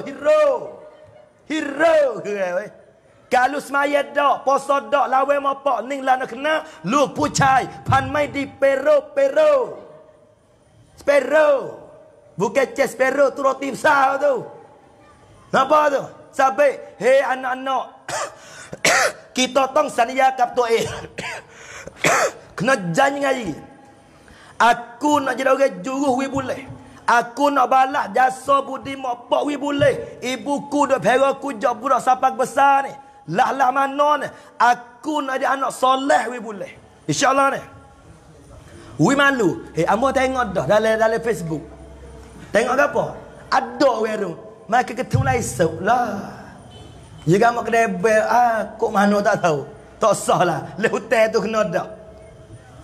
Kalau semaya dak, poso dak, lawe mapak. Ning lah nak kenal. Lu pucai pandai di pero. Spero. Bukan ces pero tu roti besar tu. Apa tu? Sabit. Hei anak-anak. Kita tong sania kap tu kena janji ngaji. Aku nak jadi orang juru we boleh. Aku nak balak jasa budi mopak we boleh. Ibuku dah beraku jak budak sapak besar ni. Lah mana ni? Aku nak jadi anak soleh we boleh. Insya-Allah ni. We malu. Ambo tengok dah dalam Facebook. Tengok apa? Ada werung. Maka ketemu lai lah. Jika mau kedai bel, kok mana tak tahu. Tak sah lah. Lehutai tu kena dak.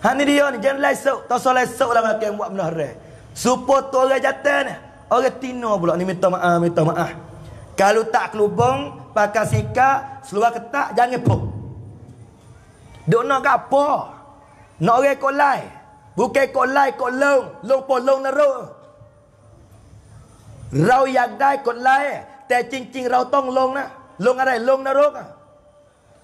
Ha ni dia ni, jangan lesok. Tak sah lesok lah makin buat benda haram. Supaya tu orang jantan ni. Orang tino pula ni minta maaf. Kalau tak kelubung, pakai sikat, seluar ketat, jangan pok. Duk nak ke apa? Nak orang kolai. Bukan kolai, kolong. Long polong neruk. Rau yagdai kolai. Teh cincin rau tong long lah. Long ada long narok.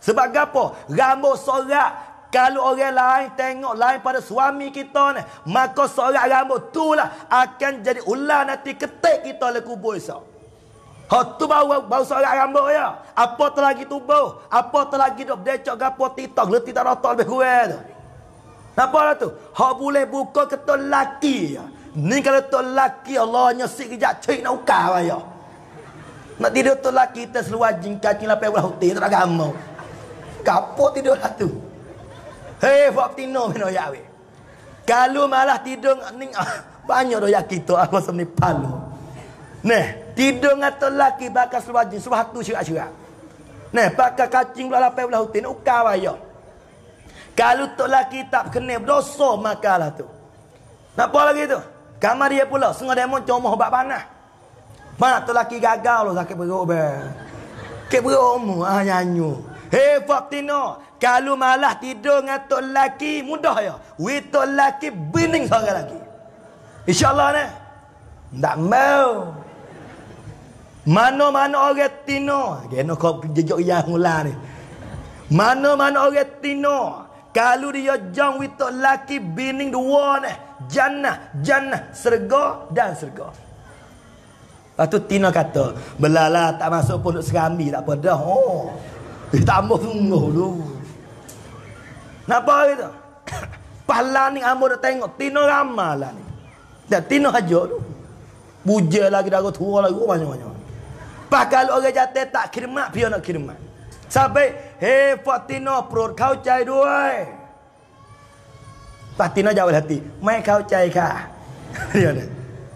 Sebab gapo? Rambut sorak. Kalau orang lain tengok lain pada suami kita ni, maka sorak rambut tu lah akan jadi ular nanti ketik kita le kubur esok. Hak tu bau sorak rambut ya. Apa terlagi tubuh? Apa terlagi dok decok gapo titok le tidak rotol lebih kurang tu. Nampalah tu. Hak boleh buka ketul laki ya. Ni kalau tu laki Allah nyesik kejap cik nak ukar ya. Nak tidur tu lah kita seluar jingkacin lapai ulah hutin. Tak agama. Kapok tidur lah tu. Hei, buat tino meno ya we. Kalau malah tidur ning banyak doyak kita aku semni palu. Neh, tidur ngatur laki bakal seluar jing suatu syurak-syurak. Neh, pakai kacing pula lapai ulah hutin ukar wayo. Kalau tu laki tak kena berdosa makalah tu. Napa lagi tu? Kamar dia pula sengaja demo comah bak panah. Mana tu laki gagal lo sakit perut be. Sakit perut mu nyanyu. Hei Faktino, kalau malah tidur dengan tok laki mudah ya. We tok laki bining seorang lagi. Insya-Allah ni. Tak mau. Mana-mana orang tino, kena kau jejak yang mula ni. Mana-mana orang tino, kalau dia jong we tok laki bining dua ni. Jannah, surga dan surga. Lepas tu Tina kata, belalah tak masuk pun duk serami tak apa dah. Oh. Tak ambo sungguh tu. Napa gitu? Pahala ni ambo dah tengok Tina ramah lah ni. Dah Tina hajar tu. Buja lagi dah tua lagi banyak-banyak. Pas kalau orang jatuh tak khidmat, dia nak khidmat. Sampai, hei Fatina perut kau cai duai. Pas Tina jawab hati, mai kau cai kah? Dia ni.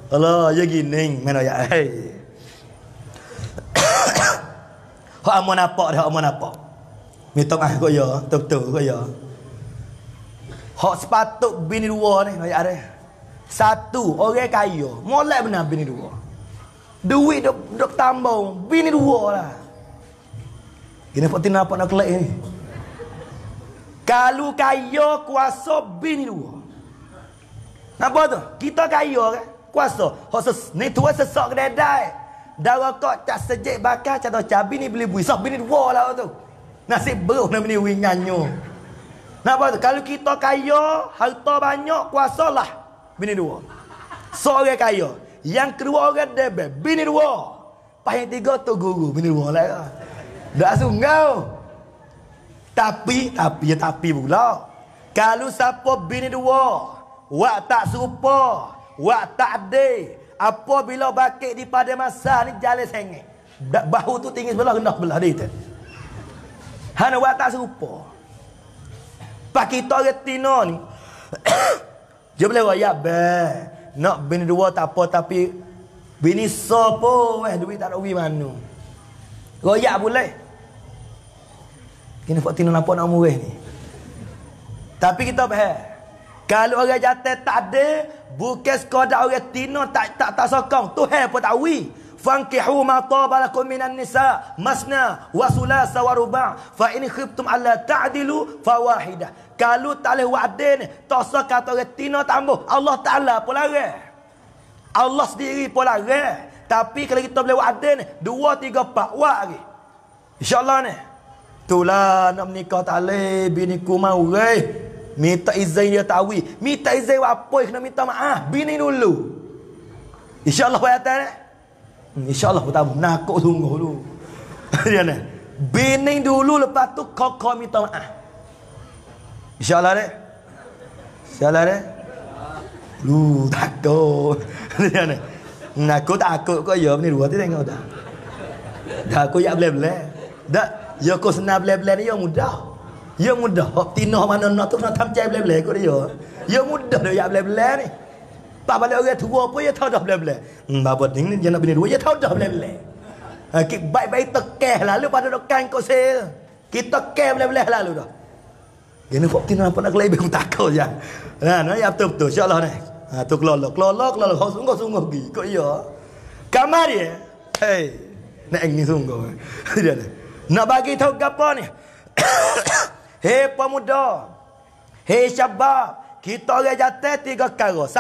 Allah ya gini mana ya ai. Hak amon apa dah amon apa. Minta maaf kau ya, betul kau ya. Hak sepatut bini dua ni nak arah. Satu orang kaya, molek benar bini dua. Duit dok tambang, bini dua lah. Kena poti nak nak kelak ni. Kalau kaya kuasa bini dua. Nampak tu? Kita kaya kan? Kuasa hos ni tua sesak kedai darah kok tak sejek bakar cato cabi ni beli buisah bini dua lah tu nasi beruh ni bini winyanyo nampak tu kalau kita kaya harta banyak kuasalah bini dua seorang kaya yang kedua orang debel bini dua pas yang tiga tu guru bini dua lah dah sungau tapi pula kalau siapa bini dua wak tak serupa wak tak ada. Apabila bakit di pada masa ni jalan sengit. Bahu tu tinggi sebelah, rendah sebelah dia tu. Hana wak tak serupa. Pak kita orang tino ni. Dia boleh royak beh. Nak bini dua tak apa tapi bini sopo weh duit tak ada ubi mana. Royak boleh. Kena buat tino nampak nak murih ni. Tapi kita faham. Kalau orang jatuh tak ada, bukan sekadar orang tino tak sokong. Tuhan pun tak wi. fankihu ma taba lakum minan nisa masna wa thulatha wa ruba' fa in khiftum alla ta'dilu fawahidah. Kalau tak leh wa'din tosa kata tino tambah Allah Taala pula larang. Allah sendiri pula larang. Tapi kalau kita boleh wa'din 2 3 4 wak lagi. Insya-Allah ni. Tulah nak menikah tak leh bini ku mau reh. Minta izin dia tawi. Minta izin apa kena minta maaf bini dulu. InsyaAllah buat atas ni. InsyaAllah pertama nakut sungguh dulu. Dia ni. Bini dulu lepas tu kau minta maaf. InsyaAllah ni. InsyaAllah ni. Lu takut. Dia ni. Nakut-takut kau ya bini dua tu tengok tak. Dah kau yak belai-belai. Dah ya kau senang belai-belai ni ya mudah. Ya mudah. Hak tinoh mana nak tu nak tamcai belai-belai kau dia. Ya mudah dia yak belai-belai ni. Tak balik orang tua pun dia tahu dah belai-belai. Bapa ding ni dia nak bini dua dia tahu dah belai-belai. Baik-baik tekeh lalu pada dekan kau sel. Kita tekeh belai-belai lalu dah. Gini hak tinoh apa nak lebih aku takut je. Nah, ya betul-betul insya-Allah ni. Ha tu kelolok kau sungguh-sungguh gi kau dia. Kamar dia. Hei. Nak ni sungguh. Dia nak bagi tahu gapo ni. Hei pemuda, hei syabab, kita orang jatuh 3 perkara. 1,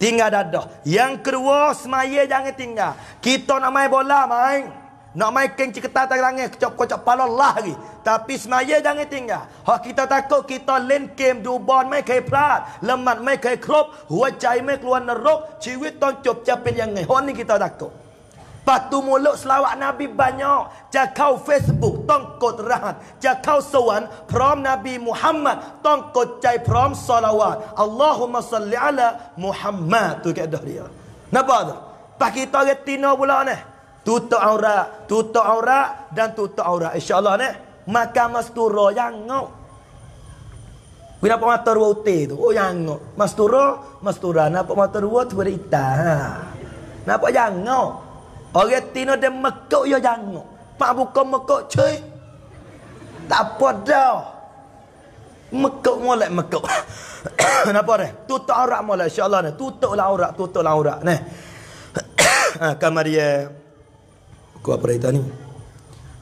tinggal dadah. Yang kedua, semaya jangan tinggal. Kita nak main bola, main. Nak main kencing ketat tak langit, kocok-kocok pala lah lagi. Tapi semaya jangan tinggal. Hak kita takut, kita lin kem dubon, main kaya pelat. Lemat, main kaya krop. Hua cai, main keluar nerok. Ciwit toncup, capin yang ni. Hak ni kita takut. Patu mulut selawat Nabi banyak. Cakau Facebook tongkot rahat. Cakau sowan prom Nabi Muhammad tongkot cai prom salawat. Allahumma salli ala Muhammad. Tu kat dah dia. Nampak tu? Pak kita orang tino pula ni. Tutup aurat dan tutup aurat. Insya-Allah ni makan mastura jangok. Bila pak mata dua uti tu. Oh jangok. Mastura nak pak mata dua tu boleh itah. Ha. Nampak jangok. Orang tino dia mekuk ya jangok. Pak buka mekuk cuy. Tak apa dah. Mekuk molek mekuk. Kenapa ni? Tutup aurat molek insya-Allah ni. Tutuplah aurat ni. Ha kamar dia. Buku apa dah ni?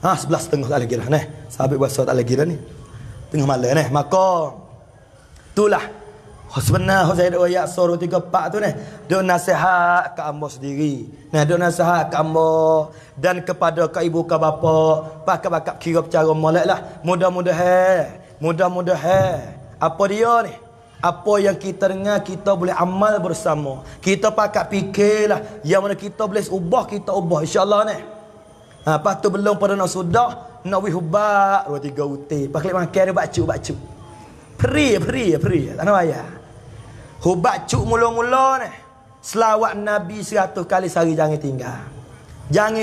Ha 11:30 tak lagi dah ni. Sahabat puasa tak lagi dah ni. Tengah malam ni. Maka itulah sebenarnya saya doa ayat suruh 3 part tu ni. Dia nasihat ke ambo sendiri. Nah, dia nasihat ke ambo dan kepada ke ibu ke bapa, pakak-pakak kira percara molek lah. Mudah-mudahan. Apa dia ni? Apa yang kita dengar kita boleh amal bersama. Kita pakak fikirlah yang mana kita boleh ubah insya-Allah ni. Ha, lepas tu belum pada nak sudah, nak wihubak 2 3 uti. Pakak makan dia bacuk. Peri. Tak nak bayar. Hubat cuk mula-mula ni. Selawat Nabi 100 kali sehari jangan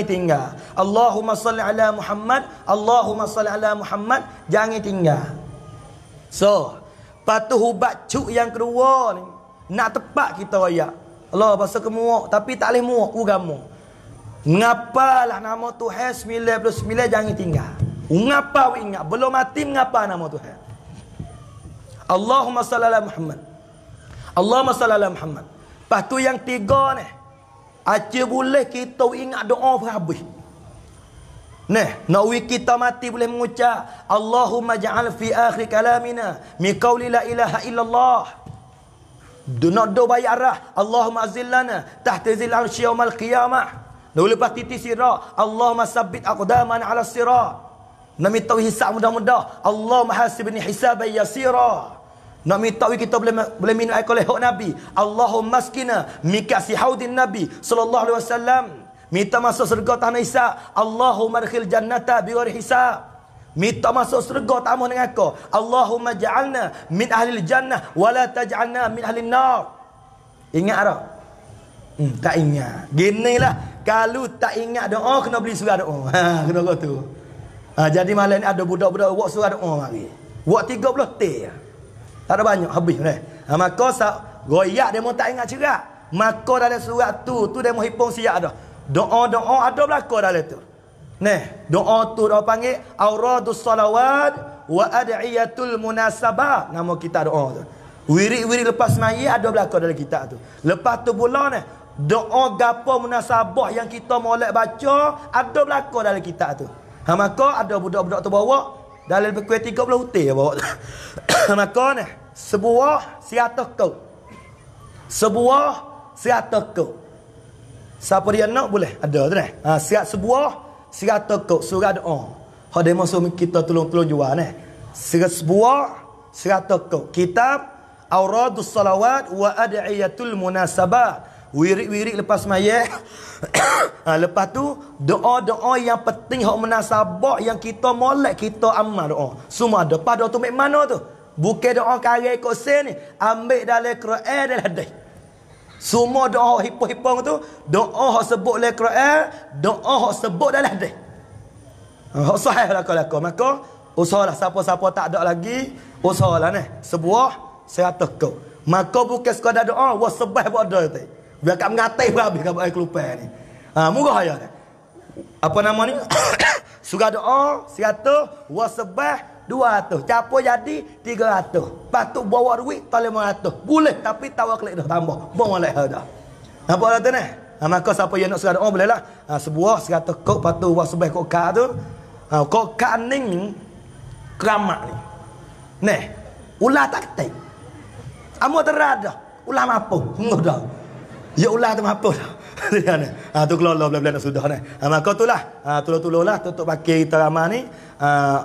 tinggal. Allahumma salli ala Muhammad. Jangan tinggal. So, patuh hubat cuk yang kedua ni. Nak tepat kita royak. Allah bahasa ke muak. Tapi tak boleh muak. Ugamu. Mengapalah nama Tuhan 99 jangan tinggal. Mengapa ingat. Belum mati mengapa nama Tuhan. Allahumma salli ala Muhammad. Lepas tu yang 3 ni. Aja boleh kita ingat doa habis. Nah, nawi kita mati boleh mengucap Allahumma ja'al fi akhir kalamina min qawli la ilaha illallah. Nak doa baik arah. Allahumma azillana tahta zil arsy yaumal qiyamah. Lepas titik sirah, Allahumma sabbit aqdamana ala sirah. Nak minta hisab mudah-mudah. Allah mahasibni hisaban yasira. Nak minta kita boleh minum air kolehok Nabi. Allahumma askina mikasi haudin Nabi sallallahu alaihi wasallam. Minta masuk syurga tanah hisab. Allahumma adkhil jannata bighairi hisab. Minta masuk syurga tak mahu dengan kau. Allahumma ja'alna min ahli jannah wala taj'alna min ahli nar. Ingat tak? Tak ingat. Ginilah kalau tak ingat doa kena beli surah doa. Ha kena kau tu. Ha, jadi malam ni ada budak-budak buat surah doa mari. Buat 30 teh. Tak ada banyak habis ni. Ha, maka royak demo tak ingat cerak. Maka dalam surat tu demo hipung siap dah. Doa-doa ada belaka dalam tu. Neh, doa tu dah panggil auradus salawat wa ad'iyatul munasabah. Nama kita doa tu. Wirid-wirid lepas sembahyang ada belaka dalam kitab tu. Lepas tu bulan ni doa gapo munasabah yang kita molek baca ada belaka dalam kitab tu. Ha maka ada budak-budak tu bawa dalam lebih kurang 30 hutir bawa tu. Maka ni sebuah siatak kau. Sebuah siatak kau. Siapa dia nak boleh ada tu ni. Ha siat sebuah siatak kau surah doa. Ha demo so kita tolong-tolong jual ni. Sebuah siatak kau. Kitab Auradus Salawat wa Ad'iyatul Munasabah. Wirik-wirik lepas mayat. Lepas tu doa-doa yang penting hak munasabah yang kita molek kita amal doa. Semua ada pada tu mek mana tu? Bukan doa karang kosen ni. Ambil dalam Quran dan hadis. Semua doa hipong-hipong tu, doa hak sebut dalam Quran, doa hak sebut dalam hadis. Hak sahih lako-lako. Maka usahalah siapa-siapa tak ada lagi, usahalah ni. Sebuah saya tekuk. Maka bukan sekadar doa, wa sebab buat doa tu. Biar kat mengatai berhabis kat buat air kelupan ni. Ha, murah ya ni. Apa nama ni? Surah doa, 100. Wasabah, 200. Capur jadi, 300. Patut bawa duit, tak 500. Boleh, tapi tawar kelek dah tambah. Bawa leh dah. Nampak dah tu ni? Ha, maka siapa yang nak surah doa, boleh lah. Ha, sebuah, 100 kok, patut wasabah kok kak tu. Ha, kok kak ni, keramat ni. Ni, ular tak ketik. Amor terada, ular mampu. Dah. Ya ulah tu apa dah. Dia ni. Ha tu kelola belah-belah sudah ni. Ha maka tulah. Ha tolong-tolonglah tutup pakai kita ramah ni.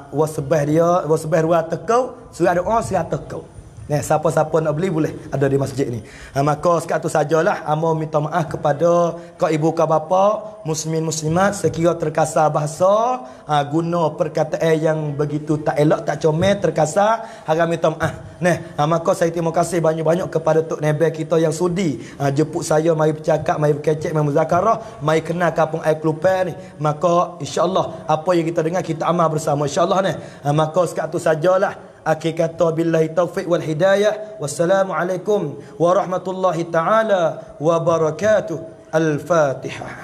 Wasbah dia, wasbah ruat tekau, surah doa surah tekau. Ni siapa-siapa nak beli boleh ada di masjid ni. Ha maka sekat tu sajalah amor minta maaf kepada kau ibu kau bapa, muslimin muslimat sekiranya terkasar bahasa, guna perkataan yang begitu tak elok, tak comel, terkasar, harap minta maaf. Nah, maka saya terima kasih banyak-banyak kepada Tok Nebel kita yang sudi jemput saya mari bercakap, mari berkecek, mari muzakarah, mari kenal kampung air Kelupan ni. Maka insya-Allah apa yang kita dengar kita amal bersama insya-Allah ni. Maka sekat tu sajalah. Akhir kata billahi taufiq wal hidayah. Wassalamualaikum warahmatullahi taala wabarakatuh. Al-Fatihah.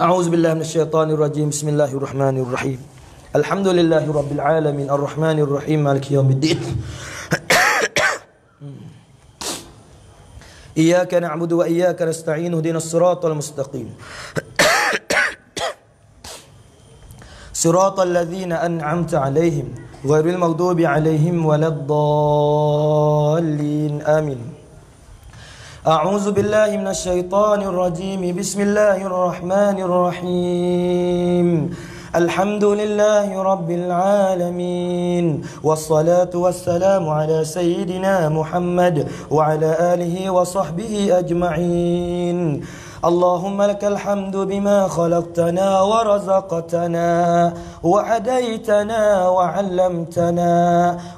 A'udzubillahi minasyaitonirrajim. Bismillahirrahmanirrahim. Alhamdulillahi Rabbil Alamin Ar-Rahmanir Rahim Maliki Yawmiddin Iyyaka na'budu wa iyyaka nasta'in ihdinas siratal mustaqim Siratal ladzina an'amta 'alaihim ghairil maghdubi 'alaihim waladdallin amin A'udzu billahi minasyaitonir rajim Bismillahirrahmanirrahim Alhamdulillahi Rabbil Alamin Wassalatu wassalamu ala Sayyidina Muhammad Wa ala alihi wa sahbihi ajma'in اللهم لك الحمد بما خلقتنا ورزقتنا وهديتنا وعلمتنا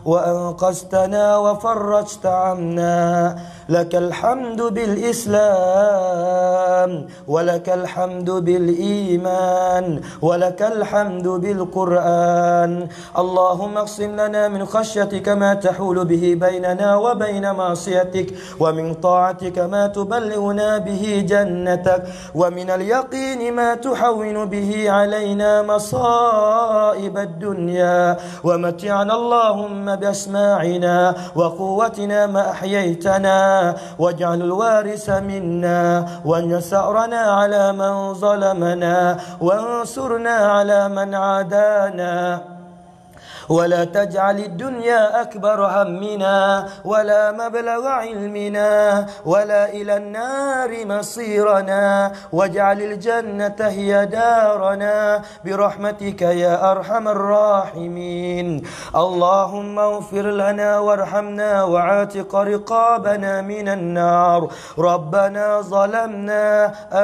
وأنقذتنا وفرجت عنا لك الحمد بالإسلام ولك الحمد بالإيمان ولك الحمد بالقرآن اللهم اقسم لنا من خشيتك ما تحول به بيننا وبين معصيتك ومن طاعتك ما تبلغنا به جنة ومن اليقين ما تحون به علينا مصائب الدنيا ومتعنا اللهم بأسماعنا وقوتنا ما أحييتنا واجعل الوارث منا ونسأرنا على من ظلمنا وانصرنا على من عادانا ولا تجعل الدنيا أكبر همنا ولا مبلغ علمنا ولا إلى النار مصيرنا واجعل الجنة هي دارنا برحمتك يا أرحم الراحمين اللهم اغفر لنا وارحمنا وعاتق رقابنا من النار ربنا ظلمنا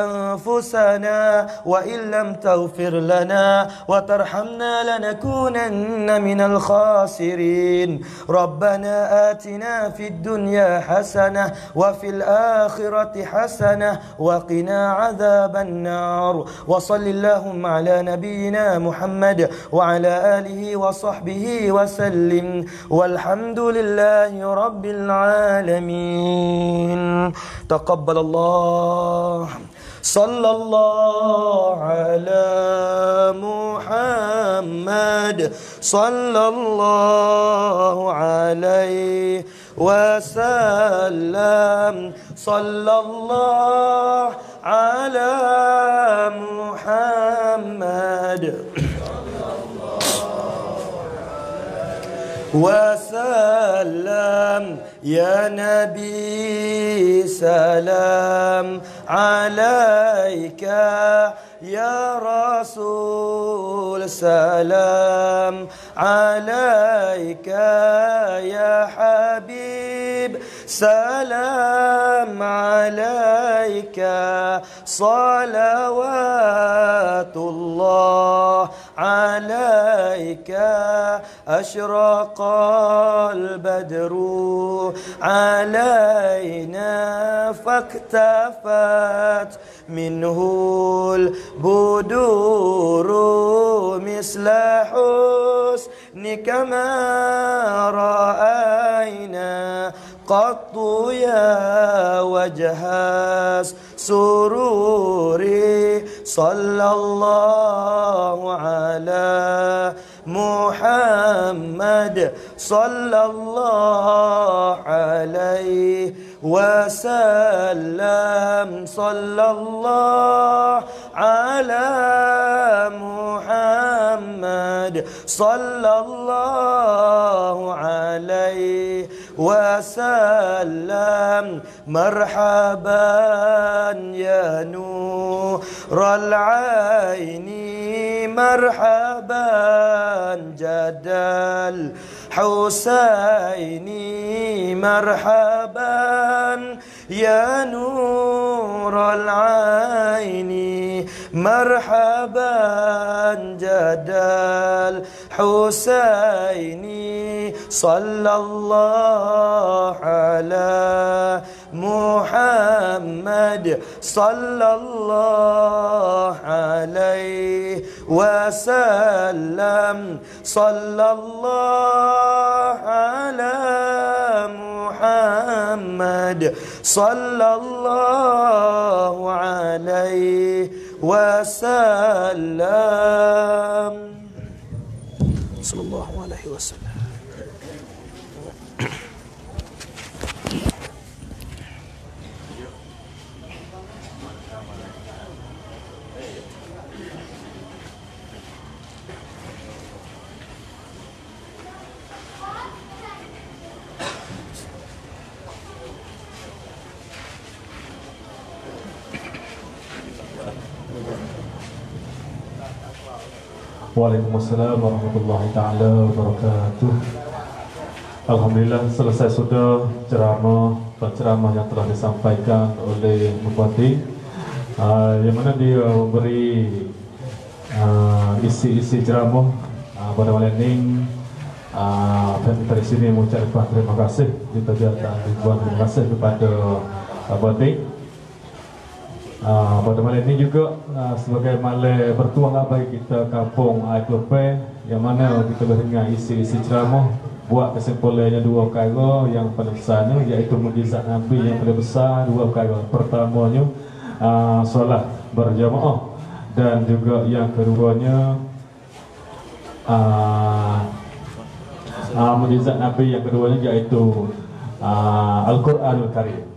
أنفسنا وإن لم تغفر لنا وترحمنا لنكونن من الخاسرين ربنا آتنا في الدنيا حسنة وفي الآخرة حسنة وقنا عذاب النار وصل اللهم على نبينا محمد وعلى آله وصحبه وسلم والحمد لله رب العالمين تقبل الله صلى الله على محمد صلى الله عليه wasallam. Sallallahu ala Muhammad wasallam. Ya Nabi salam alaika, ya Rasul salam alaika, ya Habib salam alaika, salawatullah alaika, ashraqal badru alaina, faktafat minhul buduru mislahus nikama ra'ayna qattu ya wajhas sururi. Sallallahu ala Muhammad sallallahu alaihi wasallam. Sallallahu ala Muhammad sallallahu alaihi wasallam. Marhaban ya nural aini, marhaban jadal Husaini, marhaban ya nural aini, marhaban jadal Husaini. Sallallahu ala Muhammad sallallahu alaihi wasallam. Sallallahu ala Muhammad sallallahu alaihi wasallam. Sallallahu alaihi wasallam. Waalaikumsalam warahmatullahi ta'ala wabarakatuh. Alhamdulillah, selesai sudah ceramah yang telah disampaikan oleh Bupati, yang mana dia memberi isi-isi ceramah pada malam ini. Dari sini mengucapkan terima kasih, kita juga terima kasih kepada Bupati. Pada malam ini juga sebagai malam bertuah bagi kita kampung Aiklope, yang mana kita berdengar isi-isi ceramah buat kesimpulannya dua perkara yang paling besar, iaitu mukjizat Nabi yang paling besar dua perkara. Pertamanya solat berjamaah, dan juga yang keduanya mukjizat Nabi yang keduanya iaitu Al-Quranul Karim.